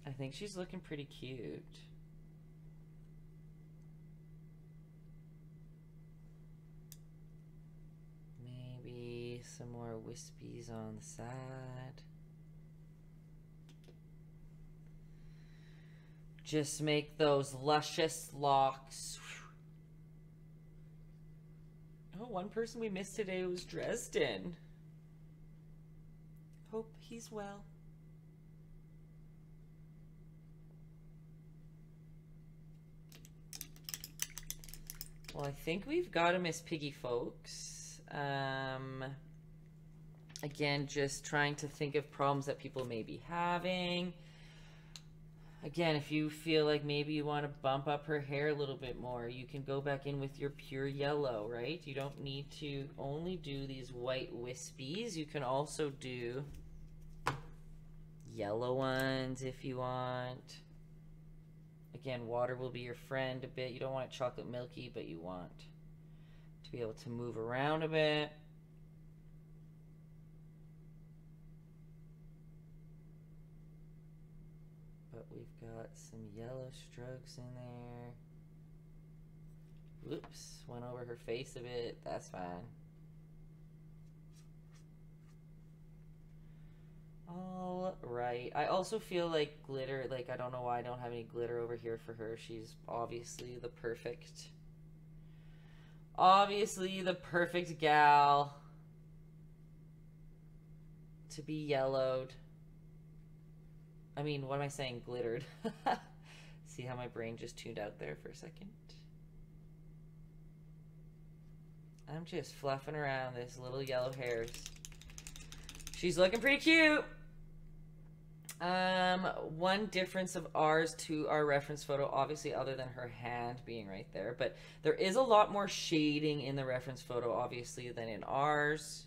I think she's looking pretty cute. Maybe some more wispies on the side. Just make those luscious locks. Oh, one person we missed today was Dresden. Hope he's well. Well, I think we've got a Miss Piggy, folks. Um, again, just trying to think of problems that people may be having. Again, if you feel like maybe you want to bump up her hair a little bit more, you can go back in with your pure yellow, right? You don't need to only do these white wispies. You can also do yellow ones if you want. Again, water will be your friend a bit. You don't want it chocolate milky, but you want to be able to move around a bit. Got some yellow strokes in there. Whoops, went over her face a bit. That's fine. All right. I also feel like glitter, like I don't know why I don't have any glitter over here for her. She's obviously the perfect, obviously the perfect gal to be yellowed. I mean, what am I saying? Glittered. See how my brain just tuned out there for a second? I'm just fluffing around this little yellow hairs. She's looking pretty cute. Um, one difference of ours to our reference photo, obviously other than her hand being right there, but there is a lot more shading in the reference photo, obviously, than in ours.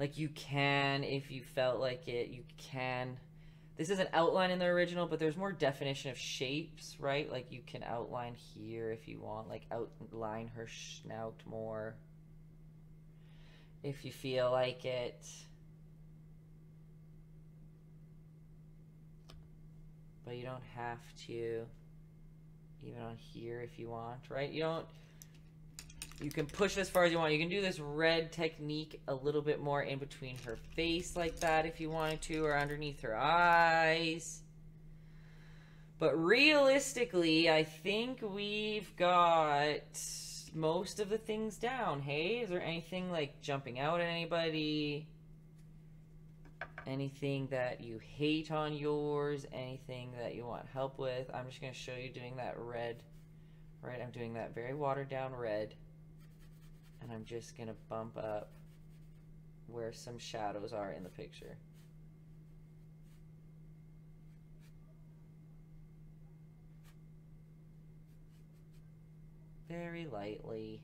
Like, you can, if you felt like it, you can... This is an outline in the original, but there's more definition of shapes, right? Like, you can outline here if you want, like outline her snout more if you feel like it. But you don't have to, even on here if you want, right? You don't, You can push as far as you want. You can do this red technique a little bit more in between her face like that if you wanted to, or underneath her eyes. But realistically, I think we've got most of the things down. Hey, is there anything like jumping out at anybody? Anything that you hate on yours? Anything that you want help with? I'm just going to show you doing that red. Right, I'm doing that very watered down red. And I'm just going to bump up where some shadows are in the picture. Very lightly.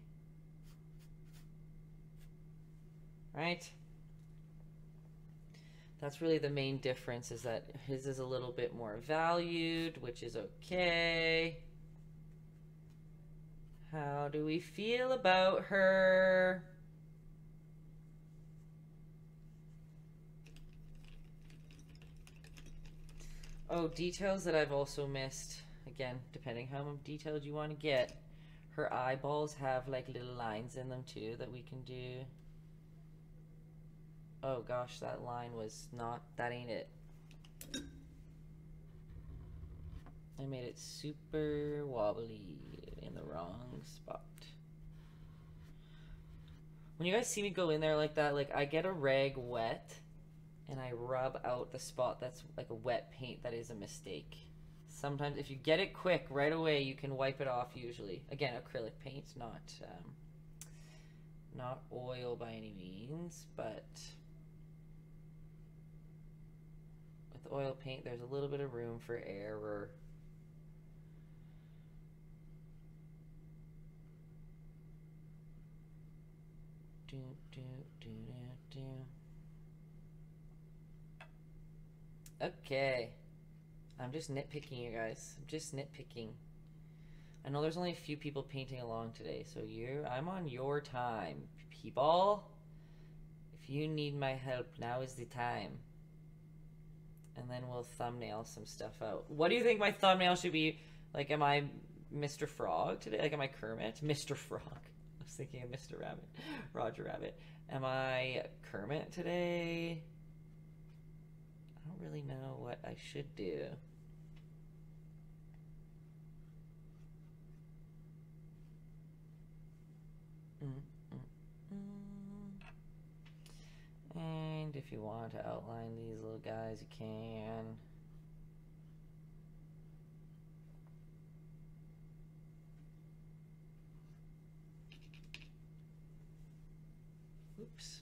Right? That's really the main difference, is that his is a little bit more valued, which is okay. How do we feel about her? Oh, details that I've also missed. Again, depending how detailed you want to get. Her eyeballs have like little lines in them too that we can do. Oh gosh, that line was not, that ain't it. I made it super wobbly in the wrong spot. When you guys see me go in there like that, like I get a rag wet and I rub out the spot that's like a wet paint that is a mistake. Sometimes if you get it quick right away, you can wipe it off usually. Again, acrylic paint's not um, not oil by any means, but with oil paint there's a little bit of room for error. Do, do, do, do, do. Okay, I'm just nitpicking, you guys. I'm just nitpicking. I know there's only a few people painting along today, so you, I'm on your time, people. If you need my help, now is the time. And then we'll thumbnail some stuff out. What do you think my thumbnail should be? Like, am I Mister Frog today? Like, am I Kermit? Mister Frog. I was thinking of Mister Rabbit, Roger Rabbit. Am I Kermit today? I don't really know what I should do. Mm, mm, mm. And if you want to outline these little guys, you can. Oops.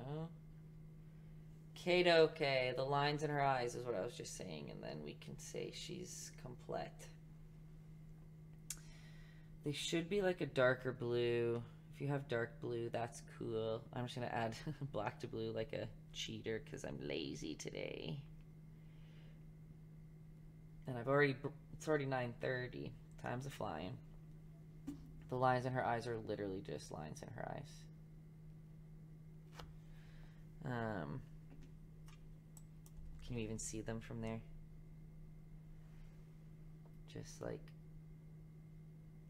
Oh. Okay, okay, the lines in her eyes is what I was just saying, and then we can say she's complete. They should be like a darker blue. If you have dark blue, that's cool. I'm just gonna add black to blue like a cheater because I'm lazy today. And I've already, it's already nine thirty. Time's a flying. The lines in her eyes are literally just lines in her eyes. Um, can you even see them from there? Just like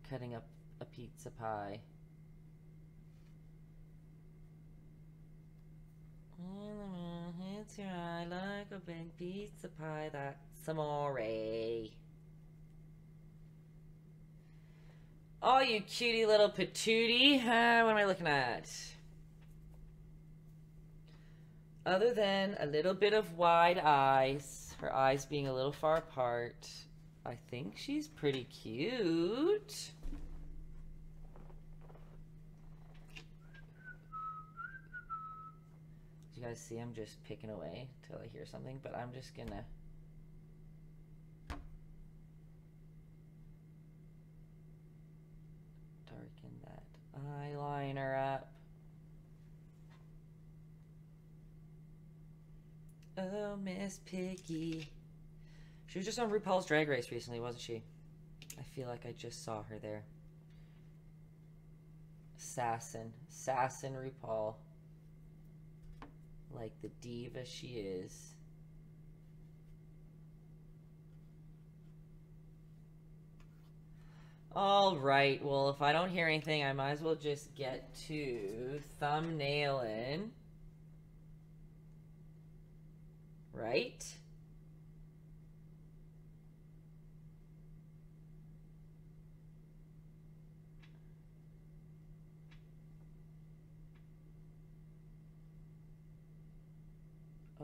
cutting up a pizza pie. It's your eye like a big pizza pie, that's amore. Oh, you cutie little patootie. Huh? What am I looking at? Other than a little bit of wide eyes, her eyes being a little far apart, I think she's pretty cute. You guys see I'm just picking away till I hear something, but I'm just gonna darken that eyeliner up. Oh, Miss Piggy. She was just on RuPaul's Drag Race recently, wasn't she? I feel like I just saw her there. Assassin. Assassin RuPaul. Like the diva she is. Alright, well, if I don't hear anything, I might as well just get to thumbnailing. Right?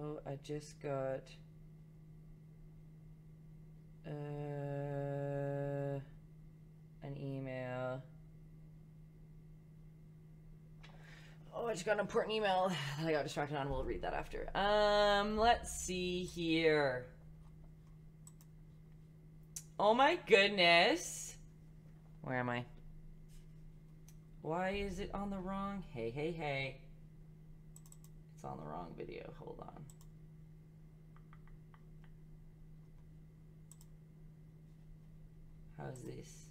Oh, I just got... Uh... an email. Oh, I just got an important email that I got distracted on. We'll read that after. Um, let's see here. Oh my goodness. Where am I? Why is it on the wrong? Hey, hey, hey. It's on the wrong video. Hold on. How's this?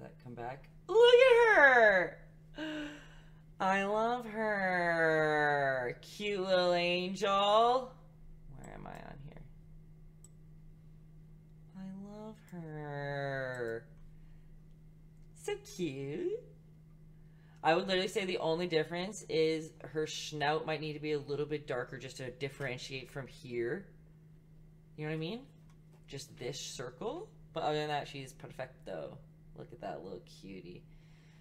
That come back? Look at her! I love her. Cute little angel. Where am I on here? I love her. So cute. I would literally say the only difference is her snout might need to be a little bit darker just to differentiate from here. You know what I mean? Just this circle. But other than that, she's perfecto. Look at that little cutie.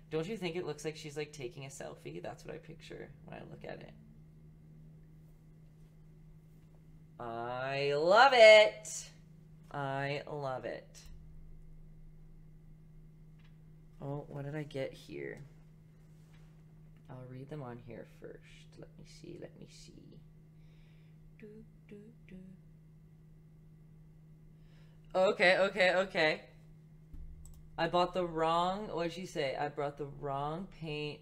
Don't you think it looks like she's like taking a selfie? That's what I picture when I look at it. I love it. I love it. Oh, what did I get here? I'll read them on here first. Let me see. Let me see. Do, do, do. Okay, okay, okay. I bought the wrong, what did she say? I brought the wrong paint.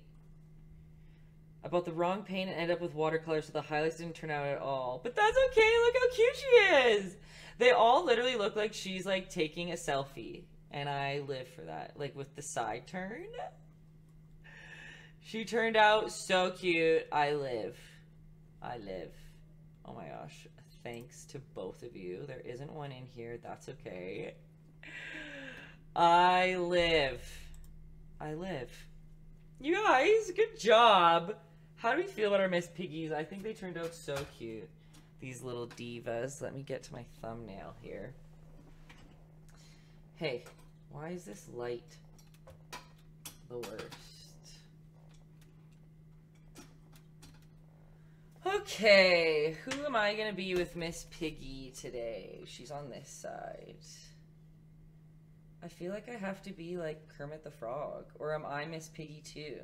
I bought the wrong paint and ended up with watercolor, so the highlights didn't turn out at all. But that's okay, look how cute she is! They all literally look like she's like taking a selfie. And I live for that, like with the side turn. She turned out so cute. I live. I live. Oh my gosh, thanks to both of you. There isn't one in here, that's okay. I live. I live. You guys, good job. How do we feel about our Miss Piggies? I think they turned out so cute. These little divas. Let me get to my thumbnail here. Hey, why is this light the worst? Okay, who am I going to be with Miss Piggy today? She's on this side. I feel like I have to be like Kermit the Frog, or am I Miss Piggy too?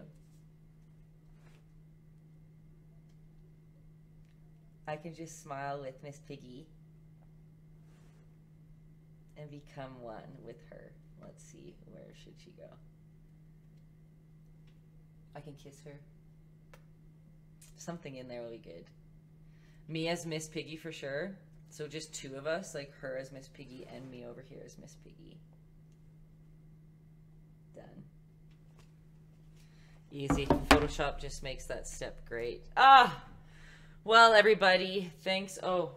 I can just smile with Miss Piggy and become one with her. Let's see, where should she go? I can kiss her. Something in there will be good. Me as Miss Piggy for sure. So just two of us, like her as Miss Piggy and me over here as Miss Piggy. Done. Easy. Photoshop just makes that step great. Ah! Well, everybody, thanks. Oh.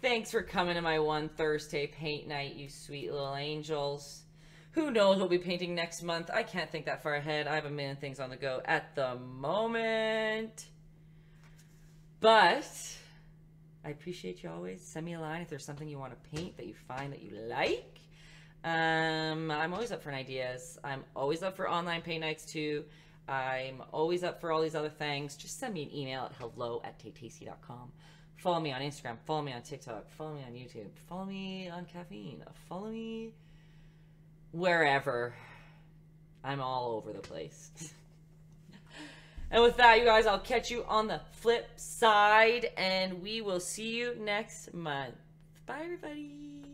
Thanks for coming to my one Thursday paint night, you sweet little angels. Who knows what we'll be painting next month? I can't think that far ahead. I have a million things on the go at the moment. But I appreciate you always. Send me a line if there's something you want to paint that you find that you like. Um, I'm always up for ideas. I'm always up for online paint nights too. I'm always up for all these other things. Just send me an email at hello at taytayski dot com. Follow me on Instagram. Follow me on TikTok. Follow me on YouTube. Follow me on Caffeine. Follow me wherever. I'm all over the place. And with that, you guys, I'll catch you on the flip side, and we will see you next month. Bye, everybody.